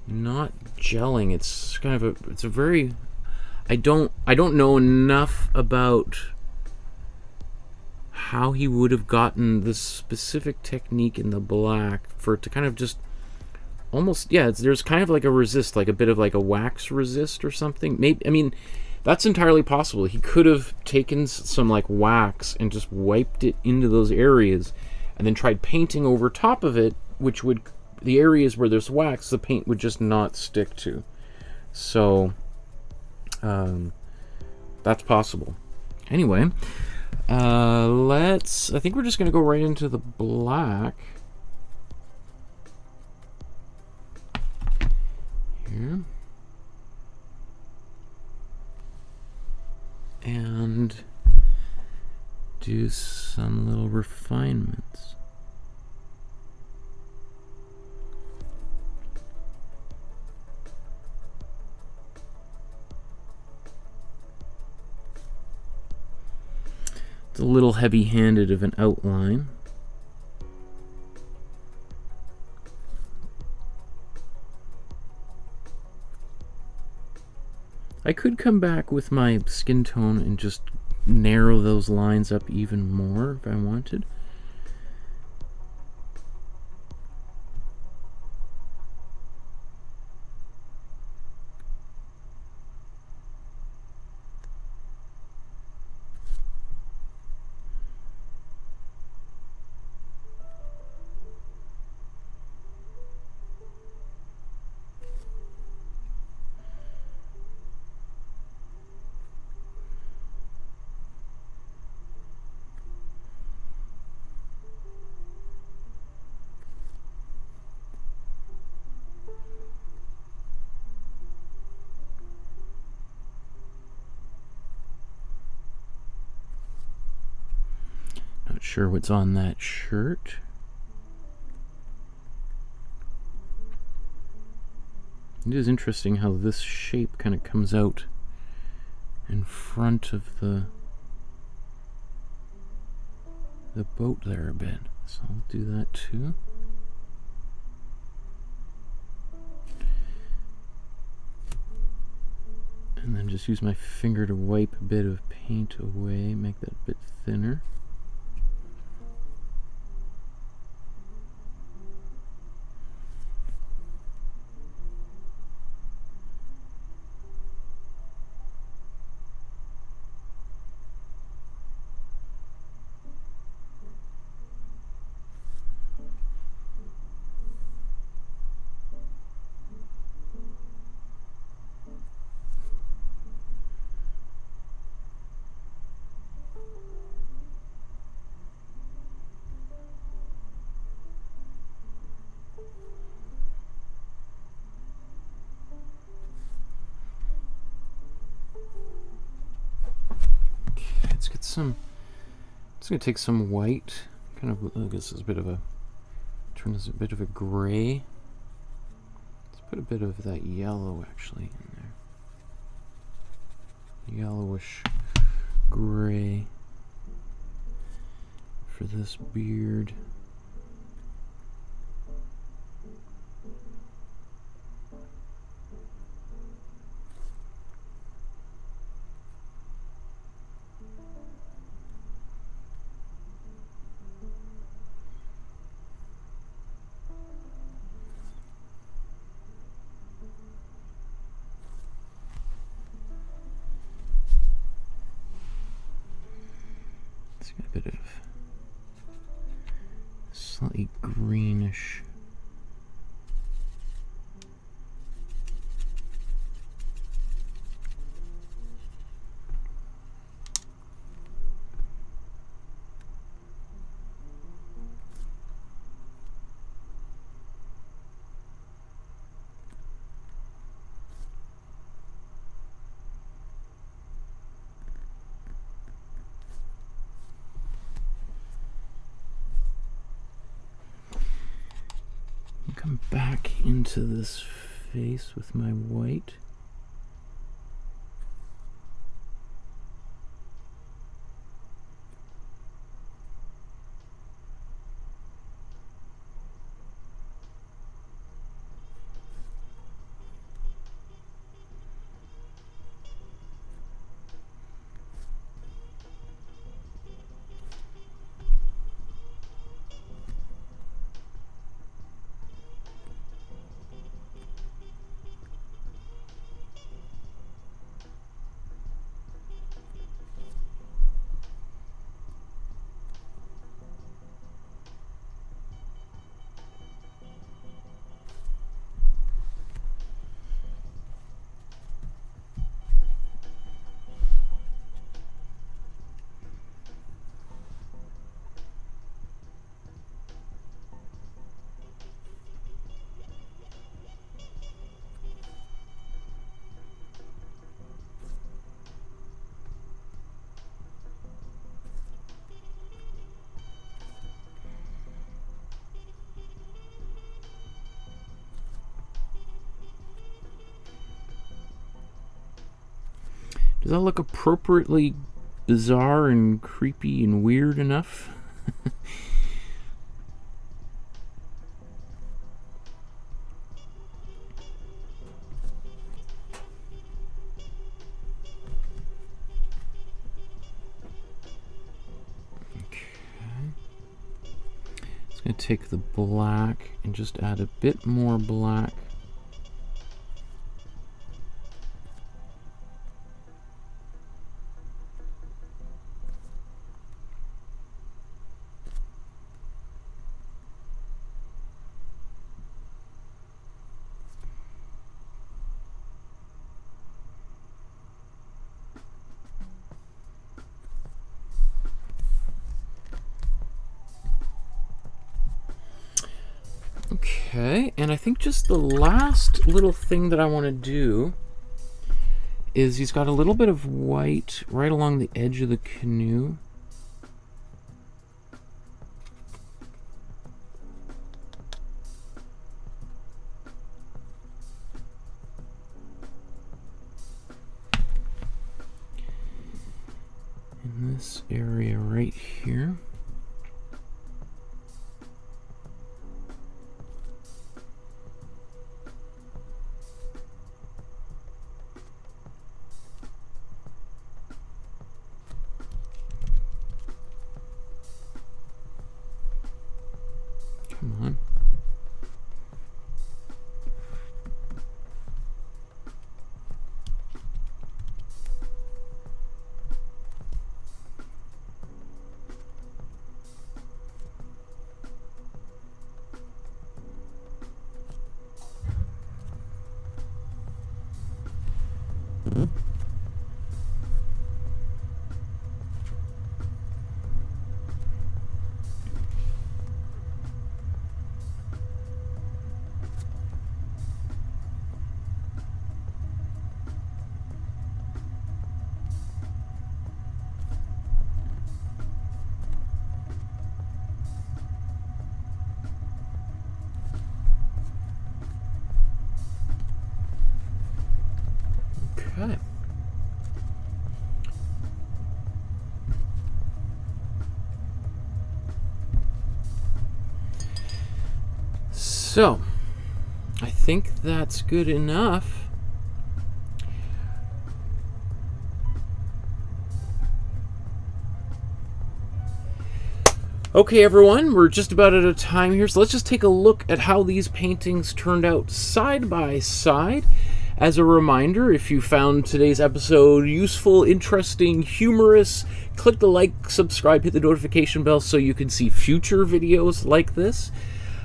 not gelling. It's kind of a. It's a very. I don't. I don't know enough about how he would have gotten this specific technique in the black for it to kind of just. Almost, yeah, it's, there's kind of like a resist, like a bit of like a wax resist or something. Maybe, I mean, that's entirely possible. He could have taken some like wax and just wiped it into those areas and then tried painting over top of it, which would, the areas where there's wax, the paint would just not stick to. So, um, that's possible. Anyway, uh, let's, I think we're just going to go right into the black. Here. And do some little refinements. It's a little heavy-handed of an outline. I could come back with my skin tone and just narrow those lines up even more if I wanted. Sure what's on that shirt. It is interesting how this shape kind of comes out in front of the the boat there a bit. So I'll do that too. And then just use my finger to wipe a bit of paint away, make that a bit thinner. Some, it's going to take some white, kind of, I guess it's a bit of a, turn this a bit of a gray. Let's put a bit of that yellow actually in there. Yellowish gray for this beard. slightly greenish. Come back into this face with my white. Does that look appropriately bizarre and creepy and weird enough? Okay. It's going to take the black and just add a bit more black. Okay, and I think just the last little thing that I want to do is he's got a little bit of white right along the edge of the canoe. In this area right here. So, I think that's good enough. Okay, everyone, we're just about out of time here, so let's just take a look at how these paintings turned out side by side. As a reminder, if you found today's episode useful, interesting, humorous, click the like, subscribe, hit the notification bell so you can see future videos like this.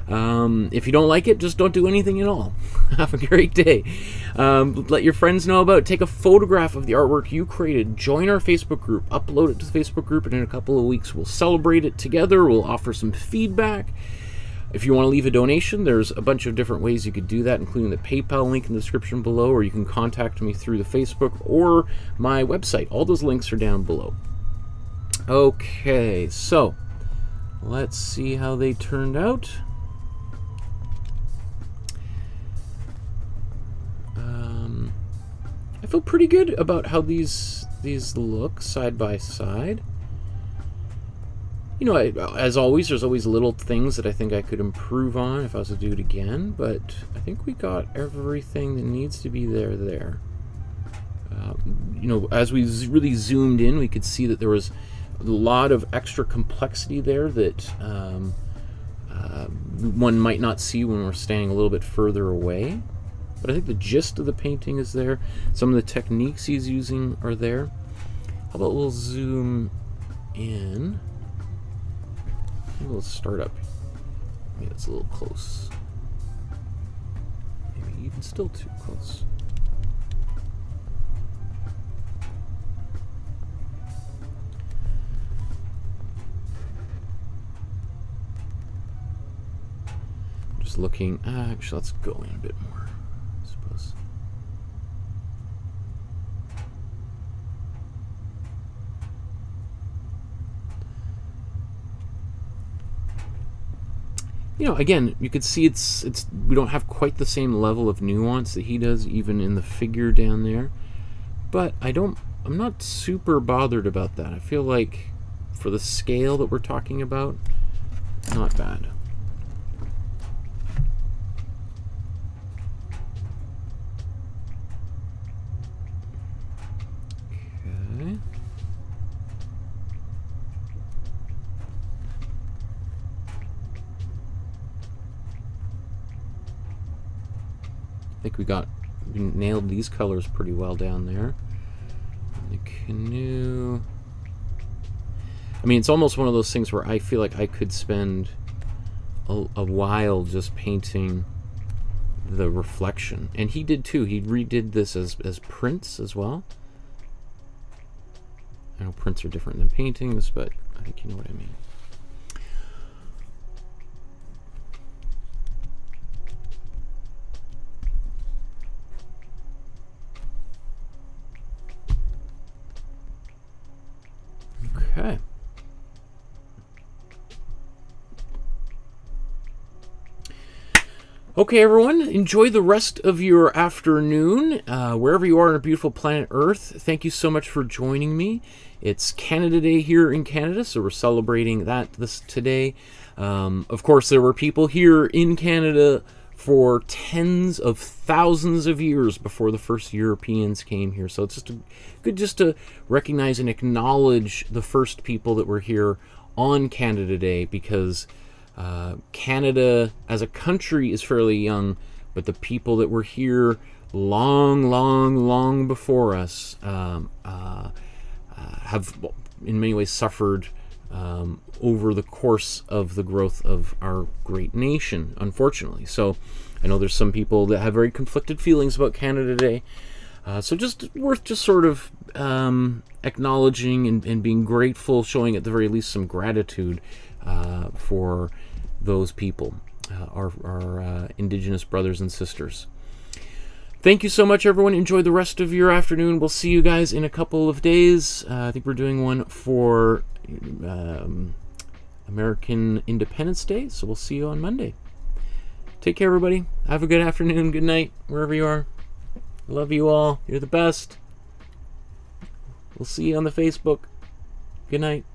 Um, if you don't like it, just don't do anything at all. Have a great day. Um, let your friends know about it. Take a photograph of the artwork you created. Join our Facebook group. Upload it to the Facebook group, and in a couple of weeks, we'll celebrate it together. We'll offer some feedback. If you want to leave a donation, there's a bunch of different ways you could do that, including the PayPal link in the description below, or you can contact me through the Facebook or my website. All those links are down below. Okay, so let's see how they turned out. Um, I feel pretty good about how these these look side by side. You know, I, as always, there's always little things that I think I could improve on if I was to do it again, but I think we got everything that needs to be there there. Uh, you know, as we really zoomed in, we could see that there was a lot of extra complexity there that um, uh, one might not see when we're standing a little bit further away. But I think the gist of the painting is there. Some of the techniques he's using are there. How about we'll zoom in. Maybe we'll start up. Maybe it's a little close. Maybe even still too close. Just looking. Uh, actually, let's go in a bit more, I suppose. You know, again, you could see it's it's we don't have quite the same level of nuance that he does, even in the figure down there. But I don't, I'm not super bothered about that. I feel like for the scale that we're talking about, not bad. Okay. I think we got we nailed these colors pretty well down there. The canoe. I mean, it's almost one of those things where I feel like I could spend a, a while just painting the reflection, and he did too. He redid this as as prints as well. I know prints are different than paintings, but I think you know what I mean. Okay. Okay, everyone, enjoy the rest of your afternoon, uh, wherever you are on our beautiful planet Earth. Thank you so much for joining me. It's Canada Day here in Canada, so we're celebrating that this today. Um, of course, there were people here in Canada for tens of thousands of years before the first Europeans came here. So it's just a, good just to recognize and acknowledge the first people that were here on Canada Day, because uh, Canada as a country is fairly young, but the people that were here long, long, long before us um, uh, uh, have in many ways suffered Um, over the course of the growth of our great nation, unfortunately. So I know there's some people that have very conflicted feelings about Canada Day. Uh, so just worth just sort of um, acknowledging and, and being grateful, showing at the very least some gratitude uh, for those people, uh, our, our uh, Indigenous brothers and sisters. Thank you so much, everyone. Enjoy the rest of your afternoon. We'll see you guys in a couple of days. Uh, I think we're doing one for um, American Independence Day, so we'll see you on Monday. Take care, everybody. Have a good afternoon, good night, wherever you are. Love you all. You're the best. We'll see you on the Facebook. Good night.